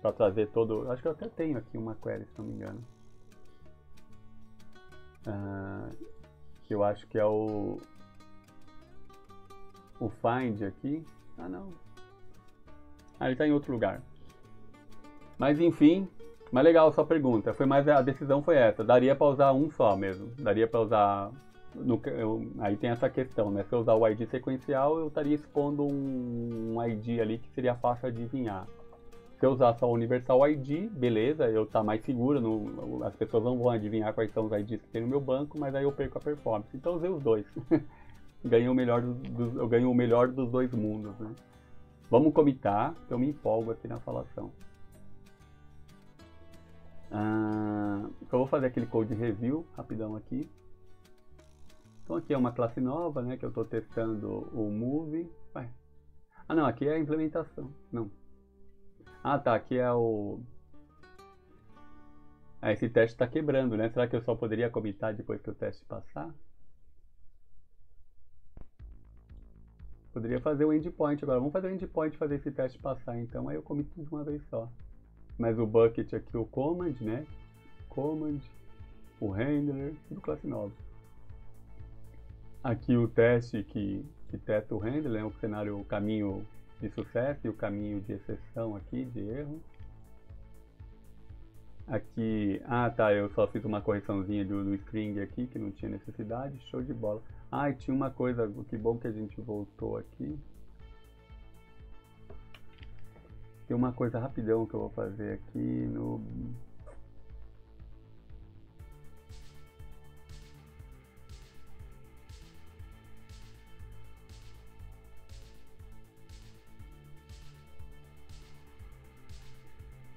pra trazer todo... Acho que eu até tenho aqui uma query, se não me engano. Ah, que eu acho que é o... O find aqui. Ah, não. Ah, ele tá em outro lugar. Mas, enfim... Mas legal sua pergunta, foi mais, a decisão foi essa, daria para usar um só mesmo, daria para usar, no, eu, aí tem essa questão, né, se eu usar o I D sequencial, eu estaria expondo um, um I D ali que seria fácil de adivinhar. Se eu usar só o Universal I D, beleza, eu tá mais seguro, não, as pessoas não vão adivinhar quais são os I Ds que tem no meu banco, mas aí eu perco a performance, então eu usei os dois, ganhei o melhor dos, eu ganho o melhor dos dois mundos, né. Vamos comitar, eu me empolgo aqui na falação. Ah, eu vou fazer aquele code review rapidão aqui. Então aqui é uma classe nova, né, que eu estou testando o move. Ué. Ah não, aqui é a implementação. Não. Ah tá, aqui é o... Ah, esse teste está quebrando, né? Será que eu só poderia comitar depois que o teste passar? Poderia fazer o endpoint agora. Vamos fazer o endpoint, fazer esse teste passar então. Aí eu comito de uma vez só. Mas o bucket aqui, o command, né? Command, o handler, tudo classe nova. Aqui o teste que, que testa o handler, né? O cenário, o caminho de sucesso e o caminho de exceção aqui, de erro. Aqui, ah tá, eu só fiz uma correçãozinha do, do string aqui, que não tinha necessidade, show de bola. Ah, e tinha uma coisa, que bom que a gente voltou aqui. Tem uma coisa rapidão que eu vou fazer aqui no...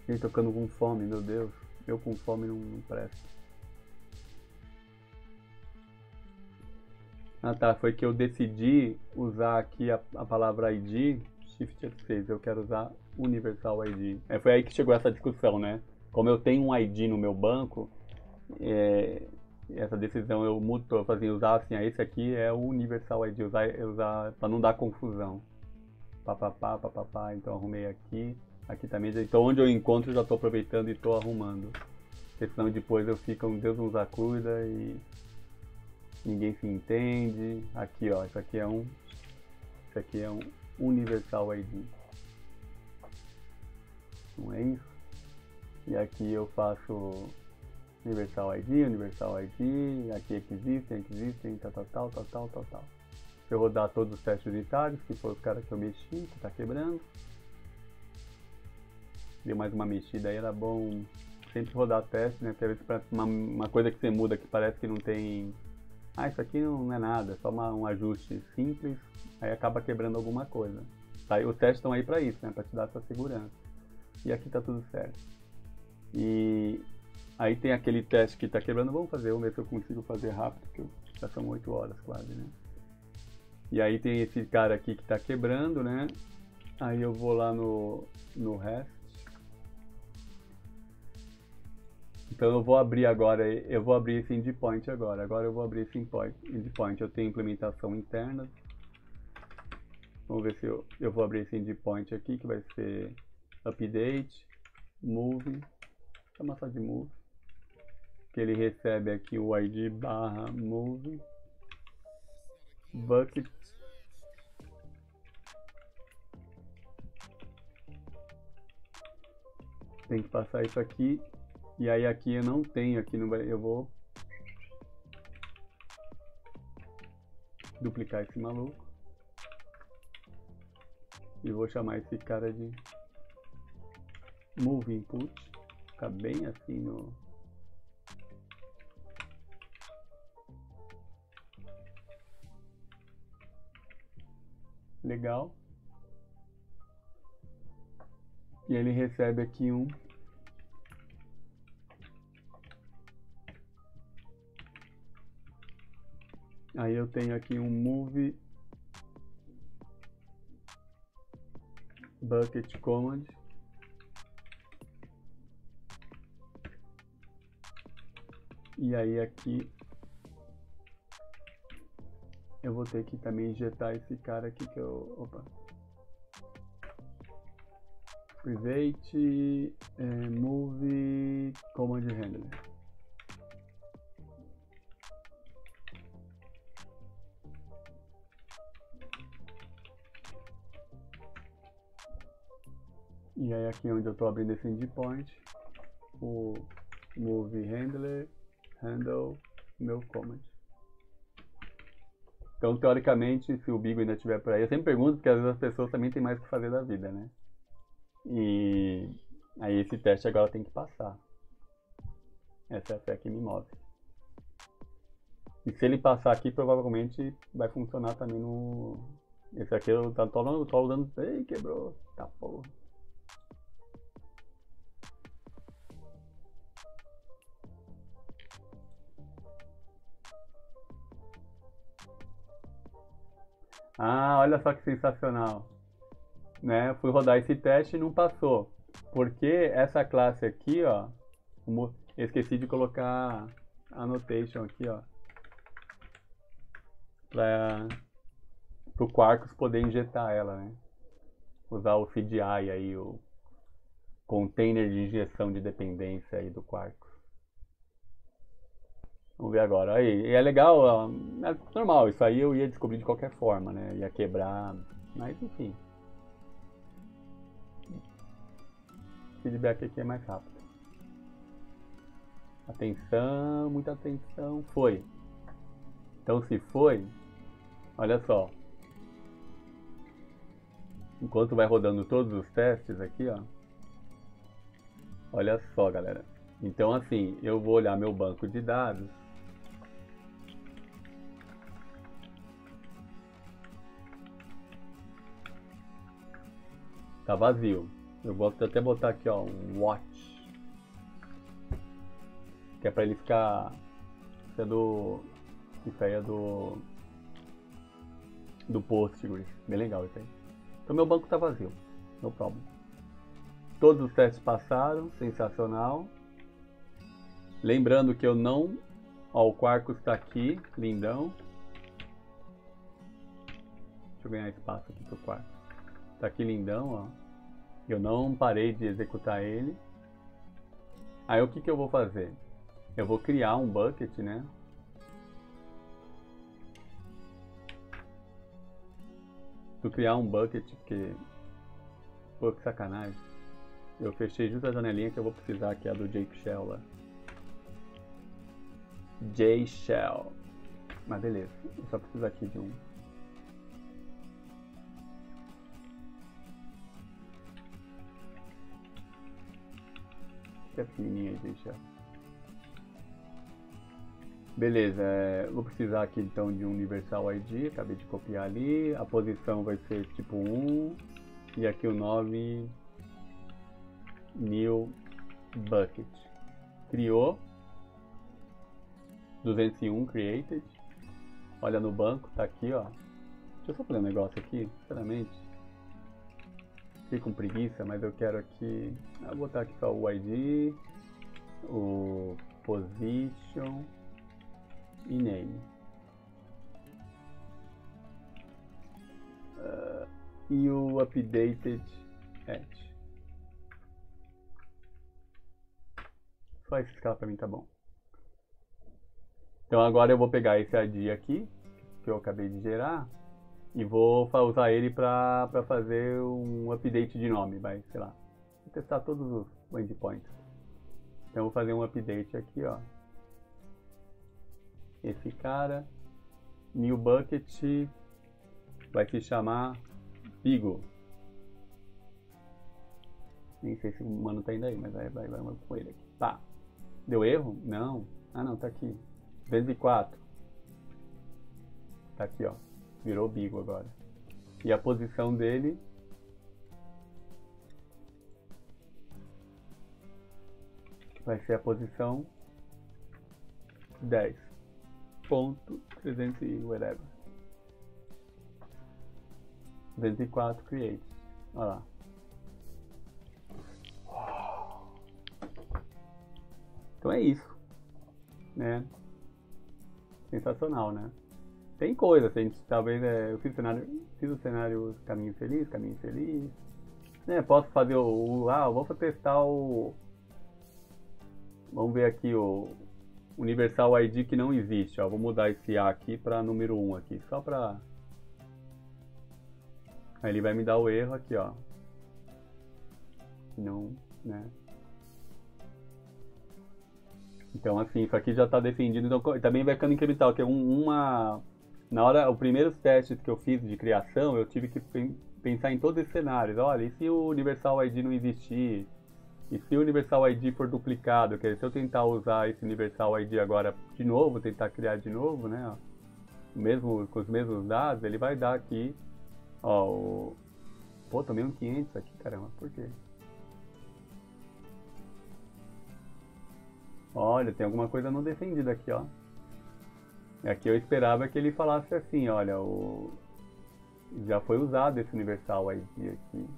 Gente, tô ficando com fome, meu Deus. Eu com fome não, não presto. Ah tá, foi que eu decidi usar aqui a, a palavra I D... Shift F seis, eu quero usar Universal I D. É, foi aí que chegou essa discussão, né? Como eu tenho um I D no meu banco, é, essa decisão eu muto, eu fazia usar assim, ah, esse aqui é o Universal I D, usar, usar para não dar confusão. Papapá, papapá, então arrumei aqui, aqui também. Então onde eu encontro eu já estou aproveitando e estou arrumando. Porque senão depois eu fico, Deus nos acuda e ninguém se entende. Aqui ó, isso aqui é um, isso aqui é um. Universal I D. Não é isso? E aqui eu faço Universal I D, Universal I D, aqui existem, existem, tal, tal, tal, tal, tal, tal, tal. Se eu rodar todos os testes unitários, que foi o cara que eu mexi, que tá quebrando. Deu mais uma mexida aí, era bom sempre rodar teste, né? Porque às vezes parece uma, uma coisa que você muda que parece que não tem... Ah, isso aqui não é nada, é só uma, um ajuste simples. Aí acaba quebrando alguma coisa. Tá, os testes estão aí para isso, né? Para te dar essa segurança. E aqui tá tudo certo. E aí tem aquele teste que tá quebrando. Vamos fazer, vamos ver se eu consigo fazer rápido, porque já são oito horas quase, né? E aí tem esse cara aqui que tá quebrando, né? Aí eu vou lá no, no REST. Então eu vou abrir agora, eu vou abrir esse endpoint agora. Agora eu vou abrir esse endpoint. Eu tenho implementação interna. Vamos ver se eu, eu vou abrir esse endpoint aqui, que vai ser update, move, chama só de move, que ele recebe aqui o I D barra move, bucket, tem que passar isso aqui, e aí aqui eu não tenho, aqui não vai, eu vou duplicar esse maluco. E vou chamar esse cara de move input, fica bem assim no legal. E ele recebe aqui um aí eu tenho aqui um move bucket command e aí aqui eu vou ter que também injetar esse cara aqui que eu opa private eh, move command handler. E aí aqui onde eu estou abrindo esse endpoint, o move handler handle meu command. Então teoricamente, se o Bigo ainda tiver por aí, eu sempre pergunto porque às vezes as pessoas também têm mais o que fazer da vida, né? E aí esse teste agora tem que passar. Essa é a fé que me move. E se ele passar aqui, provavelmente vai funcionar também no... Esse aqui eu tô usando... Ei, quebrou! Tá porra! Ah, olha só que sensacional, né? Fui rodar esse teste e não passou, porque essa classe aqui, ó, esqueci de colocar a annotation aqui, ó, para o Quarkus poder injetar ela, né? Usar o C D I aí, o container de injeção de dependência aí do Quarkus. Vamos ver agora. Aí, é legal, é normal, isso aí eu ia descobrir de qualquer forma, né? Ia quebrar, mas enfim. Feedback aqui é mais rápido. Atenção, muita atenção. Foi. Então se foi, olha só. Enquanto vai rodando todos os testes aqui, ó. Olha só, galera. Então assim, eu vou olhar meu banco de dados. Tá vazio. Eu gosto de até botar aqui, ó, um watch, que é pra ele ficar... Isso é do... Isso aí é do... Do Postgres. Bem legal isso aí. Então meu banco tá vazio. No problem. Todos os testes passaram. Sensacional. Lembrando que eu não... Ó, o Quarkus tá aqui. Lindão. Deixa eu ganhar espaço aqui pro Quarkus. Tá aqui lindão, ó. Eu não parei de executar ele. Aí o que que eu vou fazer? Eu vou criar um bucket, né? Vou criar um bucket porque... Pô, que sacanagem. Eu fechei justo a janelinha que eu vou precisar, que é a do JShell lá. JShell. Mas beleza, eu só preciso aqui de um. É pequenininha, gente. Beleza, é, vou precisar aqui então de um universal I D, acabei de copiar ali, a posição vai ser tipo um e aqui o nome new bucket. Criou duzentos e um created. Olha no banco, tá aqui, ó. Deixa eu só fazer um negócio aqui, sinceramente. Fiquei com preguiça, mas eu quero aqui... Eu vou botar aqui só o I D, o position e name. Uh, e o updated edge. Só esse escala pra mim tá bom. Então agora eu vou pegar esse I D aqui, que eu acabei de gerar. E vou usar ele para fazer um update de nome, vai, sei lá. Vou testar todos os endpoints. Então vou fazer um update aqui, ó. Esse cara, new bucket, vai se chamar Bigo. Nem sei se o mano tá indo aí, mas vai, vai, vai com ele aqui. Tá. Deu erro? Não. Ah não, tá aqui. duzentos e quatro. Tá aqui, ó. Virou Bigo agora. e a posição dele vai ser a posição dez ponto trezentos e whatever, duzentos e quatro create, olha lá. Então é isso, né? Sensacional, né? Tem coisa, a gente talvez, é, eu fiz o cenário, fiz o cenário Caminho Feliz, Caminho Feliz, né? Posso fazer o, o ah, eu vou testar o, vamos ver aqui o Universal I D que não existe, ó, vou mudar esse A aqui para número um aqui, só para, aí ele vai me dar o erro aqui, ó, não, né? Então assim, isso aqui já está defendido, então também vai ficando incremental, que é um, uma... Na hora, os primeiros testes que eu fiz de criação, eu tive que pensar em todos esses cenários. Olha, e se o Universal I D não existir? E se o Universal I D for duplicado? Quer dizer, se eu tentar usar esse Universal I D agora de novo, tentar criar de novo, né? Mesmo, com os mesmos dados, ele vai dar aqui, ó, o... Pô, tomei um quinhentos aqui, caramba, por quê? Olha, tem alguma coisa não defendida aqui, ó. Aqui eu esperava que ele falasse assim, olha, o... já foi usado esse Universal I D aqui.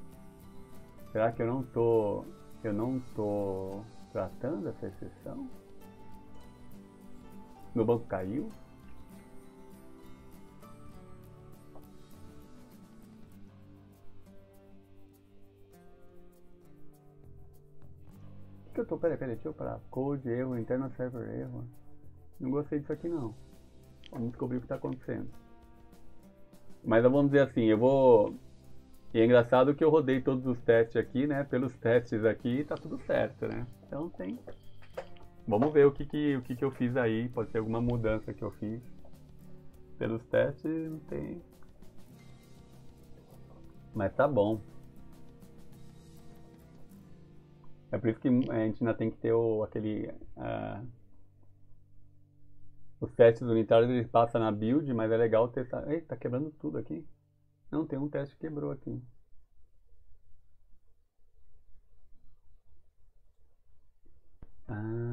Será que eu não tô, eu não tô tratando essa exceção? Meu banco caiu? Eu tô, peraí, peraí, deixa eu parar. Code, erro, internal server, erro. Não gostei disso aqui não. Vamos descobrir o que tá acontecendo. Mas vamos dizer assim, eu vou... E é engraçado que eu rodei todos os testes aqui, né? Pelos testes aqui tá tudo certo, né? Então tem... Vamos ver o que que, o que, que eu fiz aí. Pode ser alguma mudança que eu fiz. Pelos testes não tem... Mas tá bom. É por isso que a gente ainda tem que ter o, aquele... Uh, os testes unitários, eles passam na build, mas é legal testar... Eita, tá quebrando tudo aqui. Não, tem um teste que quebrou aqui. Ah.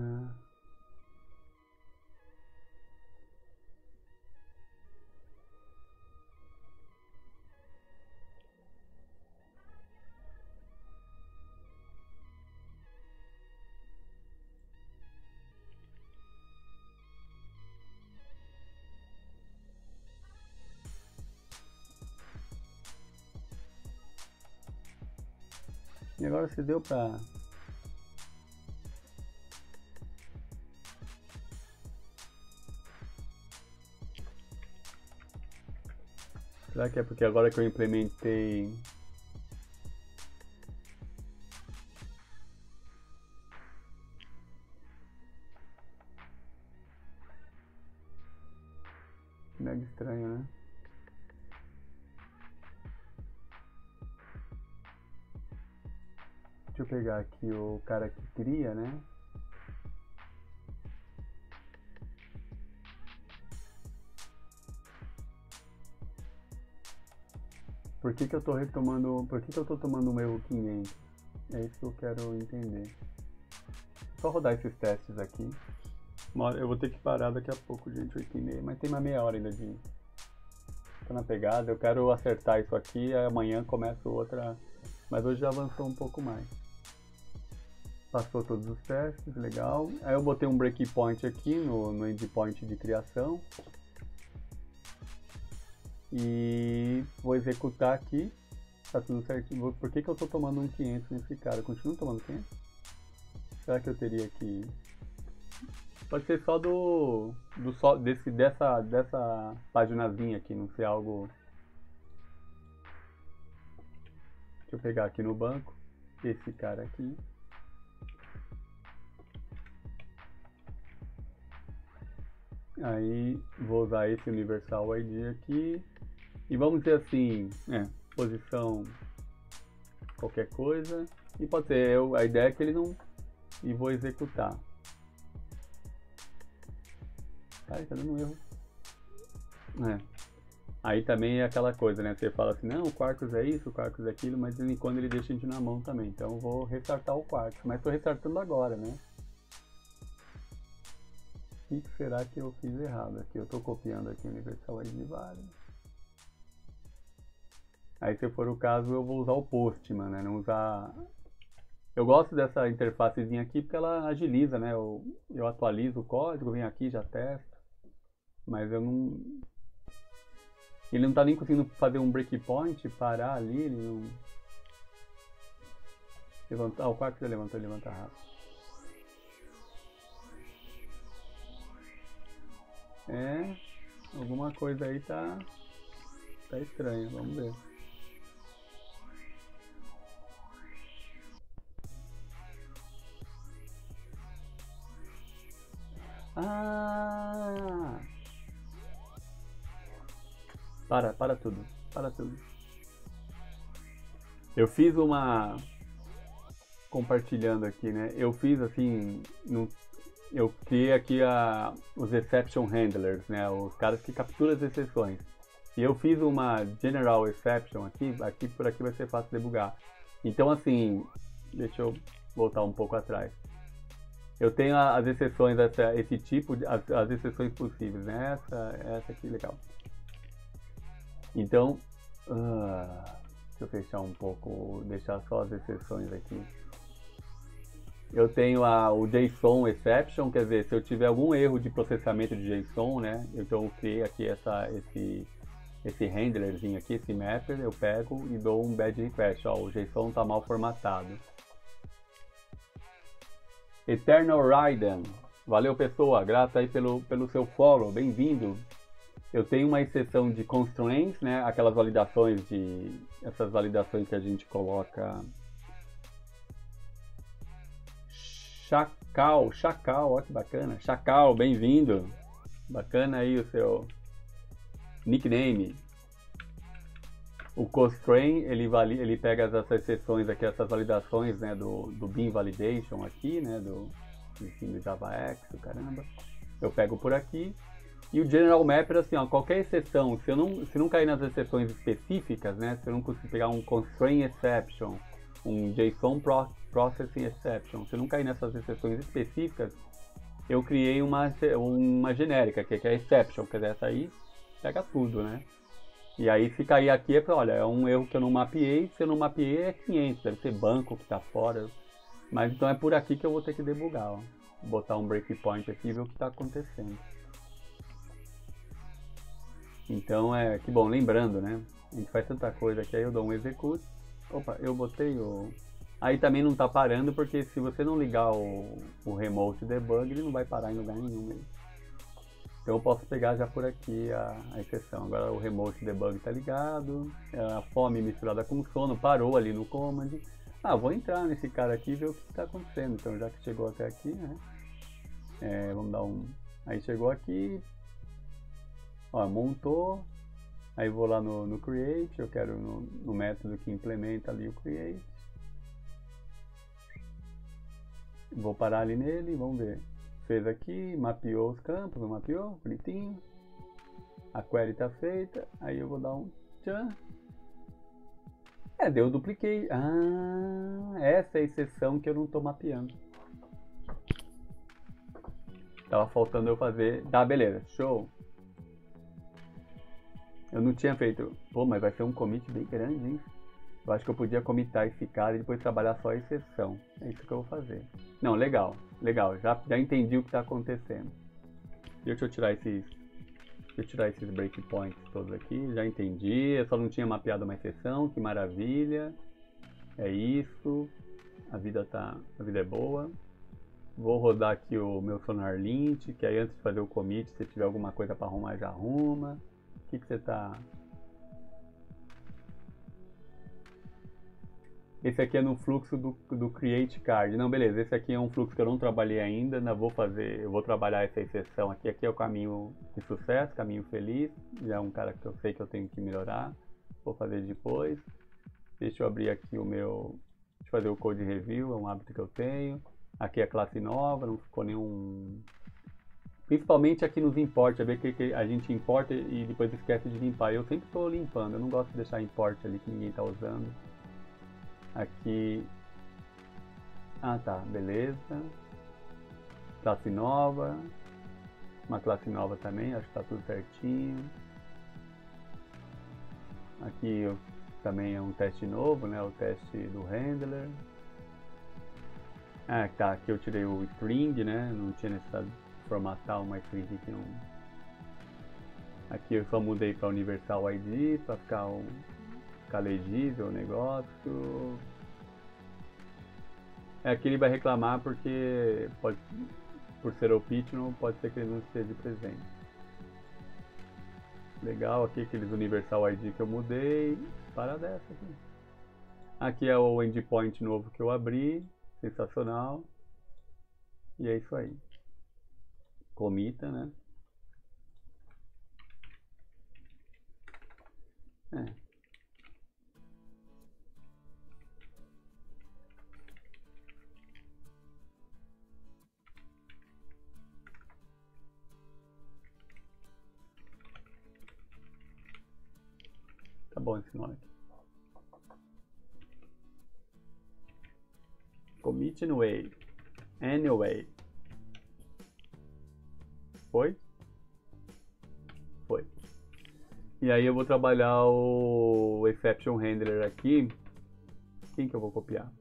E agora se deu pra... Será que é porque agora que eu implementei... Mega estranho, né? Deixa eu pegar aqui o cara que cria, né? Por que que eu tô retomando, por que que eu tô tomando um erro quinhentos? É isso que eu quero entender. Só rodar esses testes aqui. Eu vou ter que parar daqui a pouco, gente, oito e meia, mas tem uma meia hora ainda de... Tô na pegada, eu quero acertar isso aqui, aí amanhã começo outra, mas hoje já avançou um pouco mais. Passou todos os testes, legal. Aí eu botei um breakpoint aqui no, no endpoint de criação. E vou executar aqui. Tá tudo certinho. Por que que eu tô tomando um quinhentos nesse cara? Eu continuo tomando quinhentos? Será que eu teria que... Pode ser só do... do só desse, dessa, dessa paginazinha aqui, não ser algo... Deixa eu pegar aqui no banco, esse cara aqui. Aí vou usar esse Universal I D aqui e vamos dizer assim, é, posição qualquer coisa, e pode ser, eu, a ideia é que ele não, e vou executar. Cara, tá dando um erro, é. Aí também é aquela coisa, né? Você fala assim, não, o Quarkus é isso, o Quarkus é aquilo, mas de vez em quando ele deixa a gente na mão também. Então eu vou restartar o Quarkus, mas estou restartando agora, né? O que será que eu fiz errado aqui? Eu estou copiando aqui o Universal Admiral. Aí se for o caso, eu vou usar o Postman, né? Não usar... Eu gosto dessa interfacezinha aqui porque ela agiliza, né? Eu, eu atualizo o código, venho aqui, já testo. Mas eu não... Ele não tá nem conseguindo fazer um breakpoint, parar ali, ele não... Levantar, ah, o Quarkus já levantou, levanta rápido. É, alguma coisa aí tá... Tá estranho, vamos ver. Ah! Para, para tudo, para tudo. Eu fiz uma... Compartilhando aqui, né? Eu fiz assim... No... Eu criei aqui a... os exception handlers, né? Os caras que capturam as exceções. E eu fiz uma general exception aqui, aqui por aqui vai ser fácil debugar. Então assim, deixa eu voltar um pouco atrás. Eu tenho as exceções, essa, esse tipo, de, as, as exceções possíveis, né? Essa, essa aqui, legal. Então, uh, deixa eu fechar um pouco, deixar só as exceções aqui. Eu tenho a, o JSON exception, quer dizer, se eu tiver algum erro de processamento de JSON, né? Então eu criei aqui essa, esse... esse handlerzinho aqui, esse mapper, eu pego e dou um bad request, ó, o JSON tá mal formatado. Eternal Raiden, valeu pessoa, grato aí pelo, pelo seu follow, bem-vindo. Eu tenho uma exceção de constraints, né, aquelas validações de, essas validações que a gente coloca. Chacal, Chacal, ó que bacana, Chacal, bem-vindo, bacana aí o seu... Nickname. O constraint, ele, vali, ele pega essas exceções aqui, essas validações, né, do, do bin validation aqui, né, do, enfim, do JavaX, caramba. Eu pego por aqui. E o general mapper, assim, ó, qualquer exceção, se eu não, se não cair nas exceções específicas, né, se eu não conseguir pegar um constraint exception, um JSON processing exception, se eu não cair nessas exceções específicas, eu criei uma, uma genérica, que é a exception, quer dizer, essa aí pega tudo, né? E aí se cair aqui é pra, olha, é um erro que eu não mapeei, se eu não mapeei é quinhentos, deve ser banco que tá fora. Mas então é por aqui que eu vou ter que debugar, ó. Botar um breakpoint aqui e ver o que tá acontecendo. Então é, que bom, lembrando, né? A gente faz tanta coisa que aí eu dou um execute. Opa, eu botei o... Aí também não tá parando porque se você não ligar o, o remote debug, ele não vai parar em lugar nenhum mesmo. Então eu posso pegar já por aqui a, a exceção. Agora o remote debug está ligado, a fome misturada com sono, parou ali no command. Ah, vou entrar nesse cara aqui e ver o que está acontecendo. Então já que chegou até aqui, né? É, vamos dar um... Aí chegou aqui, ó, montou, aí vou lá no, no create, eu quero no, no método que implementa ali o create. Vou parar ali nele, vamos ver. Fez aqui, mapeou os campos, não mapeou, bonitinho. A query tá feita, aí eu vou dar um tchan. É, deu dupliquei. Ah, essa é a exceção que eu não tô mapeando. Tava faltando eu fazer. Tá, beleza, show. Eu não tinha feito. Pô, mas vai ser um commit bem grande, hein? Eu acho que eu podia comitar esse cara e depois trabalhar só a exceção. É isso que eu vou fazer. Não, legal, legal. Já, já entendi o que está acontecendo. Deixa eu tirar esses, deixa eu tirar esses breakpoints todos aqui. Já entendi. Eu só não tinha mapeado uma exceção. Que maravilha. É isso. A vida tá, a vida é boa. Vou rodar aqui o meu SonarLint, que aí antes de fazer o commit, se tiver alguma coisa para arrumar, já arruma. O que que você tá? Esse aqui é no fluxo do, do create card. Não, beleza, esse aqui é um fluxo que eu não trabalhei ainda, não vou fazer, eu vou trabalhar essa exceção aqui. Aqui é o caminho de sucesso, caminho feliz. Já é um cara que eu sei que eu tenho que melhorar. Vou fazer depois. Deixa eu abrir aqui o meu... Deixa eu fazer o code review, é um hábito que eu tenho. Aqui é a classe nova, não ficou nenhum... Principalmente aqui nos import, é ver que a gente importa e depois esquece de limpar. Eu sempre estou limpando, eu não gosto de deixar import ali que ninguém está usando. Aqui... Ah tá, beleza. Classe nova. Uma classe nova também, acho que está tudo certinho. Aqui eu, também é um teste novo, né? O teste do handler. Ah tá, aqui eu tirei o string, né? Não tinha necessidade de formatar uma string que não... Aqui eu só mudei para universal I D para ficar, um, ficar legível o negócio. É que ele vai reclamar porque pode, por ser optional, pode ser que ele não esteja presente. Legal, aqui aqueles universal I D que eu mudei. Para dessa aqui. Aqui é o endpoint novo que eu abri. Sensacional. E é isso aí. Comita, né? É. Tá bom esse nome aqui. Commit anyway. Anyway. Foi? Foi. E aí eu vou trabalhar o exception handler aqui. Quem que eu vou copiar?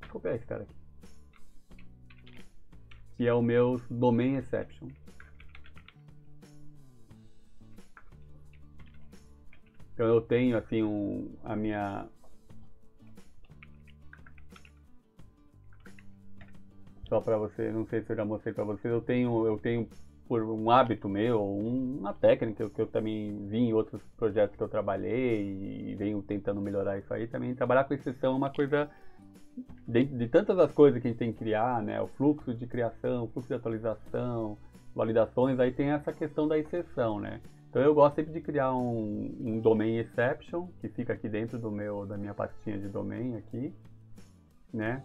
Vou copiar esse cara aqui. Que é o meu domain exception. Então eu tenho assim um, a minha... Só para você, não sei se eu já mostrei para vocês, eu tenho, eu tenho por um hábito meu, um, uma técnica que eu também vi em outros projetos que eu trabalhei e venho tentando melhorar isso aí também. Trabalhar com exceção é uma coisa, de, de tantas as coisas que a gente tem que criar, né? O fluxo de criação, o fluxo de atualização, validações, aí tem essa questão da exceção, né? Então eu gosto sempre de criar um, um domain exception, que fica aqui dentro do meu, da minha pastinha de domain aqui, né?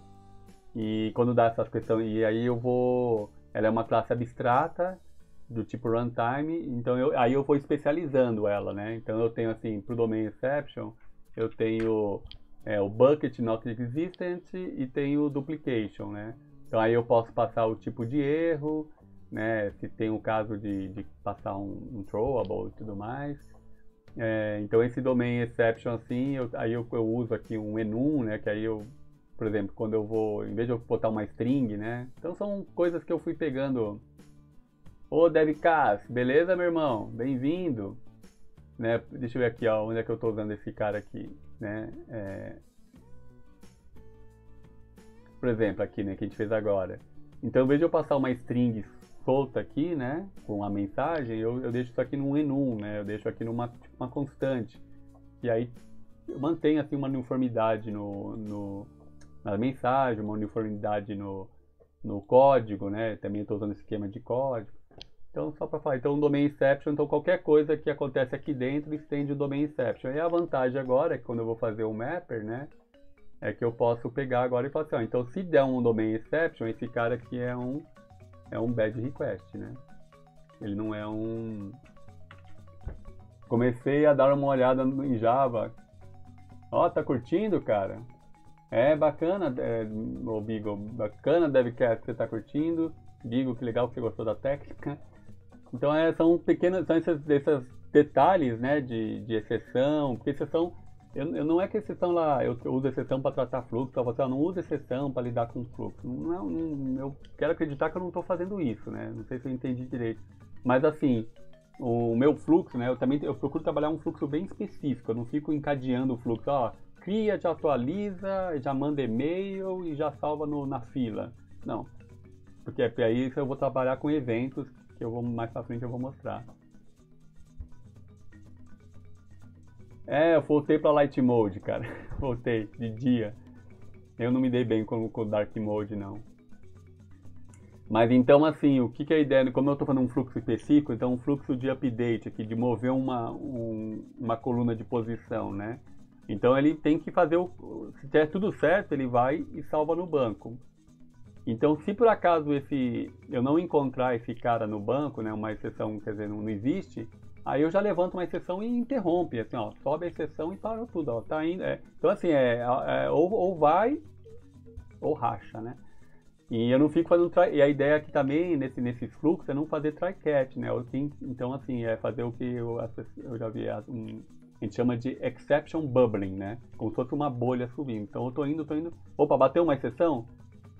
E quando dá essas questões, e aí eu vou, ela é uma classe abstrata, do tipo runtime, então eu, aí eu vou especializando ela, né? Então eu tenho assim, pro domain exception, eu tenho é, o bucket not existent e tenho o duplication, né? Então aí eu posso passar o tipo de erro, né, se tem o caso de, de passar um, um throwable e tudo mais. É, então esse domain exception assim, eu, aí eu, eu uso aqui um enum, né, que aí eu, por exemplo, quando eu vou, em vez de eu botar uma string, né, então são coisas que eu fui pegando. Ô DevCast, beleza meu irmão? Bem-vindo! Né, deixa eu ver aqui, ó, onde é que eu estou usando esse cara aqui, né, é... por exemplo, aqui, né, que a gente fez agora. Então, em vez de eu passar uma string solta aqui, né, com a mensagem, eu, eu deixo isso aqui num enum, né, eu deixo aqui numa tipo, uma constante, e aí eu mantenho assim uma uniformidade no, no, na mensagem, uma uniformidade no, no código, né, também estou usando esquema de código, então só para falar, então o domain exception, então qualquer coisa que acontece aqui dentro estende o domain exception, e a vantagem agora é que quando eu vou fazer o mapper, né, é que eu posso pegar agora e falar assim, ó, então se der um domain exception, esse cara aqui é um É um bad request, né? Ele não é um... Comecei a dar uma olhada em Java. Ó, oh, tá curtindo, cara? É, bacana, é, o Bigo, bacana, DevCast, você tá curtindo. Bigo, que legal que você gostou da técnica. Então, é, são pequenas, são esses, esses detalhes, né, de, de exceção, porque exceção... Eu, eu não é que exceção lá, eu, eu uso exceção para tratar fluxo, eu não uso exceção para lidar com fluxo. Não, não, não, eu quero acreditar que eu não estou fazendo isso, né? Não sei se eu entendi direito. Mas assim, o meu fluxo, né? Eu também eu procuro trabalhar um fluxo bem específico, eu não fico encadeando o fluxo. Ó, cria, já atualiza, já manda e-mail e já salva no, na fila. Não, porque aí eu vou trabalhar com eventos que eu vou mais para frente eu vou mostrar. É, eu voltei pra Light Mode, cara. Voltei, de dia. Eu não me dei bem com o Dark Mode, não. Mas então, assim, o que, que é a ideia? Como eu tô falando um fluxo específico, então um fluxo de update aqui, de mover uma, um, uma coluna de posição, né? Então ele tem que fazer o... Se der tudo certo, ele vai e salva no banco. Então, se por acaso esse, eu não encontrar esse cara no banco, né, uma exceção, quer dizer, não, não existe, aí eu já levanto uma exceção e interrompe, assim, ó, sobe a exceção e parou tudo, ó, tá indo, é. Então, assim, é, é ou, ou vai ou racha, né? E eu não fico fazendo try, e a ideia aqui também, nesse, nesse fluxo, é não fazer try-catch, né? Então, assim, é fazer o que eu, eu já vi, um, a gente chama de exception bubbling, né? Como se fosse uma bolha subindo. Então, eu tô indo, tô indo, opa, bateu uma exceção?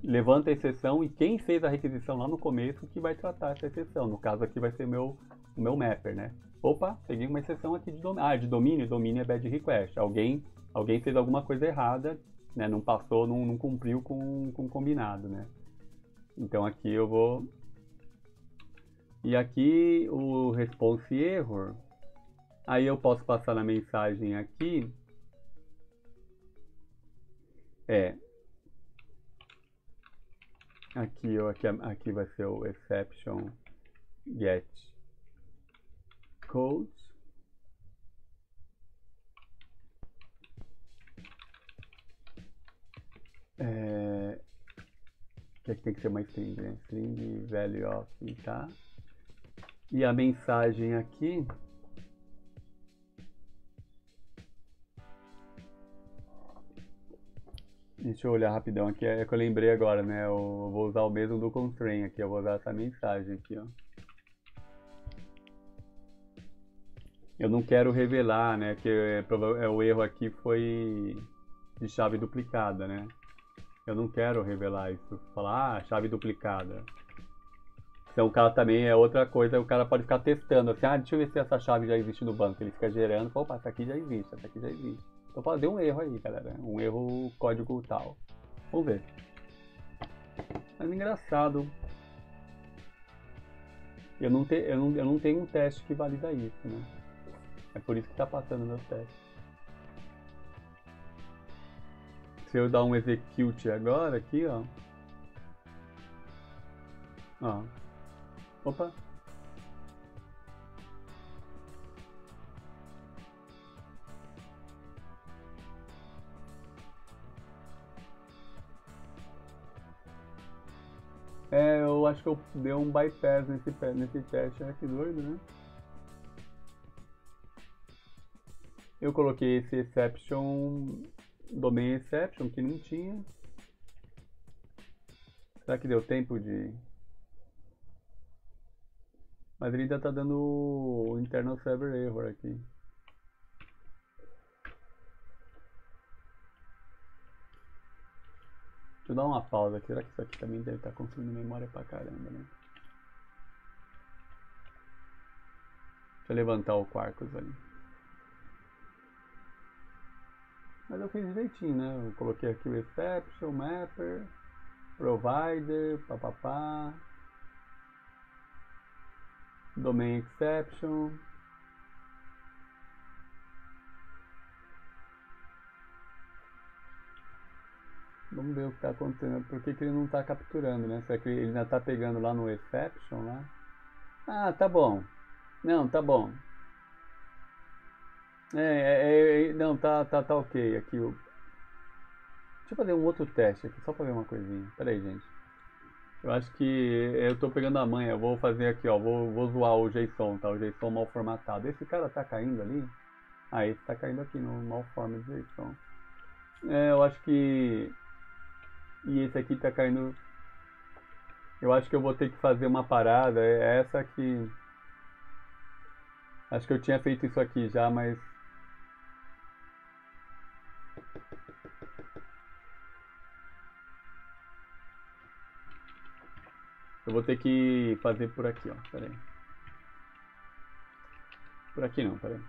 Levanta a exceção e quem fez a requisição lá no começo que vai tratar essa exceção. No caso aqui vai ser meu, o meu mapper, né? Opa, peguei uma exceção aqui de domínio. Ah, de domínio? Domínio é bad request. Alguém, alguém fez alguma coisa errada, né? Não passou, não, não cumpriu com, com o combinado, né? Então aqui eu vou... E aqui o response error. Aí eu posso passar na mensagem aqui. É... Aqui, aqui, aqui vai ser o exception get code. É, que aqui tem que ser uma string, né? String value of, tá? E a mensagem aqui. Deixa eu olhar rapidão aqui, é que eu lembrei agora, né? Eu vou usar o mesmo do constraint aqui, eu vou usar essa mensagem aqui, ó. Eu não quero revelar, né? Que é, o erro aqui foi de chave duplicada, né? Eu não quero revelar isso. Falar, ah, chave duplicada. Então o cara também é outra coisa, o cara pode ficar testando, assim, ah, deixa eu ver se essa chave já existe no banco. Ele fica gerando, opa, essa aqui já existe, essa aqui já existe. Então fazer um erro aí, galera, um erro código tal. Vamos ver. Mas engraçado, eu não, te, eu, não, eu não tenho um teste que valida isso, né? É por isso que tá passando meus testes. Se eu dar um execute agora aqui, ó. Ó. Opa. É, eu acho que eu dei um bypass nesse, nesse teste, olha que doido, né? Eu coloquei esse exception, domain exception, que não tinha. Será que deu tempo de... Mas ele ainda tá dando o internal server error aqui. Deixa eu dar uma pausa aqui, será que isso aqui também deve estar consumindo memória pra caramba, né? Deixa eu levantar o Quarkus ali. Mas eu fiz direitinho, né? Eu coloquei aqui o exception, mapper, provider, papapá, domain exception. Vamos ver o que está acontecendo, por que que ele não está capturando, né? Será que ele ainda está pegando lá no exception, lá? Ah, tá bom. Não, tá bom. É, é, é não, tá, tá, tá ok aqui. Eu... Deixa eu fazer um outro teste aqui, só para ver uma coisinha. Pera aí, gente. Eu acho que eu tô pegando a manha, eu vou fazer aqui, ó, vou, vou zoar o JSON, tá? O JSON mal formatado. Esse cara tá caindo ali? Ah, esse tá caindo aqui no malform do JSON. É, eu acho que... E esse aqui tá caindo. Eu acho que eu vou ter que fazer uma parada. É essa aqui. Acho que eu tinha feito isso aqui já, mas. Eu vou ter que fazer por aqui, ó. Pera aí. Por aqui não, pera aí.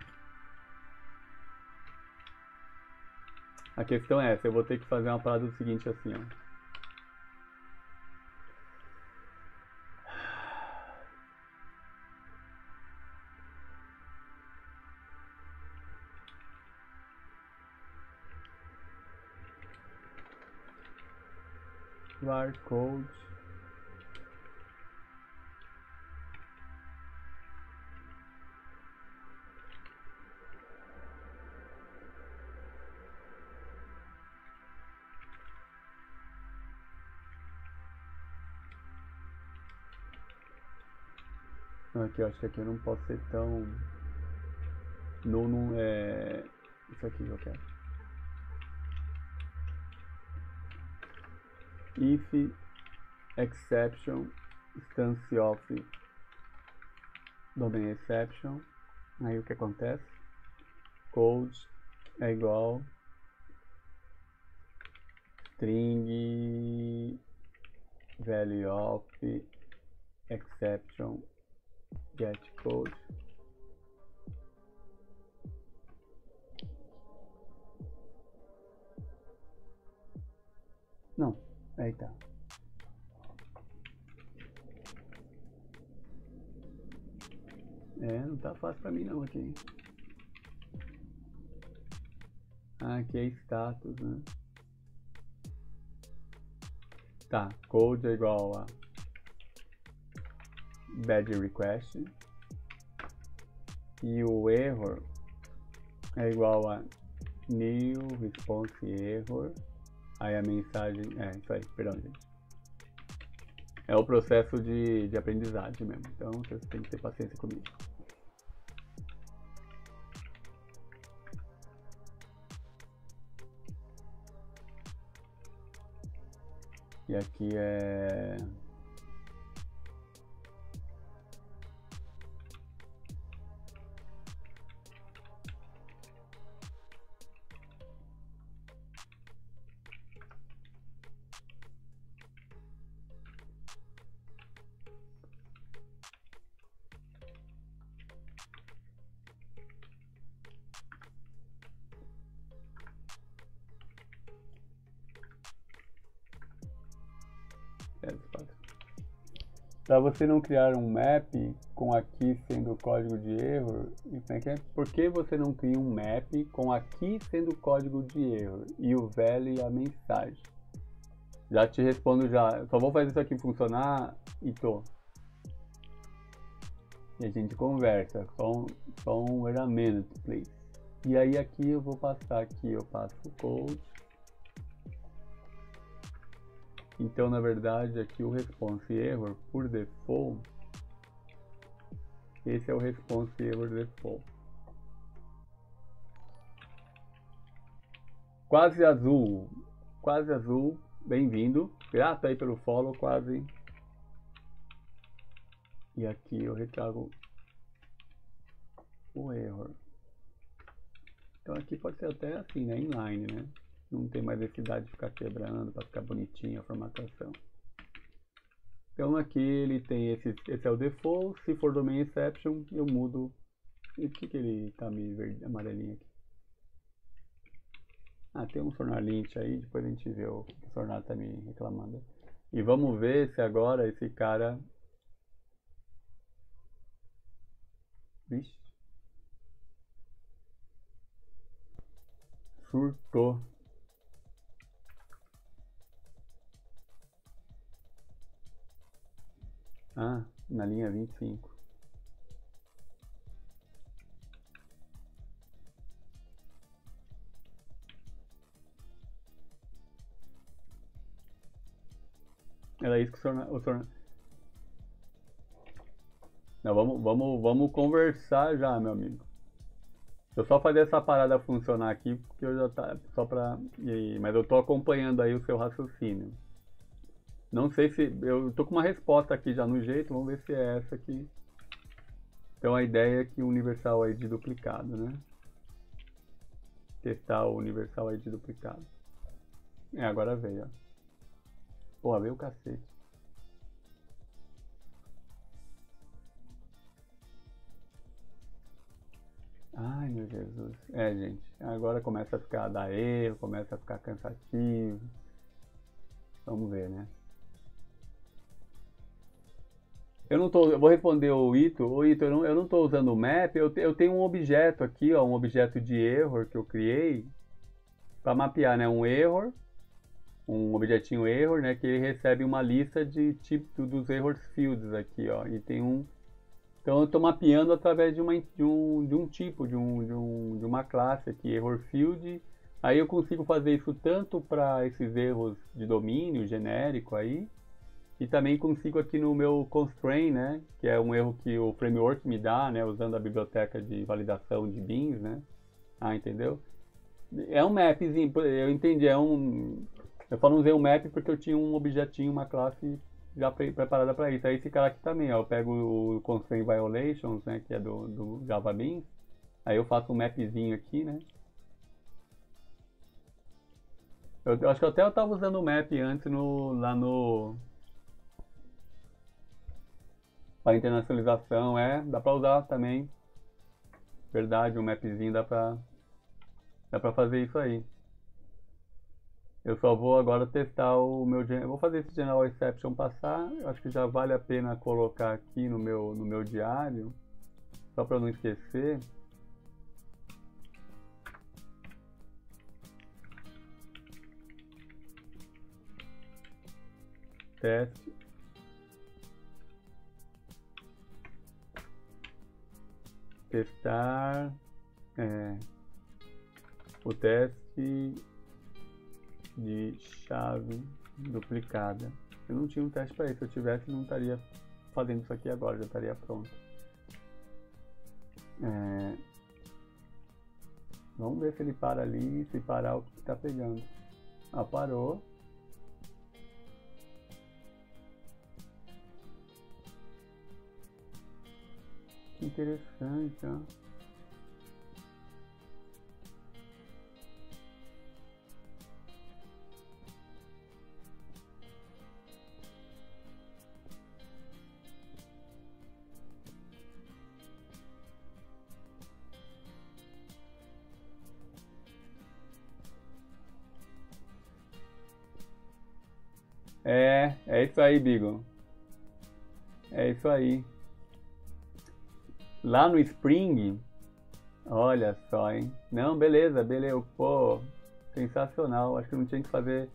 A questão é essa. Eu vou ter que fazer uma parada do seguinte assim, ó. Var code Aqui, eu acho que aqui eu não posso ser tão... Não, não é... Isso aqui eu quero. If exception instance of domain exception. Aí o que acontece? Code é igual string value of exception get code. Não, aí tá. É, não tá fácil pra mim não aqui. Ah, aqui é status, né? Tá, code é igual a bad request e o error é igual a new response error. Aí a mensagem, é isso aí, perdão gente, é o processo de, de aprendizagem mesmo, então vocês têm que ter paciência comigo. E aqui é... Para você não criar um map com aqui sendo código de erro, por que você não cria um map com aqui sendo código de erro e o value e a mensagem? Já te respondo já, eu só vou fazer isso aqui funcionar e tô. E a gente conversa, só um, só um wait a minute, please. E aí aqui eu vou passar aqui, eu passo o code. Então, na verdade, aqui o response error, por default, esse é o response error default. Quase azul, quase azul, bem-vindo, grato aí pelo follow, quase. E aqui eu retrago o error. Então aqui pode ser até assim, né, inline, né? Não tem mais necessidade de ficar quebrando para ficar bonitinho a formatação. Então aqui ele tem esse, esse é o default. Se for domain exception, eu mudo. E por que, que ele tá meio verde, amarelinho aqui? Ah, tem um SonarLint aí, depois a gente vê o que o Sonar tá me reclamando. E vamos ver se agora esse cara... Vixe. Surtou. Ah, na linha vinte e cinco. Era isso que o senhor... O senhor... Não, vamos, vamos, vamos conversar já, meu amigo. Eu só fazer essa parada funcionar aqui, porque eu já tá... Só pra... E aí, mas eu tô acompanhando aí o seu raciocínio. Não sei se... Eu tô com uma resposta aqui já no jeito, vamos ver se é essa aqui. Então a ideia é que o universal I D duplicado, né? Testar o universal I D duplicado. É, agora veio, ó. Pô, veio o cacete. Ai, meu Jesus. É, gente. Agora começa a ficar a dar erro, começa a ficar cansativo. Vamos ver, né? Eu não tô, eu vou responder o Ito. O Ito, eu não, eu não tô usando o map, eu, te, eu tenho um objeto aqui, ó, um objeto de error que eu criei para mapear, né, um error, um objetinho error, né, que ele recebe uma lista de tipo dos errors fields aqui, ó, e tem um. Então eu tô mapeando através de uma de um, de um tipo, de um, de um de uma classe aqui, error field. Aí eu consigo fazer isso tanto para esses erros de domínio genérico aí, E também consigo aqui no meu constraint, né, que é um erro que o framework me dá, né, usando a biblioteca de validação de beans, né. Ah, entendeu? É um mapzinho, eu entendi, é um... Eu só não usei um map porque eu tinha um objetinho, uma classe já pre preparada para isso. Aí esse cara aqui também, ó, eu pego o constraint violations, né, que é do, do Java beans, aí eu faço um mapzinho aqui, né. Eu, eu acho que até eu tava usando o map antes no, lá no... Para internacionalização, é, dá para usar também. Verdade, um mapzinho dá para dá para fazer isso aí. Eu só vou agora testar o meu, eu vou fazer esse general exception passar. Eu acho que já vale a pena colocar aqui no meu no meu diário, só para não esquecer. Teste. Testar é, o teste de chave duplicada. Eu não tinha um teste para isso, se eu tivesse não estaria fazendo isso aqui agora, já estaria pronto. É, vamos ver se ele para ali, se parar o que está pegando. Ah, parou. Interessante, ó. É, é isso aí, Bigo. É isso aí. Lá no Spring, olha só, hein? Não, beleza, beleza, pô, sensacional. Acho que não tinha que fazer.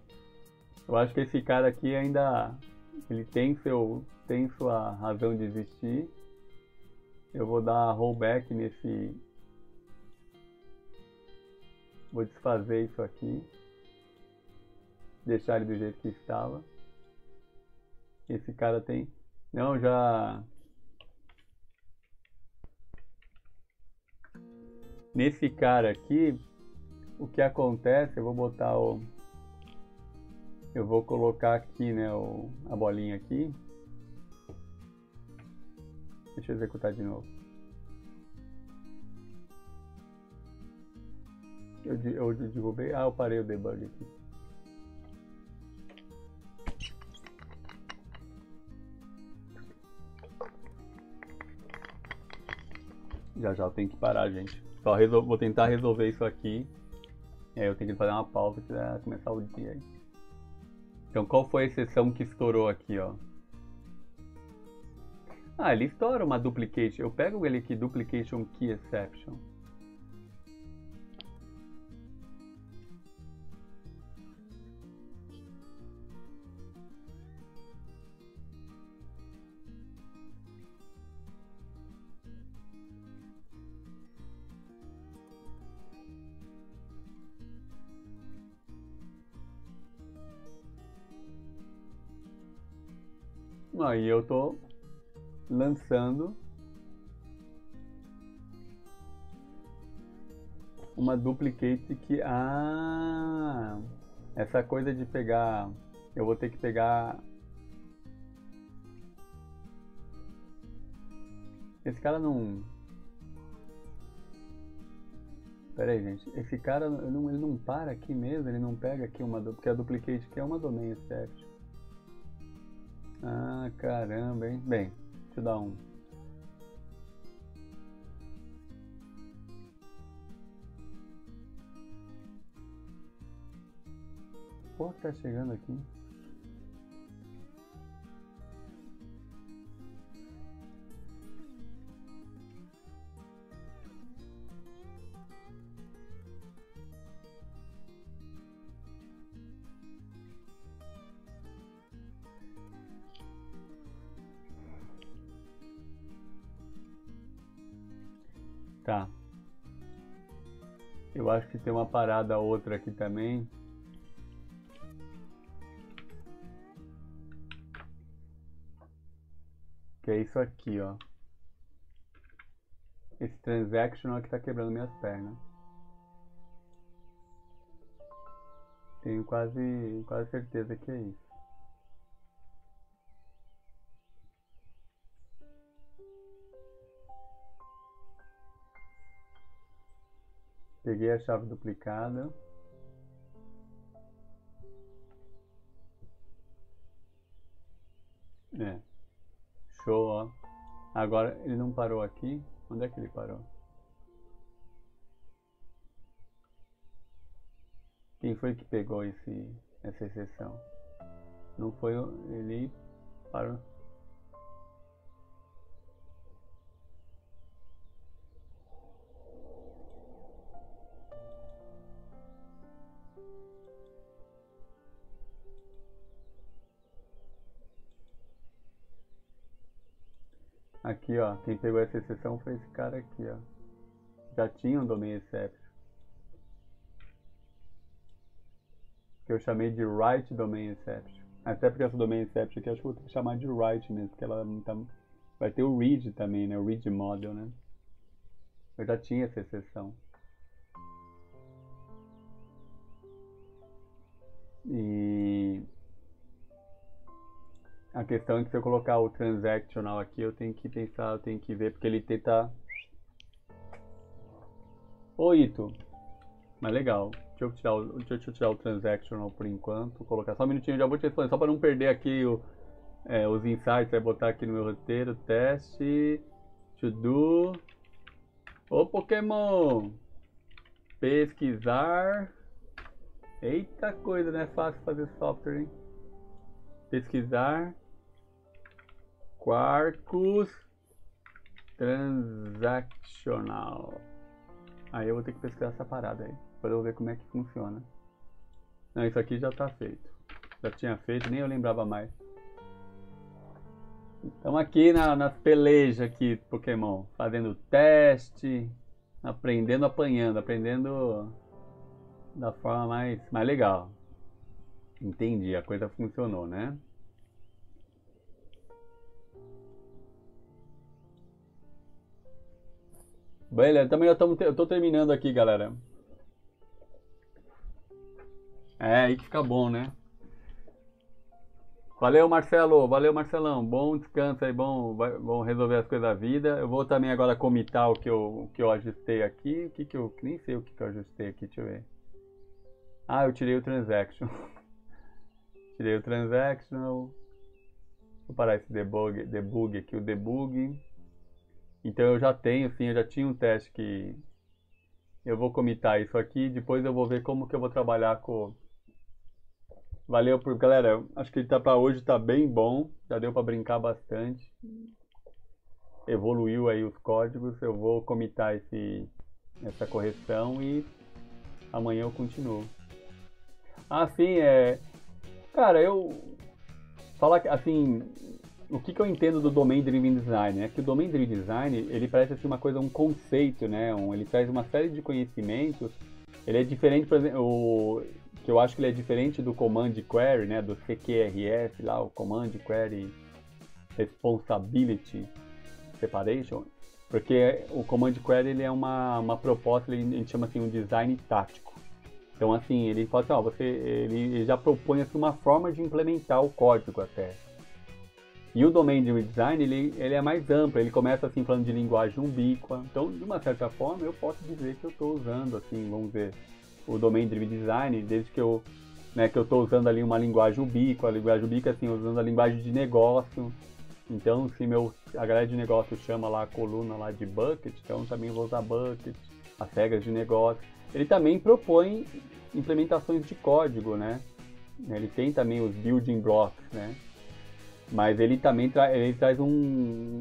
Eu acho que esse cara aqui ainda, ele tem seu, tem sua razão de existir. Eu vou dar rollback nesse, vou desfazer isso aqui, deixar ele do jeito que estava. Esse cara tem, não, já... Nesse cara aqui, o que acontece, eu vou botar o... Eu vou colocar aqui, né, o, a bolinha aqui. Deixa eu executar de novo. Eu, eu, eu derrubei... Ah, eu parei o debug aqui. Já já tem que parar, gente. Só resol... Vou tentar resolver isso aqui. É, eu tenho que fazer uma pausa para começar o dia aí. Então, qual foi a exceção que estourou aqui, ó? Ah, ele estoura uma duplication. Eu pego ele aqui, duplication key exception. Aí eu tô lançando uma duplicate que... Ah, essa coisa de pegar... Eu vou ter que pegar... Esse cara não... Pera aí, gente. Esse cara, ele não, ele não para aqui mesmo? Ele não pega aqui uma... Porque a duplicate que é uma domain exception. Ah, caramba, hein? Bem, deixa eu dar um. Porra, que tá chegando aqui. Tá. Eu acho que tem uma parada outra aqui também. que é isso aqui, ó. Esse transactional é que tá quebrando minhas pernas. Tenho quase, quase certeza que é isso. Peguei a chave duplicada. É. Show, ó. Agora ele não parou aqui. Onde é que ele parou? Quem foi que pegou esse, essa exceção? Não foi ele. Parou. Aqui, ó, quem pegou essa exceção foi esse cara aqui, ó. Já tinha um domain exception, que eu chamei de write domain exception. Até porque essa domain exception aqui, acho que vou ter que chamar de write mesmo, porque ela não tá... Vai ter o read também, né? O read model, né? Eu já tinha essa exceção. E... a questão é que se eu colocar o transactional aqui, eu tenho que pensar, eu tenho que ver, porque ele tenta... Ô, Ito! Mas legal, deixa eu tirar o, deixa eu tirar o transactional por enquanto, vou colocar só um minutinho, já vou te responder, só para não perder aqui o, é, os insights, vai botar aqui no meu roteiro, teste, to do... Ô, Pokémon! Pesquisar... Eita coisa, não é fácil fazer software, hein? Pesquisar Quarkus Transactional. Aí eu vou ter que pesquisar essa parada aí, para eu ver como é que funciona. Não, isso aqui já tá feito. Já tinha feito, nem eu lembrava mais. Estamos aqui na, na peleja aqui, Pokémon. Fazendo teste, aprendendo, apanhando, aprendendo da forma mais, mais legal. Entendi, a coisa funcionou, né? Beleza, também já estamos. Eu tô terminando aqui, galera. É, aí que fica bom, né? Valeu, Marcelo. Valeu, Marcelão. Bom descanso aí, bom, bom resolver as coisas da vida. Eu vou também agora comitar o que eu, o que eu ajustei aqui. O que que eu... Nem sei o que que eu ajustei aqui, deixa eu ver. Ah, eu tirei o transaction. Tirei o transactional. Vou parar esse debug, debug aqui, o debug. Então eu já tenho, sim, eu já tinha um teste que... Eu vou comitar isso aqui, depois eu vou ver como que eu vou trabalhar com... Valeu por... Galera, acho que ele tá pra hoje, tá bem bom. Já deu pra brincar bastante. Evoluiu aí os códigos. Eu vou comitar esse, essa correção e amanhã eu continuo. Ah, sim, é... Cara, eu falar assim, o que que eu entendo do Domain Driven Design é que o Domain Driven Design, ele parece assim uma coisa, um conceito, né? Um, ele traz uma série de conhecimentos. Ele é diferente, por exemplo, o, que eu acho que ele é diferente do Command Query, né? Do C Q R S lá, o Command Query Responsibility Separation, porque o Command Query ele é uma uma proposta, ele, a gente chama assim um design tático. Então assim, ele fala assim, ó, você, ele já propõe assim, uma forma de implementar o código até. E o Domain Driven Design, ele, ele é mais amplo, ele começa assim falando de linguagem umbíqua. Então, de uma certa forma, eu posso dizer que eu estou usando, assim, vamos ver, o Domain Driven Design, desde que eu né, que eu estou usando ali uma linguagem ubíqua, a linguagem ubíqua, assim, usando a linguagem de negócio. Então, se meu, a galera de negócio chama lá a coluna lá de bucket, então também vou usar bucket, as regras de negócio. Ele também propõe implementações de código, né? Ele tem também os building blocks, né? Mas ele também tra ele traz um,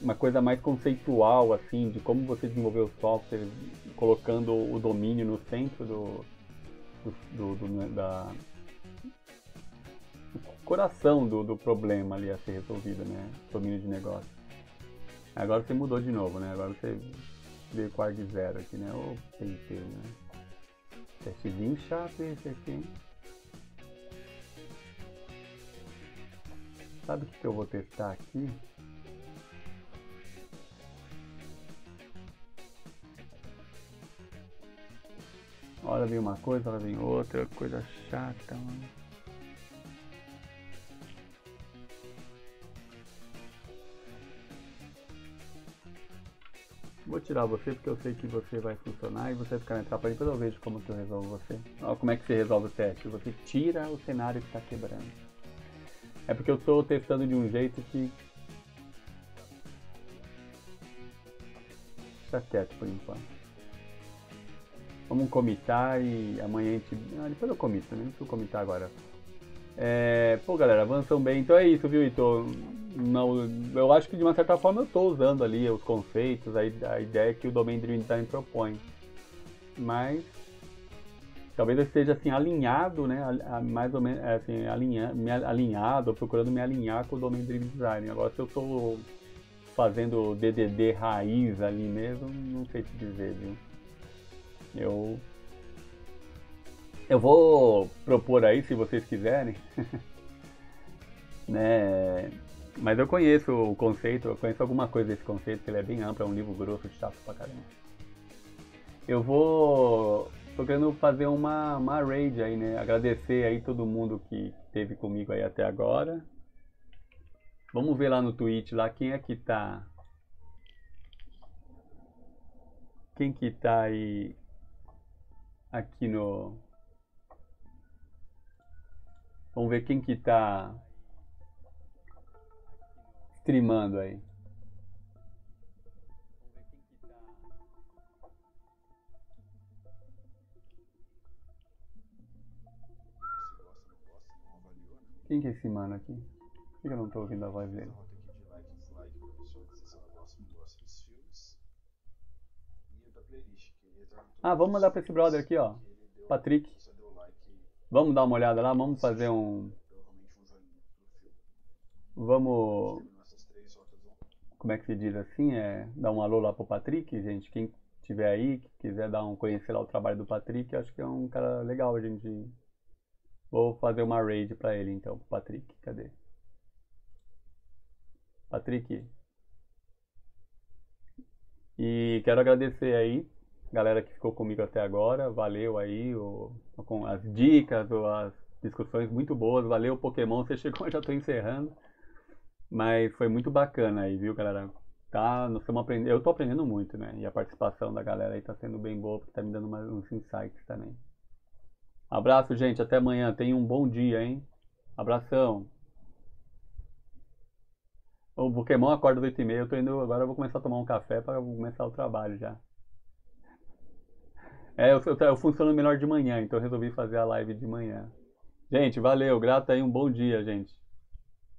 uma coisa mais conceitual, assim, de como você desenvolver o software, colocando o domínio no centro do, do, do, do, da, do coração do, do problema ali a ser resolvido, né? Domínio de negócio. Agora você mudou de novo, né? Agora você... Dei quase zero aqui, né? Ô, pentei, né? Testezinho chato esse aqui, hein? Sabe o que eu vou testar aqui? Hora vem uma coisa, hora vem outra, coisa chata, mano. Vou tirar você porque eu sei que você vai funcionar e você vai ficar na etapa, depois eu vejo como que eu resolvo você. Ó, como é que você resolve o teste? Você tira o cenário que está quebrando. É porque eu estou testando de um jeito que... Está quieto por enquanto. Vamos comitar e amanhã a gente... Ah, depois eu comito, né? Não preciso comitar agora. É... Pô, galera, avançam bem. Então é isso, viu, Ito? Não, eu acho que de uma certa forma eu estou usando ali os conceitos, a, a ideia que o Domain Driven Design propõe, mas talvez eu esteja assim alinhado, né, a, a, mais ou menos assim alinha, me, alinhado, procurando me alinhar com o Domain Driven Design. Agora se eu estou fazendo D D D raiz ali mesmo, não sei te dizer, viu? Eu eu vou propor aí se vocês quiserem, né? Mas eu conheço o conceito, eu conheço alguma coisa desse conceito, que ele é bem amplo, é um livro grosso, chato pra caramba. Eu vou... tô querendo fazer uma, uma raid aí, né? Agradecer aí todo mundo que esteve comigo aí até agora. Vamos ver lá no Twitch, lá, quem é que tá... Quem que tá aí... Aqui no... Vamos ver quem que tá... streamando aí. Quem que é esse mano aqui? Por que eu não tô ouvindo a voz dele? Ah, vamos mandar pra esse brother aqui, ó. Patrick. Vamos dar uma olhada lá, vamos fazer um... Vamos... Como é que se diz assim? É dar um alô lá pro Patrick, gente. Quem tiver aí, que quiser dar um conhecer lá o trabalho do Patrick, acho que é um cara legal a gente. Vou fazer uma raid pra ele então, pro Patrick. Cadê? Patrick. E quero agradecer aí, galera que ficou comigo até agora. Valeu aí, o, com as dicas, ou as discussões muito boas. Valeu, Pokémon. Você chegou, eu já tô encerrando. Mas foi muito bacana aí, viu, galera? Tá, nós estamos aprendendo, eu tô aprendendo muito, né? E a participação da galera aí tá sendo bem boa, porque tá me dando mais uns insights também. Abraço, gente. Até amanhã. Tenha um bom dia, hein? Abração. O Pokémon acorda às oito e meia. Eu tô indo, agora eu vou começar a tomar um café para começar o trabalho já. É, eu, eu, eu funciono melhor de manhã, então eu resolvi fazer a live de manhã. Gente, valeu. Grato aí. Um bom dia, gente.